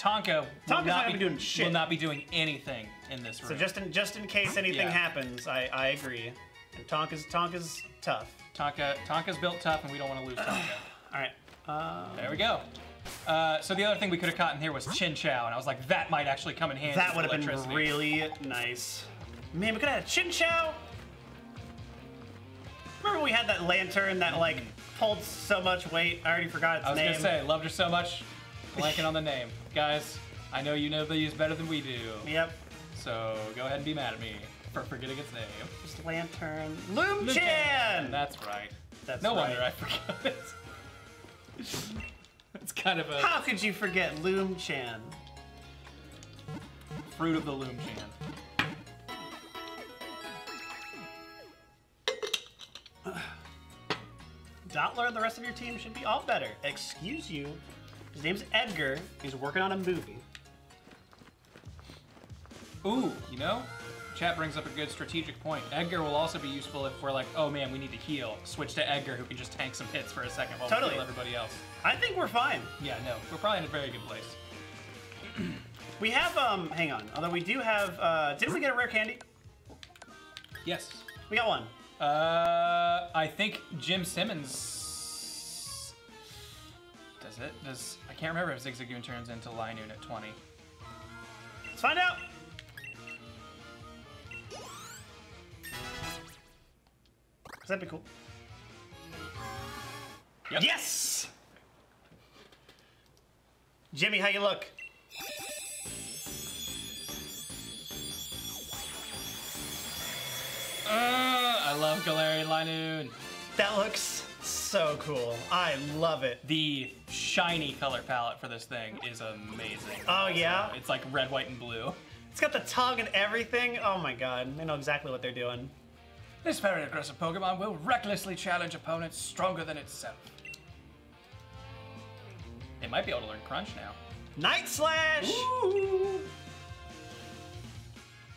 Tonka will not be doing anything in this room. So just in case anything happens, I agree. And Tonka's tough. Tonka's built tough, and we don't want to lose Tonka. All right. There we go. So the other thing we could have caught in here was Chin Chow, and I was like, that might actually come in handy. That would have been really nice. Man, we could have had a Chin Chow. Remember we had that lantern that like pulled so much weight? I already forgot its name. I was gonna say, loved her so much. Blanking on the name. Guys, I know these better than we do. Yep. So go ahead and be mad at me for forgetting its name. Just Lantern. Loom-chan! That's right. That's no right. No wonder I forgot it. It's kind of a... How could you forget Loom-chan? Fruit of the Loom-chan. Dottler and the rest of your team should be all better. Excuse you. His name's Edgar. He's working on a movie. Ooh, you know? Chat brings up a good strategic point. Edgar will also be useful if we're like, oh man, we need to heal. Switch to Edgar, who can just tank some hits for a second while we heal everybody else. I think we're fine. Yeah, no, we're probably in a very good place. We have, hang on. Although we do have, didn't we get a rare candy? Yes. We got one. I think Jim Simmons does it. Does I can't remember if Zigzagoon turns into Linoon at 20. Let's find out. That'd be cool. Yep. Yes. Jimmy, how you look? I love Galarian Linoon. That looks so cool. I love it. The shiny color palette for this thing is amazing. Oh, yeah? It's like red, white, and blue. It's got the tongue and everything. Oh, my God. They know exactly what they're doing. This very aggressive Pokemon will recklessly challenge opponents stronger than itself. It might be able to learn Crunch now. Night Slash! Ooh.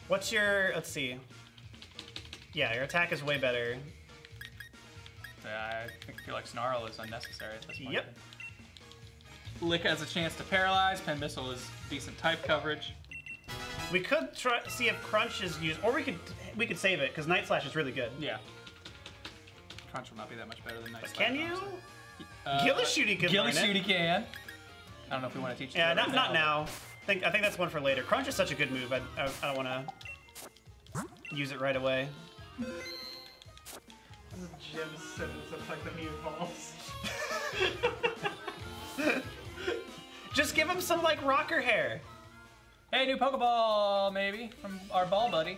What's your... Let's see. Yeah, your attack is way better. I feel like Snarl is unnecessary at this point. Yep. Lick has a chance to paralyze. Pen Missile is decent type coverage. We could try see if Crunch is used, or we could save it because Night Slash is really good. Yeah. Crunch will not be that much better than Night Slash. Can you? Gillishootty can. Gillishootty can. I don't know if we want to teach. Yeah, not now. I think that's one for later. Crunch is such a good move. I don't want to use it right away. Jim Simmons looks like the meatballs. Just give him some like rocker hair. Hey, new Pokeball maybe from our ball buddy.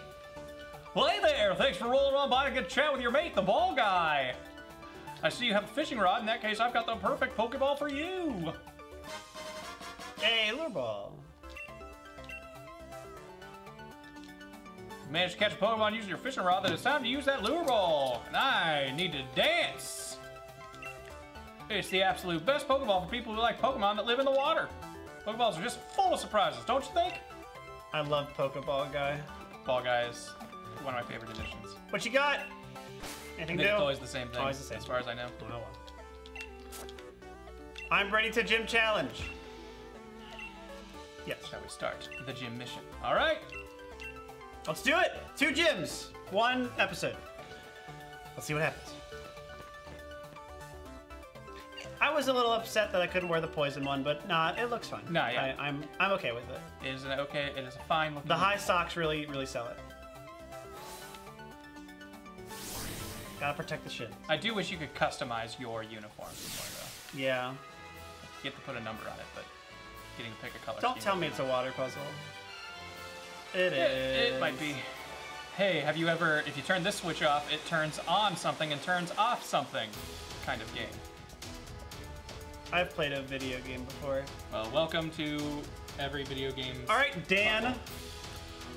Well, hey there. Thanks for rolling on by to get a chat with your mate, the ball guy. I see you have a fishing rod. In that case, I've got the perfect Pokeball for you. Hey, lure ball. Managed to catch a Pokemon using your fishing rod, then it's time to use that lure ball. And I need to dance. It's the absolute best Pokeball for people who like Pokemon that live in the water. Pokeballs are just full of surprises, don't you think? I love Pokeball Guy. Ball Guy is one of my favorite editions. What you got? Anything new? It's always the same thing. Always the same. As far as I know. Oh, well. I'm ready to gym challenge. Yes. Shall we start the gym mission? All right. Let's do it! 2 gyms, 1 episode. Let's see what happens. I was a little upset that I couldn't wear the poison one, but nah, it looks fine. No, yeah. I'm okay with it. It is an okay, it is a fine looking. The high socks really, really sell it. Gotta protect the shins. I do wish you could customize your uniform though. Yeah. You have to put a number on it, but getting to pick a color. Don't tell me it's a water puzzle. It is. It might be. Hey, have you ever, if you turn this switch off, it turns on something and turns off something kind of game. I've played a video game before. Well, welcome to every video game. All right, Dan.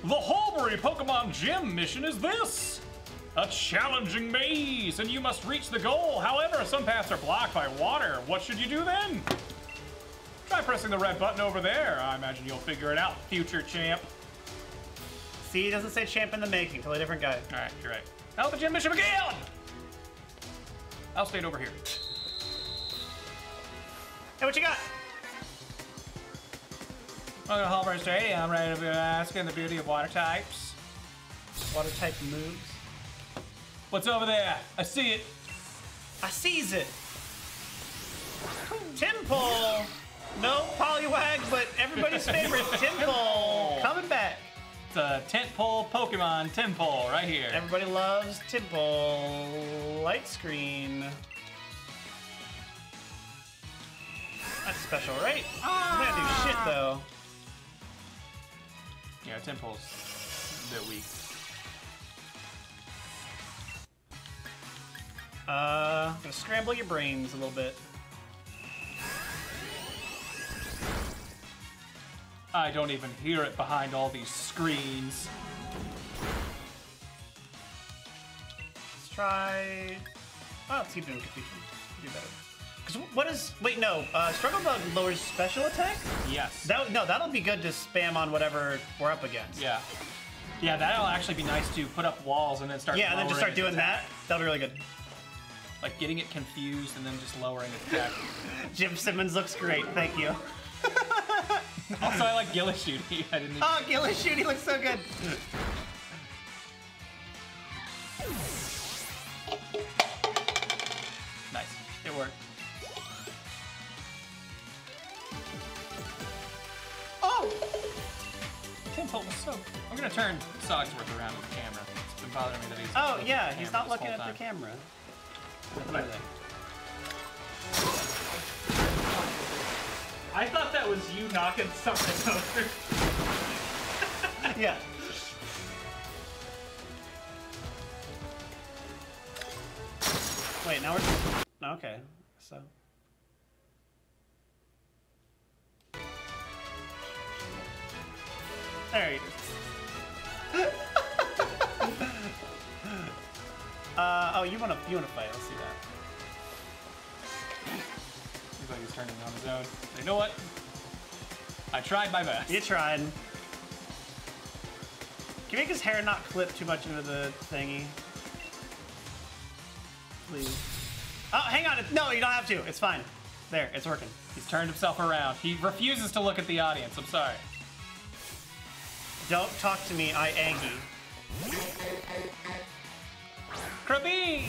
Puzzle. The Hulbury Pokemon Gym mission is this. A challenging maze, and you must reach the goal. However, some paths are blocked by water. What should you do then? Try pressing the red button over there. I imagine you'll figure it out, future champ. See, it doesn't say champ in the making. Totally different guy. All right, you're right. Now the gym mission again! I'll stay over here. Hey, what you got? Welcome to Hulbury Stadium. I'm ready to be asking the beauty of water types. Water type moves. What's over there? I see it. I sees it. Timple. No Poliwag, but everybody's favorite Timple. Coming back. Tentpole Pokemon, Tentpole, right here. Everybody loves Tentpole. Light Screen. That's special, right? Ah! I'm gonna do shit, though. Yeah, Tentpole's a bit weak. I'm gonna scramble your brains a little bit. I don't even hear it behind all these screens. Let's try... Oh, let's keep doing confusion. do better. Because what is... Wait, no. Struggle Bug lowers special attack? Yes. That, no, that'll be good to spam on whatever we're up against. Yeah. Yeah, that'll actually be nice to put up walls and then start... Yeah, and then just start doing attack. That. That'll be really good. Like getting it confused and then just lowering its attack. Jim Simmons looks great. Thank you. Also, I like Gillishootty. I didn't even... Oh, Gillishootty looks so good. Nice. It worked. Oh! Tintle was so... I'm going to turn Sogsworth around with the camera. It's been bothering me that he's... Oh, yeah. He's not looking at the camera. Right. I thought that was you knocking something over. Yeah. Wait, now we're... Okay, so... There you go. Oh, you wanna fight? I see that. He's like he's turning on his own. You know what? I tried my best. You tried. Can you make his hair not clip too much into the thingy? Please. Oh, hang on. No, you don't have to. It's fine. There, it's working. He's turned himself around. He refuses to look at the audience. I'm sorry. Don't talk to me. I Aggie. Krabby!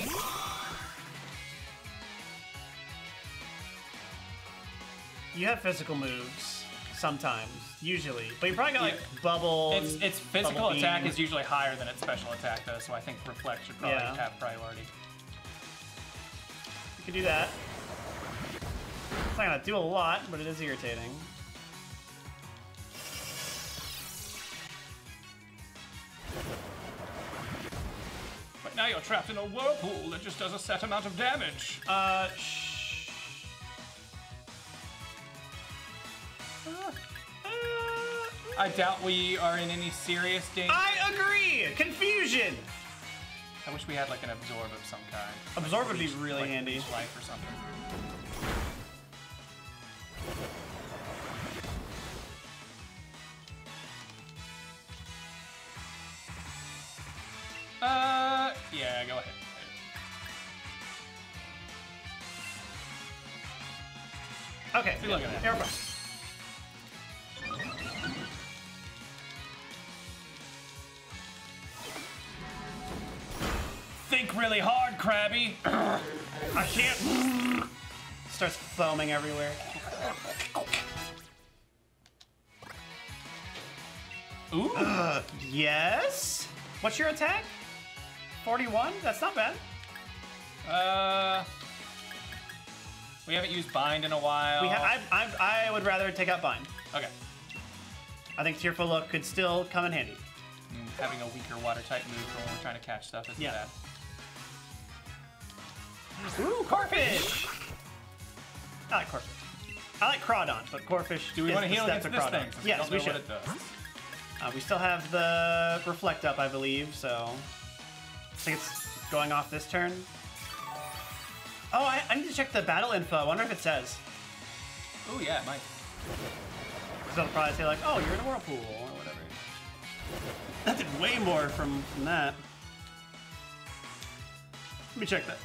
You have physical moves sometimes, usually, but you probably got like bubble. Its physical attack is usually higher than its special attack though, so I think Reflect should probably have priority. You can do that. It's not gonna do a lot, but it is irritating. Now you're trapped in a whirlpool that just does a set amount of damage. I doubt we are in any serious danger. I agree! Confusion! I wish we had like an absorb of some kind. Absorb would be really handy. Life or something. Yeah, go ahead. Okay, look at that. Airbrush. Think really hard, Krabby. I can't. Starts foaming everywhere. Ooh. Yes. What's your attack? 41? That's not bad. We haven't used bind in a while. I would rather take out bind. Okay. I think Tearful Look could still come in handy. Having a weaker watertight move for when we're trying to catch stuff isn't bad. Ooh, Corphish! I like Corphish. I like Crawdon, but Corphish. Do we want to heal against this thing? Yes, we should. We still have the Reflect up, I believe, so. I think it's going off this turn. Oh, I need to check the battle info. I wonder if it says. Oh, yeah, it might. Because they'll probably say, like, oh, you're in a whirlpool or whatever. That did way more from that. Let me check that.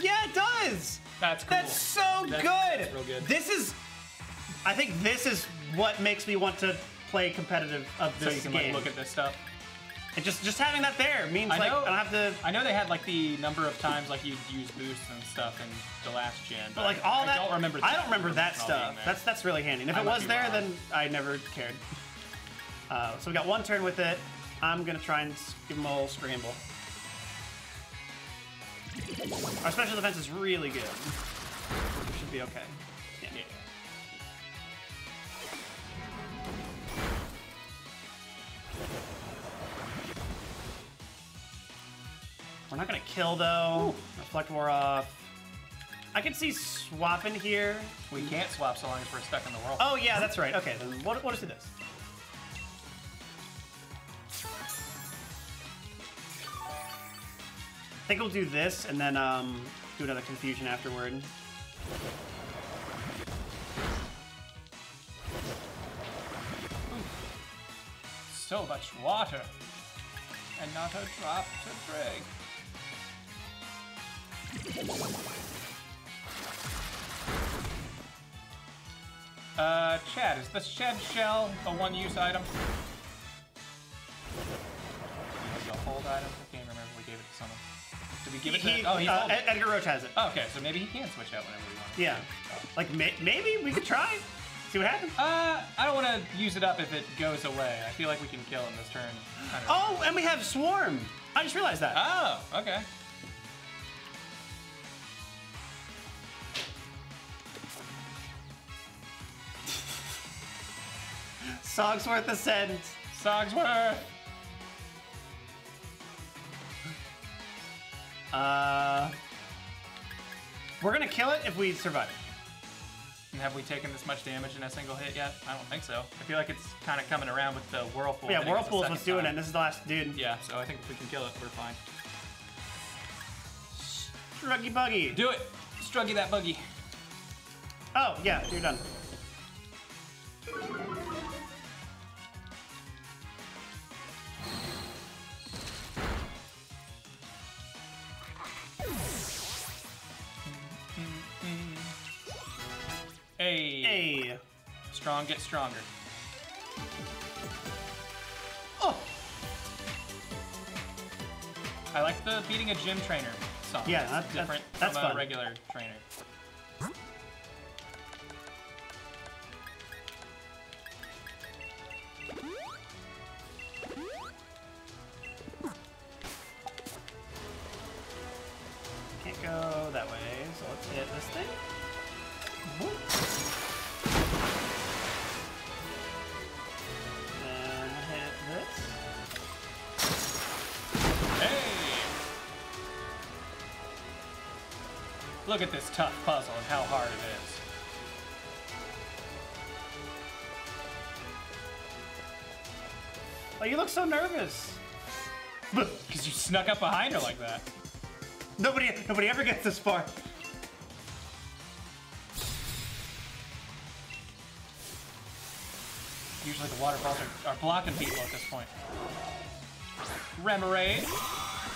Yeah, it does! That's cool. That's so good! That's real good. This is... I think this is what makes me want to play competitive of this game. So you can like, look at this stuff? And just having that there means like I don't have to. I know they had like the number of times like you'd use boosts and stuff in the last gen, but like all I that, don't remember. I don't remember that stuff. That's really handy. And if it was there, then I never cared. So we got one turn with it. I'm gonna try and give them a little scramble. Our special defense is really good. We should be okay. Yeah. We're not gonna kill though. Ooh. Reflect wore off. I can see swapping here. We can't swap so long as we're stuck in the whirlpool. Oh yeah, that's right. Okay, then we'll just do this. I think we'll do this and then do another confusion afterward. Ooh. So much water, and not a drop to drink. Chad, is the Shed Shell a one-use item? Was it a hold item? I can't remember. We gave it to someone. Did we give it to? Edgar Roach has it. Oh, okay, so maybe he can switch out whenever we want. Yeah. Like maybe we could try. See what happens. I don't want to use it up if it goes away. I feel like we can kill him this turn. Oh, and we have Swarm. I just realized that. Oh, okay. Sogsworth Ascends. Sogsworth. We're gonna kill it if we survive it. And have we taken this much damage in a single hit yet? I don't think so. I feel like it's kind of coming around with the Whirlpool. Yeah, Whirlpool's what's doing it. This is the last dude. Yeah, so I think if we can kill it, we're fine. Struggy Buggy. Do it. Struggy that buggy. Oh, yeah, you're done. Hey. Hey. Strong get stronger. Oh. I like the beating a gym trainer song. Yeah, that's different from a regular trainer. Can't go that way, so let's hit this thing. And hit this. Hey! Look at this tough puzzle and how hard it is. Oh, you look so nervous. Because you snuck up behind her like that. Nobody ever gets this far. Usually the waterfalls are blocking people at this point. Remoraid.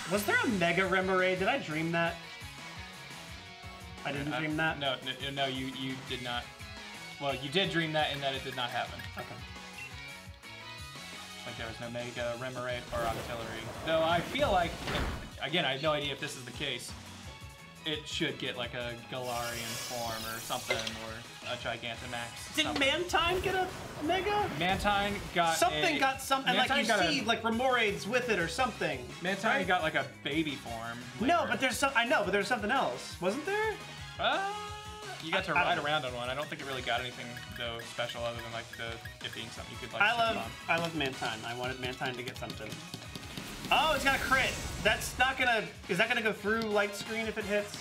Was there a Mega Remoraid? Did I dream that? I didn't dream that? No, you did not. Well, you did dream that in that it did not happen. Okay. Like there was no Mega Remoraid or Octillery. Though I feel like, again, I have no idea if this is the case. It should get like a Galarian form or something, or a Gigantamax. Did Mantine get a Mega? Mantine got something. Mantine like you see, like Remoraids with it or something. Mantine got like a baby form. Later. No, but there's some. I know, but there's something else, wasn't there? You got to ride around on one. I don't think it really got anything though special other than like it being something you could like. I love Mantine. I wanted Mantine to get something. Oh, it's got a crit. That's not gonna. Is that gonna go through Light Screen if it hits?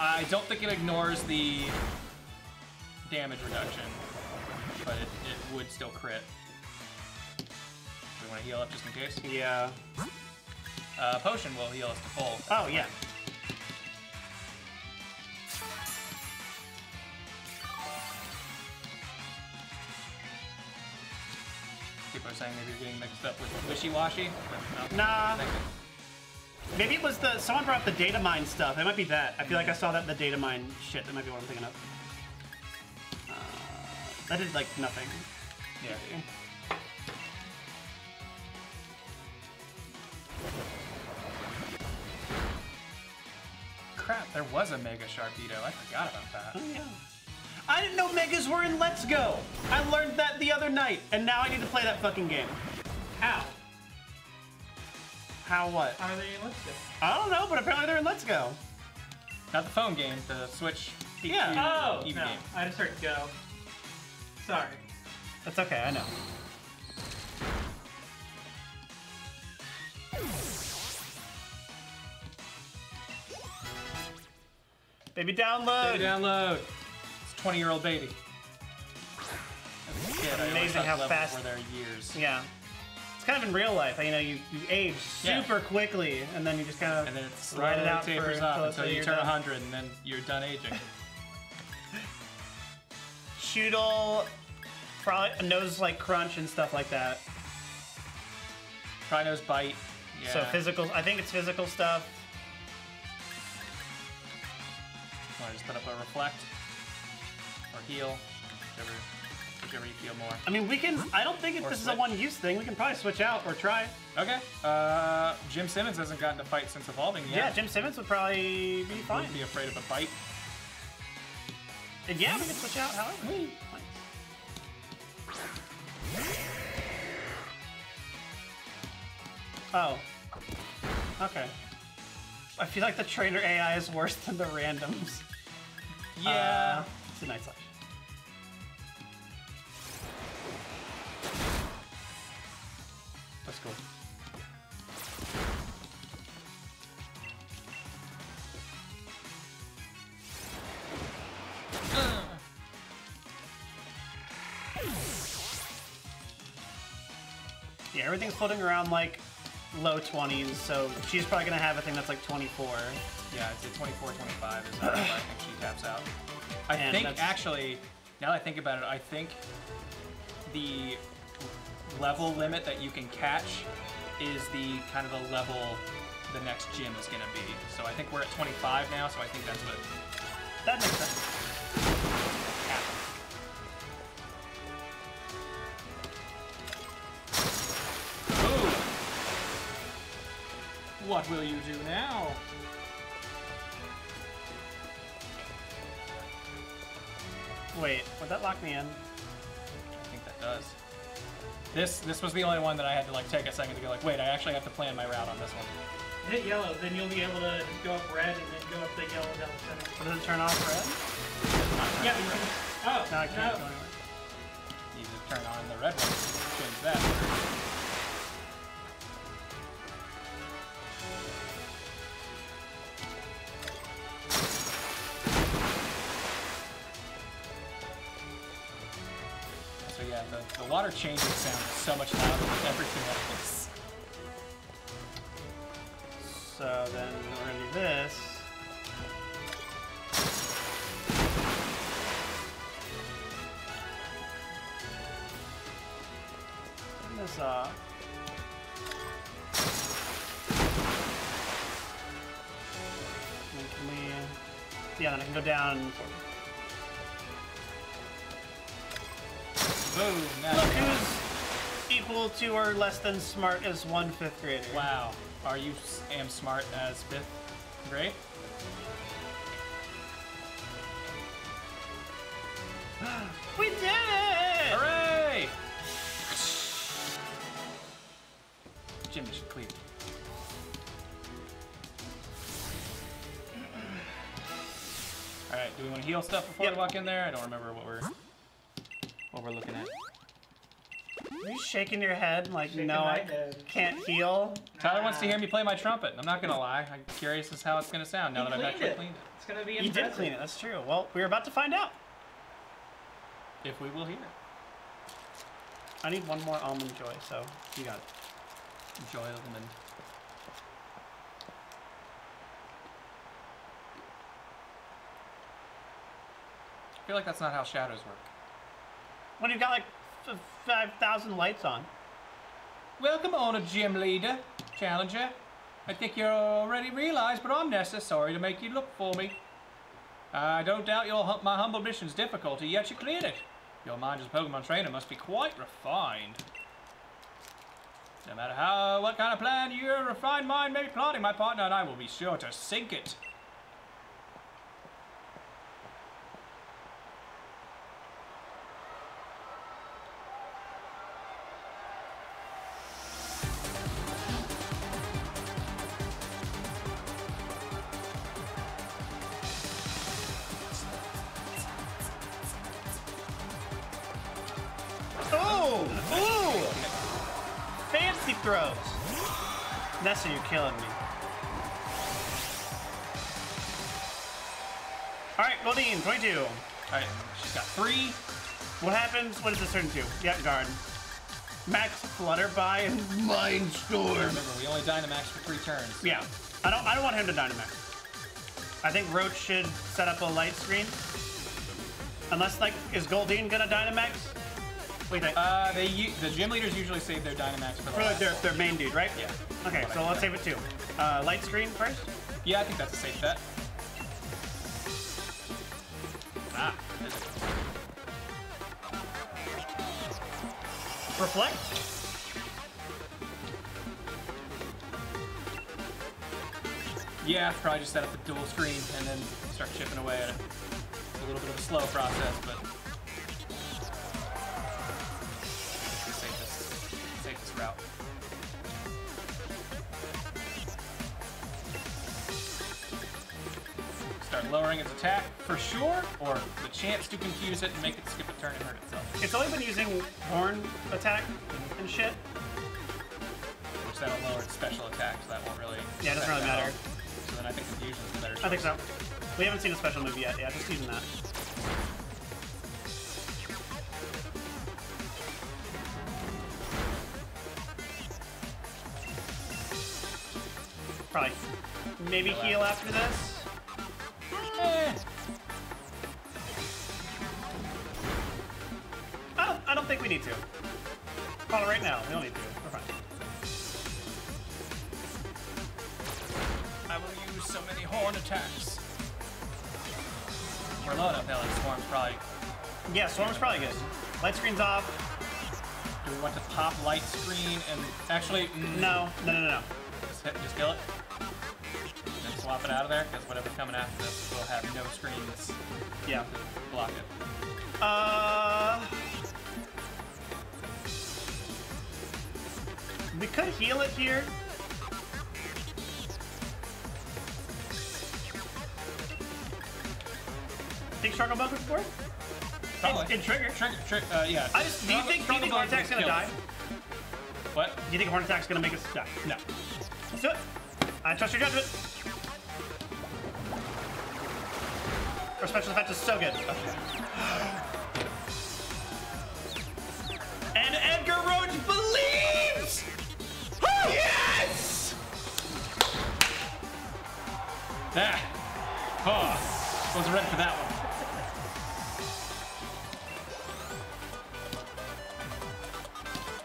I don't think it ignores the damage reduction, but it would still crit. We want to heal up just in case. Yeah. Potion will heal us to full. Oh yeah. People are saying maybe you're getting mixed up with wishy-washy. No. Nah. Maybe it was someone brought up the data mine stuff. It might be that. I feel like I saw that in the data mine shit. That might be what I'm thinking of. That did like nothing. Yeah. Crap, there was a Mega Sharpedo. I forgot about that. Oh yeah. I didn't know Megas were in Let's Go! I learned that the other night, and now I need to play that fucking game. How? How what? Are they in Let's Go? I don't know, but apparently they're in Let's Go. Not the phone game, the Switch. Yeah. Oh, no. I just heard Go. Sorry. That's okay, I know. Baby download! Baby download! 20-year-old baby. As a kid, amazing how fast. For their years. Yeah. It's kind of in real life. You know, you age super quickly, and then you just kind of and then it's ride it out tapers off until you turn 100, and then you're done aging. Choodle probably knows like Crunch and stuff like that. Probably knows Bite. Yeah. So physical. I think it's physical stuff. I just put up a Reflect or Heal, whichever you feel more. I mean, we can. I don't think this is a one-use thing. We can probably switch out or try. Okay. Jim Simmons hasn't gotten a fight since evolving yet. Yeah, Jim Simmons would probably be fine. Wouldn't be afraid of a fight. And yeah, we can switch out. However. Oh. Okay. I feel like the trainer AI is worse than the randoms. Yeah. It's a night slash. That's cool. Yeah, everything's floating around like low 20s, so she's probably going to have a thing that's like 24. Yeah, it's a 24, 25 is what I think she taps out. Actually, now that I think about it, I think the level limit that you can catch is the kind of the level the next gym is going to be. So I think we're at 25 now, so I think that's what... That makes sense. What will you do now? Wait, would that lock me in? I think that does. This was the only one that I had to like take a second to go like, wait, I actually have to plan my route on this one. Hit yellow, then you'll be able to go up red and then go up the yellow down the center. Does it turn off red? Yeah, you can. Oh, no, I can't go anywhere. You just turn on the red one. Change that. The water changes sound so much louder than everything else. So then we're gonna do this. Turn this off. Can we? Yeah, then I can go down. Boom, nice. Look who's equal to or less than smart as one fifth grader. Wow. Are you am smart as fifth grade? We did it! Hooray! Gym mission cleared. All right. Do we want to heal stuff before we walk in there? I don't remember what we're looking at. Are you shaking your head like, no, I can't heal? Tyler wants to hear me play my trumpet. I'm not going to lie. I'm curious as how it's going to sound now that I've actually cleaned it. It's going to be impressive. You did clean it. That's true. Well, we're about to find out. If we will hear it. I need one more Almond Joy, so you got it. Joy Almond. I feel like that's not how shadows work. When you've got like 5,000 lights on. Welcome on, gym leader, challenger. I think you already realized, but I'm Nessa. Sorry to make you look for me. I don't doubt my humble mission's difficulty, yet you cleared it. Your mind as a Pokemon trainer must be quite refined. No matter what kind of plan your refined mind may be plotting, my partner and I will be sure to sink it. Nessa, you're killing me. All right, Goldeen, what do we do? All right, she's got three. What happens? What is this turn to? Yep, guard. Max Flutterby and Mindstorm. Remember, we only Dynamax for 3 turns. Yeah. I don't want him to Dynamax. I think Roach should set up a Light Screen. Unless, like, is Goldeen gonna Dynamax? Wait, the gym leaders usually save their Dynamax for the last their main dude, right? Yeah. Okay, so let's save it too. Light Screen first? Yeah, I think that's a safe bet. Ah. Reflect? Yeah, probably just set up the dual screen and then start chipping away at it. It's a little bit of a slow process, but... Safest route. Start lowering its attack for sure, or the chance to confuse it and make it skip a turn and hurt itself. It's only been using horn attack and shit. Which that'll lower its special attack, so that won't really... Yeah, it doesn't really matter. So then I think confusion is the better choice. I think so. We haven't seen a special move yet. Yeah, just using that. Probably maybe heal after this. I don't think we need to. Call it right now. We don't need to. We're fine. I will use so many horn attacks. We're low enough now. Like Swarm's probably. Yeah, Swarm's probably good. Light Screen's off. Do we want to pop Light Screen and actually? No. Just hit. Just kill it. And then swap it out of there because whatever's coming after this will have no screen that's to block it. We could heal it here. Think Struggle Bug would work? It trigger. Yeah. Do you think Horn Attack's gonna die? What? Do you think Horn Attack's gonna make us die? No. Let's do it. I trust your judgment. Our special effect is so good. Okay. And Edgar Roach believes! Yes! That. Oh, wasn't ready for that one.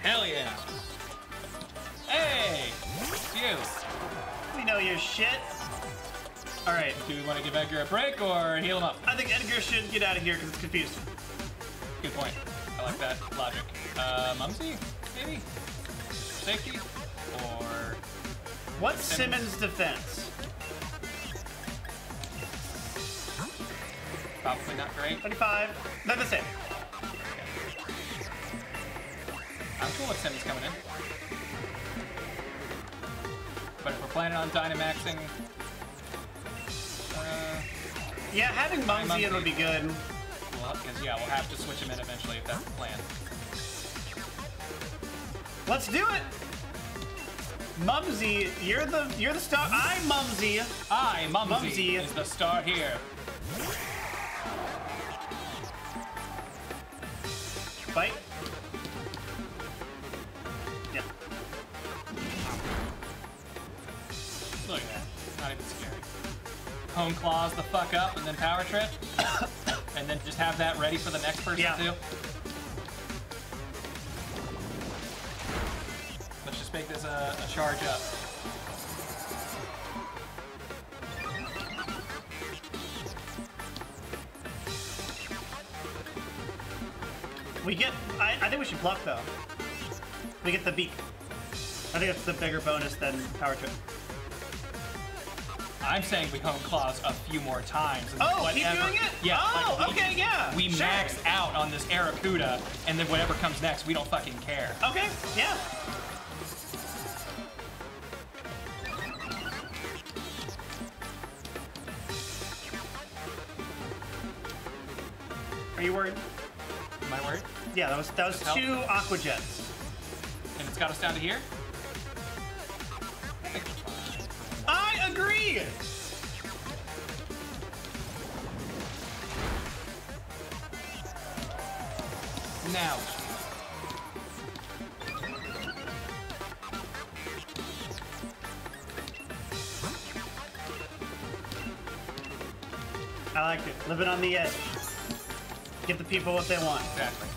Hell yeah! Hey, it's you. We know your shit. All right. Do we want to give Edgar a break or heal him up? I think Edgar should get out of here because it's confused. Good point. I like that logic. Mumsy, maybe? Safety? Or... What's Simmons' defense? Probably not great. 25. Not the same. Okay. I'm cool with Simmons coming in. But if we're planning on Dynamaxing... yeah, having Mumsy in would be good. Well, because, yeah, we'll have to switch him in eventually if that's the plan. Let's do it! Mumsy, you're the star. Mumsy is the star here. Fight? Yeah. Look at that. Not even scary. Home claws the fuck up and then power trip. And then just have that ready for the next person too. Make this a charge up. We get... I think we should block though. We get the beak. I think that's the bigger bonus than power trip. I'm saying we home claws a few more times. Oh, keep doing it? Yeah. Oh, like we, okay, yeah. We max out on this Arrokuda, and then whatever comes next, we don't fucking care. Okay, yeah. Are you worried? Am I worried? Yeah, that was 2 Aqua Jets. And it's got us down to here? I agree! Now. I like it. Living on the edge. Give the people what they want. Exactly.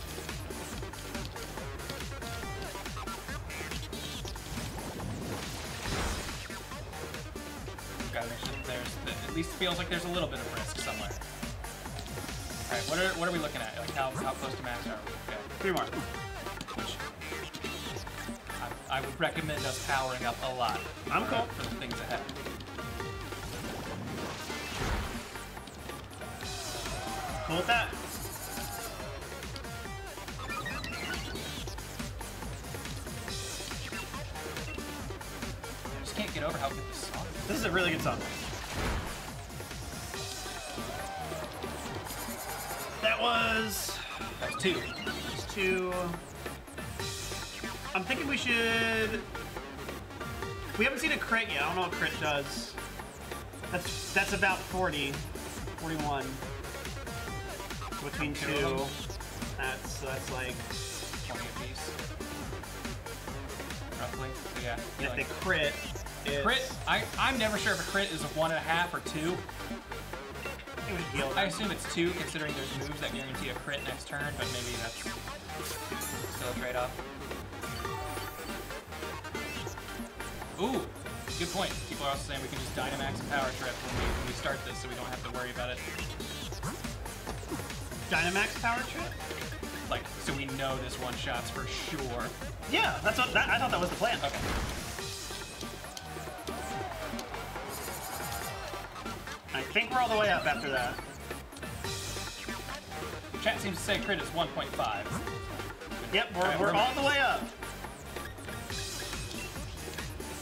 God, there's at least feels like there's a little bit of risk somewhere. All right, what are we looking at? Like how close to max are we? Okay. 3 more. Which I would recommend us powering up a lot. I'm cool for the things ahead. Cool with that. I just can't get over how good this song is. This is a really good song. That was 2. That's 2. I'm thinking we should... We haven't seen a crit yet. I don't know what crit does. That's about 40. 41. Between 2, that's like 20 apiece, roughly. So yeah. And if they crit, I'm never sure if a crit is a 1.5 or 2. I assume it's 2, considering there's moves that guarantee a crit next turn, but maybe that's still a trade-off. Ooh, good point. People are also saying we can just Dynamax and Power Trip when we start this, so we don't have to worry about it. Dynamax Power Trip? Like, so we know this one-shots for sure. Yeah, that's what, I thought that was the plan. Okay. I think we're all the way up after that. Chat seems to say crit is 1.5. Yep, we're all the way up.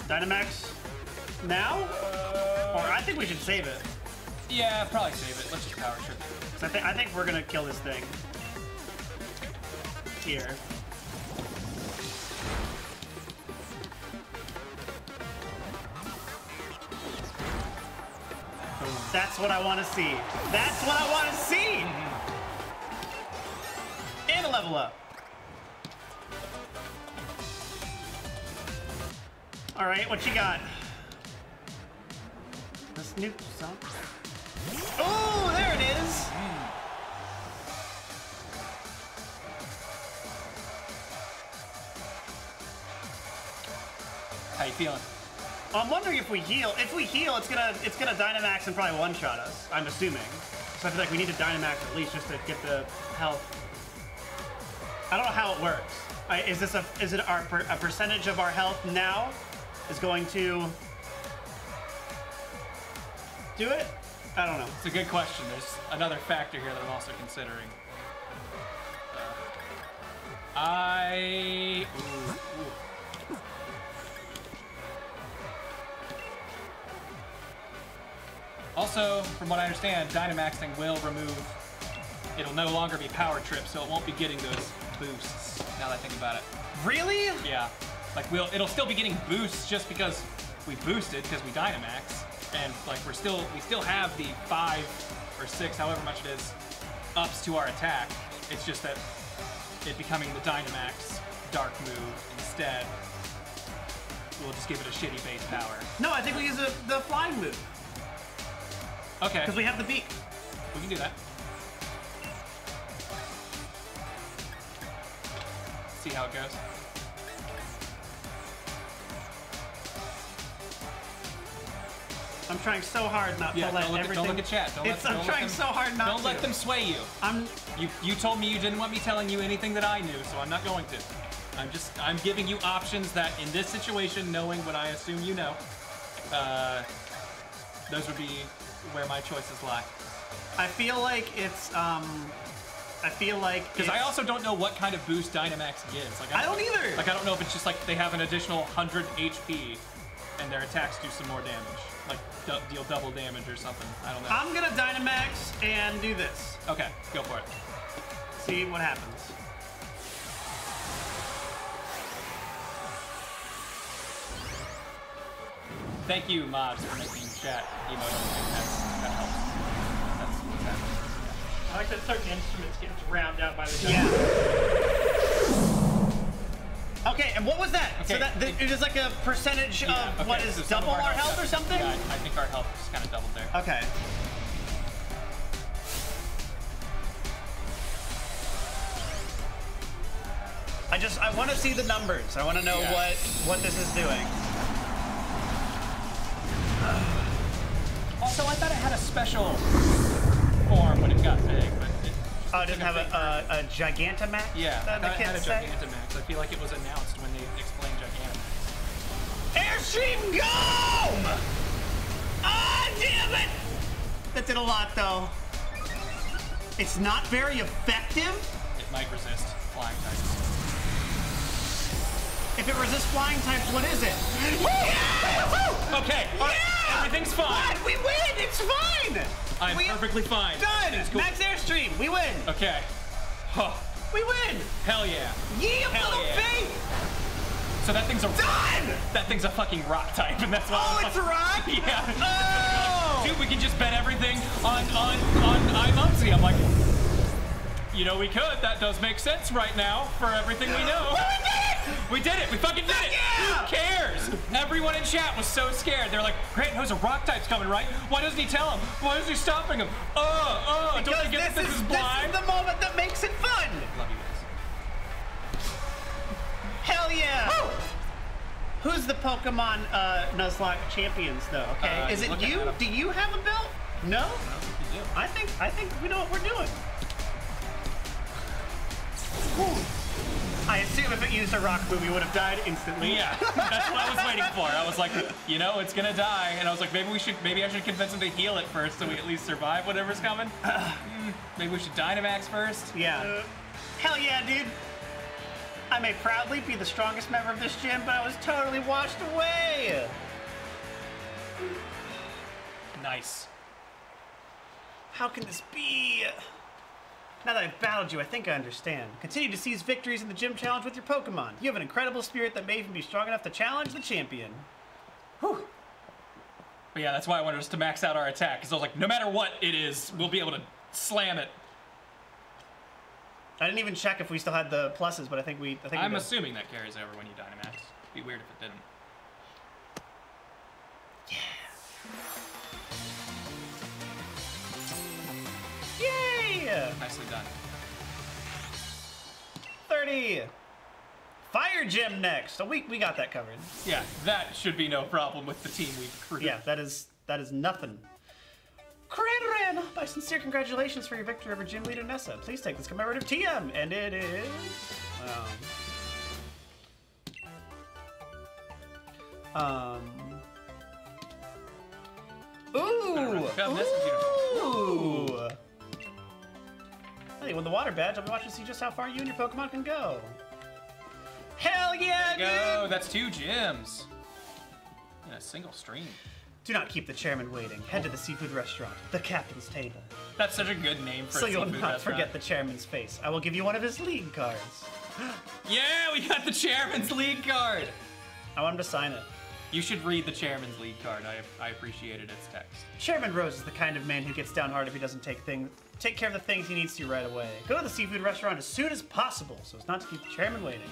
Dynamax now? Or I think we should save it. Yeah, probably save it. Let's just Power Trip it. I think we're gonna kill this thing. Here. That's what I want to see. That's what I want to see! And a level up. Alright, what you got? This new sucks. Oh, there it is! How you feeling? I'm wondering if we heal. If we heal, it's gonna Dynamax and probably one-shot us. I'm assuming. So I feel like we need to Dynamax at least just to get the health. I don't know how it works. Is it a percentage of our health now is going to do it? I don't know. It's a good question. There's another factor here that I'm also considering. Also, from what I understand, Dynamaxing will remove... It'll no longer be Power Trip, so it won't be getting those boosts, now that I think about it. Really? Yeah. Like, it'll still be getting boosts just because we boosted, because we Dynamax. And like we still have the 5 or 6, however much it is, ups to our attack. It's just that it becoming the Dynamax dark move instead. We'll just give it a shitty base power. No, I think we use the flying move. Okay. Because we have the beak. We can do that. See how it goes. I'm trying so hard not to let everything... Don't look at chat. Don't let them sway you. You told me you didn't want me telling you anything that I knew, so I'm not going to. I'm giving you options that, in this situation, knowing what I assume you know, those would be where my choices lie. I feel like it's, because I also don't know what kind of boost Dynamax gives. Like, I don't either. Like, I don't know if it's just, like, they have an additional 100 HP and their attacks do some more damage. Like, deal double damage or something. I don't know. I'm gonna Dynamax and do this. Okay, go for it. See what happens. Thank you, mods, for making chat emoji. That helps. That's what's happening. I like that certain instruments get drowned out by the Okay, and what was that? Okay. So it is like a percentage of what is double our health or something? Yeah, I think our health is kind of doubled there. Okay. I want to see the numbers. I want to know what this is doing. Also, I thought it had a special form when it got big, but it just it didn't have a Gigantamax. Yeah, I had a Gigantamax. I feel like it was announced when they explained Gigantamax. Airstream Gome! Ah, damn it! That did a lot, though. It's not very effective. It might resist flying types. If it resists flying types, what is it? Yeah! Okay, everything's fine. What? We win! It's fine! I'm perfectly fine. Done! Cool. Max Airstream, we win! Okay. Huh. We win! Hell yeah. Yeah, little faith! So that thing's a done! That thing's a fucking rock type, and that's why it's a rock? Yeah. Oh! Dude, we can just bet everything on iMumsy. I'm like, you know, we could. That does make sense right now for everything we know. Well, we did it! We did it! We fucking did it! Yeah! Who cares? Everyone in chat was so scared. They're like, Grant knows a rock type's coming, right? Why doesn't he tell him? Why is he stopping him? Don't you get this is blind? This is the moment that makes it fun! Love you guys. Hell yeah! Woo! Who's the Pokemon Nuzlocke champions, though? Okay, is it you? Do you have a belt? No? I think we know what we're doing. Whew. I assume if it used a rock boom, we would have died instantly. Yeah, that's what I was waiting for. I was like, you know, it's gonna die, and I was like, maybe I should convince him to heal it first, so we at least survive whatever's coming. Maybe we should Dynamax first. Yeah. Hell yeah, dude. I may proudly be the strongest member of this gym, but I was totally washed away. Nice. How can this be? Now that I've battled you, I think I understand. Continue to seize victories in the gym challenge with your Pokemon. You have an incredible spirit that may even be strong enough to challenge the champion. Whew. But yeah, that's why I wanted us to max out our attack, because I was like, no matter what it is, we'll be able to slam it. I didn't even check if we still had the pluses, but I think I'm assuming that carries over when you Dynamax. It'd be weird if it didn't. Nicely done. 30. Fire Gym next. So we got that covered. Yeah, that should be no problem with the team we've created. Yeah, that is nothing. Kranaran, my sincere congratulations for your victory over Gym Leader Nessa. Please take this commemorative TM, and it is. Ooh. Hey, you won the water badge. I'll be watching to see just how far you and your Pokemon can go. Hell yeah, dude! That's 2 gyms. In a single stream. Do not keep the chairman waiting. Head to the seafood restaurant, the captain's table. That's such a good name for a seafood restaurant. So you'll not forget the chairman's face. I will give you one of his league cards. Yeah, we got the chairman's league card! I want him to sign it. You should read the chairman's lead card. I appreciated its text. Chairman Rose is the kind of man who gets down hard if he doesn't take care of the things he needs to right away. Go to the seafood restaurant as soon as possible, so as not to keep the chairman waiting.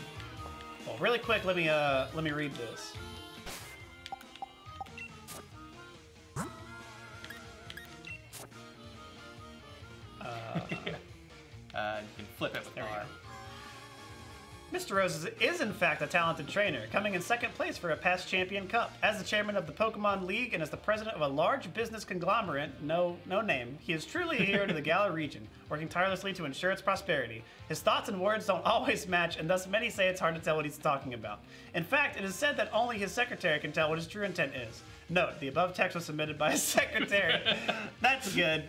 Well, really quick, let me read this. You can flip it with the R. Mr. Rose is in fact a talented trainer, coming in second place for a past champion cup. As the chairman of the Pokemon League and as the president of a large business conglomerate, no name, he is truly a hero to the Galar region, working tirelessly to ensure its prosperity. His thoughts and words don't always match, and thus many say it's hard to tell what he's talking about. In fact, it is said that only his secretary can tell what his true intent is. Note, the above text was submitted by his secretary. That's good.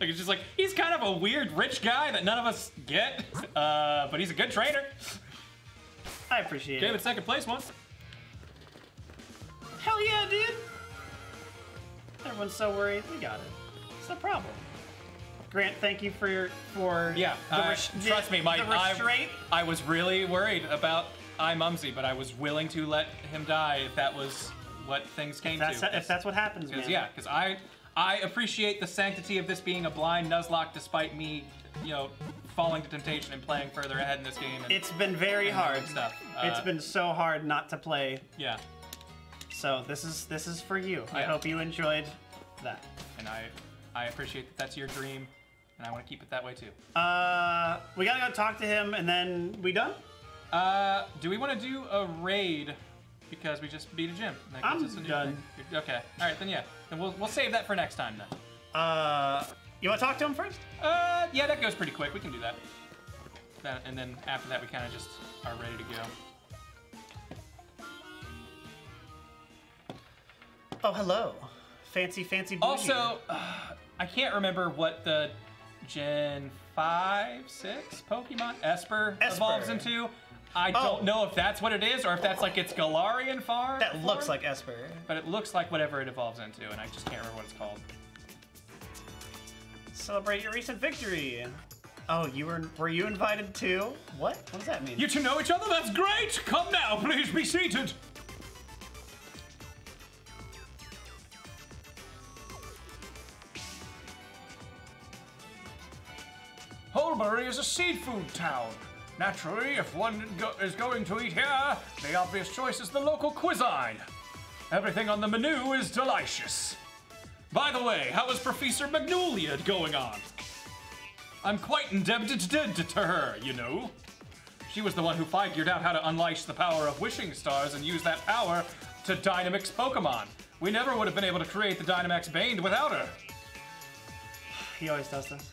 Like, it's just like, he's kind of a weird rich guy that none of us get, but he's a good trainer. I appreciate it. Gave it second place once. Hell yeah, dude! Everyone's so worried. We got it. It's no problem. Grant, thank you for your trust me, Mike. I was really worried about iMumsy, but I was willing to let him die if that was what things came to. If that's what happens, man. Yeah, because I appreciate the sanctity of this being a blind Nuzlocke, despite me, you know, falling to temptation and playing further ahead in this game. And, it's been very hard. Stuff. It's been so hard not to play. Yeah. So this is for you. Yeah. I hope you enjoyed that. And I appreciate that that's your dream, and I want to keep it that way too. We gotta go talk to him, and then we done? Do we want to do a raid? Because we just beat a gym. That gives us a new done. Thing. Okay. All right, then yeah. Then we'll save that for next time then. You want to talk to him first? Yeah, that goes pretty quick. We can do that. And then after that, we kind of just are ready to go. Oh, hello. Fancy, fancy bougie. Also, I can't remember what the Gen 5, 6 Pokemon Esper evolves into. I don't know if that's what it is or if that's like its Galarian form. That looks like Esper. But it looks like whatever it evolves into, and I just can't remember what it's called. Celebrate your recent victory. Oh, you were you invited too? What? What does that mean? You two know each other? That's great! Come now, please be seated. Hulbury is a seafood town. Naturally, if one is going to eat here, the obvious choice is the local cuisine. Everything on the menu is delicious. By the way, how is Professor Magnolia going on? I'm quite indebted to her, you know. She was the one who figured out how to unleash the power of wishing stars and use that power to Dynamax Pokemon. We never would have been able to create the Dynamax Band without her. He always does this.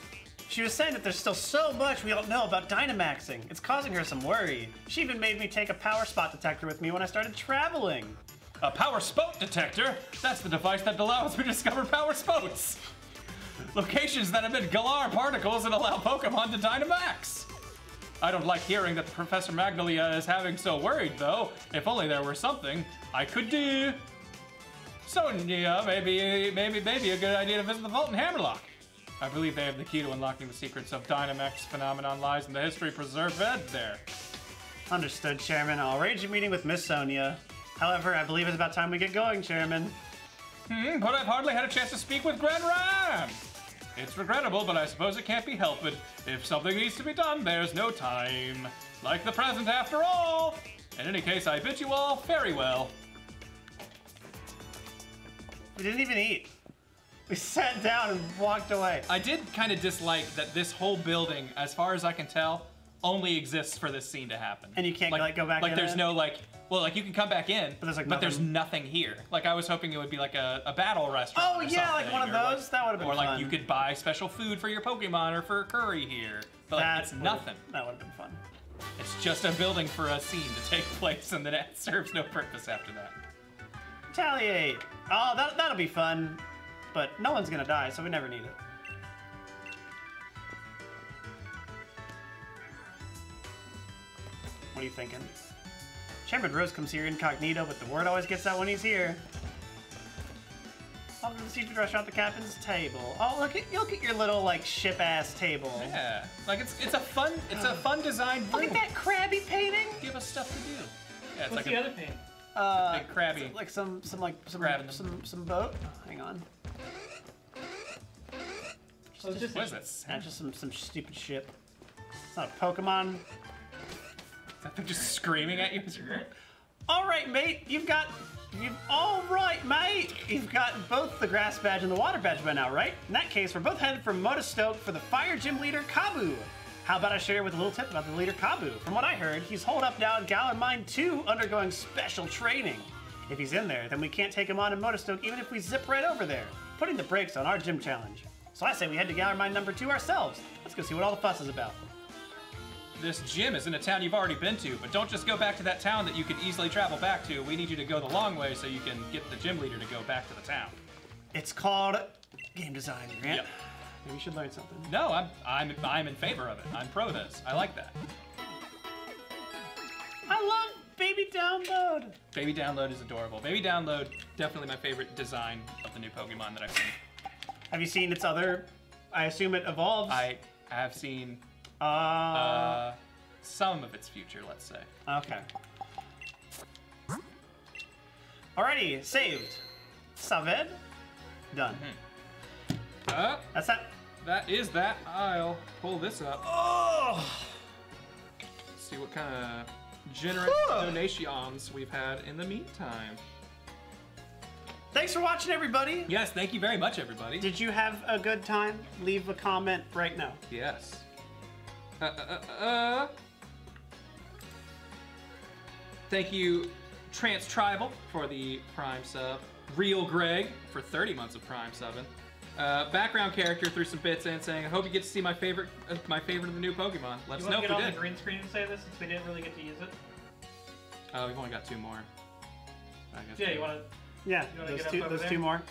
She was saying that there's still so much we don't know about Dynamaxing. It's causing her some worry. She even made me take a power spot detector with me when I started traveling. A power spot detector? That's the device that allows me to discover power spots. Locations that emit Galar particles and allow Pokemon to Dynamax. I don't like hearing that Professor Magnolia is having so worried, though. If only there were something I could do. So, yeah, maybe a good idea to visit the Vault in Hammerlock. I believe they have the key to unlocking the secrets of Dynamax phenomenon lies in the history preserved there. Understood, Chairman. I'll arrange a meeting with Miss Sonia. However, I believe it's about time we get going, Chairman. But I've hardly had a chance to speak with Grand Ram. It's regrettable, but I suppose it can't be helped. If something needs to be done, there's no time. Like the present, after all. In any case, I bid you all farewell. We didn't even eat. We sat down and walked away. I did kind of dislike that this whole building, as far as I can tell, only exists for this scene to happen. And you can't like go back. Like in there's no like, well, like you can come back in, but there's like, nothing. But there's nothing here. Like I was hoping it would be like a battle restaurant. Oh yeah, like one of those. Like, that would have been fun. Or like you could buy special food for your Pokemon or for curry here. But like, it's nothing. That would have been fun. It's just a building for a scene to take place, and then it serves no purpose after that. Retaliate. Oh, that'll be fun. But no one's gonna die, so we never need it. What are you thinking? Chairman Rose comes here incognito, but the word always gets out when he's here. Welcome to the seafood restaurant, the captain's table. Oh, look at your little like ship-ass table. Yeah, like it's a fun design. Look at that crabby painting. Give us stuff to do. Yeah, it's What's like the other painting? Big crabby. Like some boat. Oh, hang on. Just some stupid ship. It's not a Pokemon. Is that thing just screaming at you? All right, mate. You've got both the grass badge and the water badge by now, right? In that case, we're both headed for Modestoke for the fire gym leader Kabu. How about I share with a little tip about the leader Kabu? From what I heard, he's holed up now in Galar Mine 2 undergoing special training. If he's in there, then we can't take him on in Modestoke even if we zip right over there, putting the brakes on our gym challenge. So I say we head to Galar Mine number 2 ourselves. Let's go see what all the fuss is about. This gym is in a town you've already been to, but don't just go back to that town that you could easily travel back to. We need you to go the long way so you can get the gym leader to go back to the town. It's called game design, Grant. Yep. We should learn something. No, I'm in favor of it. I'm pro this. I like that. I love Baby Download. Baby Download is adorable. Baby Download, definitely my favorite design of the new Pokemon that I've seen. Have you seen its other? I assume it evolves. I have seen some of its future, let's say. Okay. Alrighty, saved. Saved. Done. That's that. That is that. I'll pull this up. Oh! See what kind of generous donations we've had in the meantime. Thanks for watching, everybody. Yes, thank you very much, everybody. Did you have a good time? Leave a comment right now. Yes. Thank you, Trans Tribal, for the Prime sub. Real Greg for 30 months of Prime subbing. Background character threw some bits in saying, I hope you get to see my favorite of the new Pokemon. Let us know if we did. You want to get on the green screen and say this since we didn't really get to use it? Oh, we've only got two more. I guess yeah, you want to... Yeah, those two more.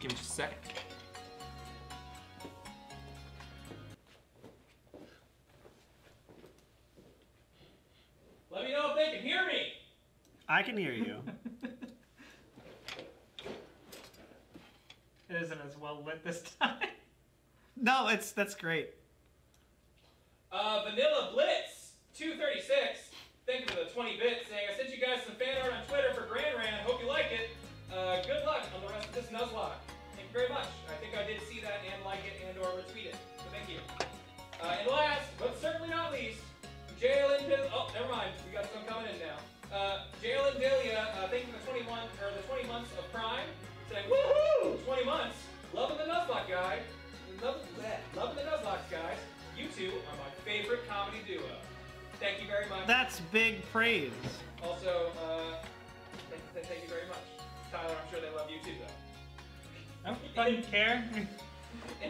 Give me just a second. Let me know if they can hear me! I can hear you. It isn't as well lit this time. No, that's great. Vanilla Blitz 236. Thank you for the 20 bits saying, I sent you guys some fan art on Twitter for Grand Ran. Hope you like it. Good luck on the rest of this Nuzlocke. Thank you very much. I think I did see that and like it and or retweet it. So thank you. And last, but certainly not least, Jalen Dill. Oh, never mind. We got some coming in now. Jalen Dillia, thank you for the 20 months of Prime. Saying, woohoo! 20 months. Loving the Nuzlocke guy. Loving the Nuzlocke guys. You two are my favorite comedy duo. Thank you very much. That's big praise. Also, thank you very much. Tyler, I'm sure they love you too, though. I don't fucking care.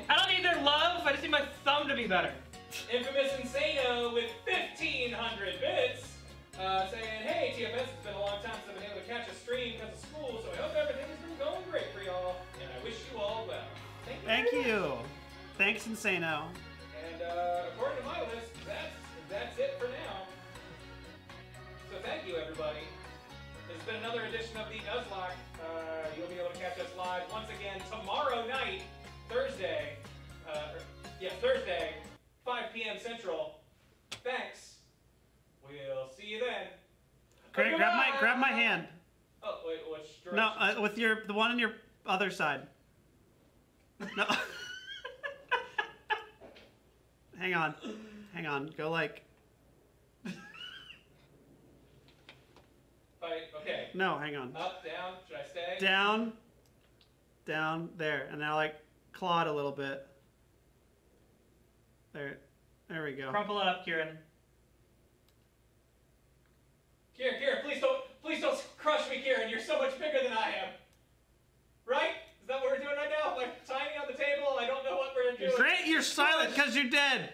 I don't need their love. I just need my thumb to be better. Infamous Insano with 1,500 bits, saying, hey, TFS, it's been a long time since I've been able to catch a stream because of school, so I hope everything has been going great for y'all, and I wish you all well. Thank you. Thanks, Insano. And according to my list, that's it for now. So thank you, everybody. It's been another edition of the Nuzlocke. You'll be able to catch us live once again tomorrow night, Thursday. Thursday, 5 p.m. Central. Thanks. We'll see you then. Greg, grab my hand. Oh, wait, which direction? No, with the one on your other side. No. Hang on. Go like. Okay. No, hang on. Up, down, should I stay? Down, down, there. And now like claw it a little bit. There we go. Crumple it up, Kieran. Kieran, please don't crush me, Kieran. You're so much bigger than I am. Right? Is that what we're doing right now? Like tiny on the table, I don't know what we're doing. Grant, you're silent because you're dead.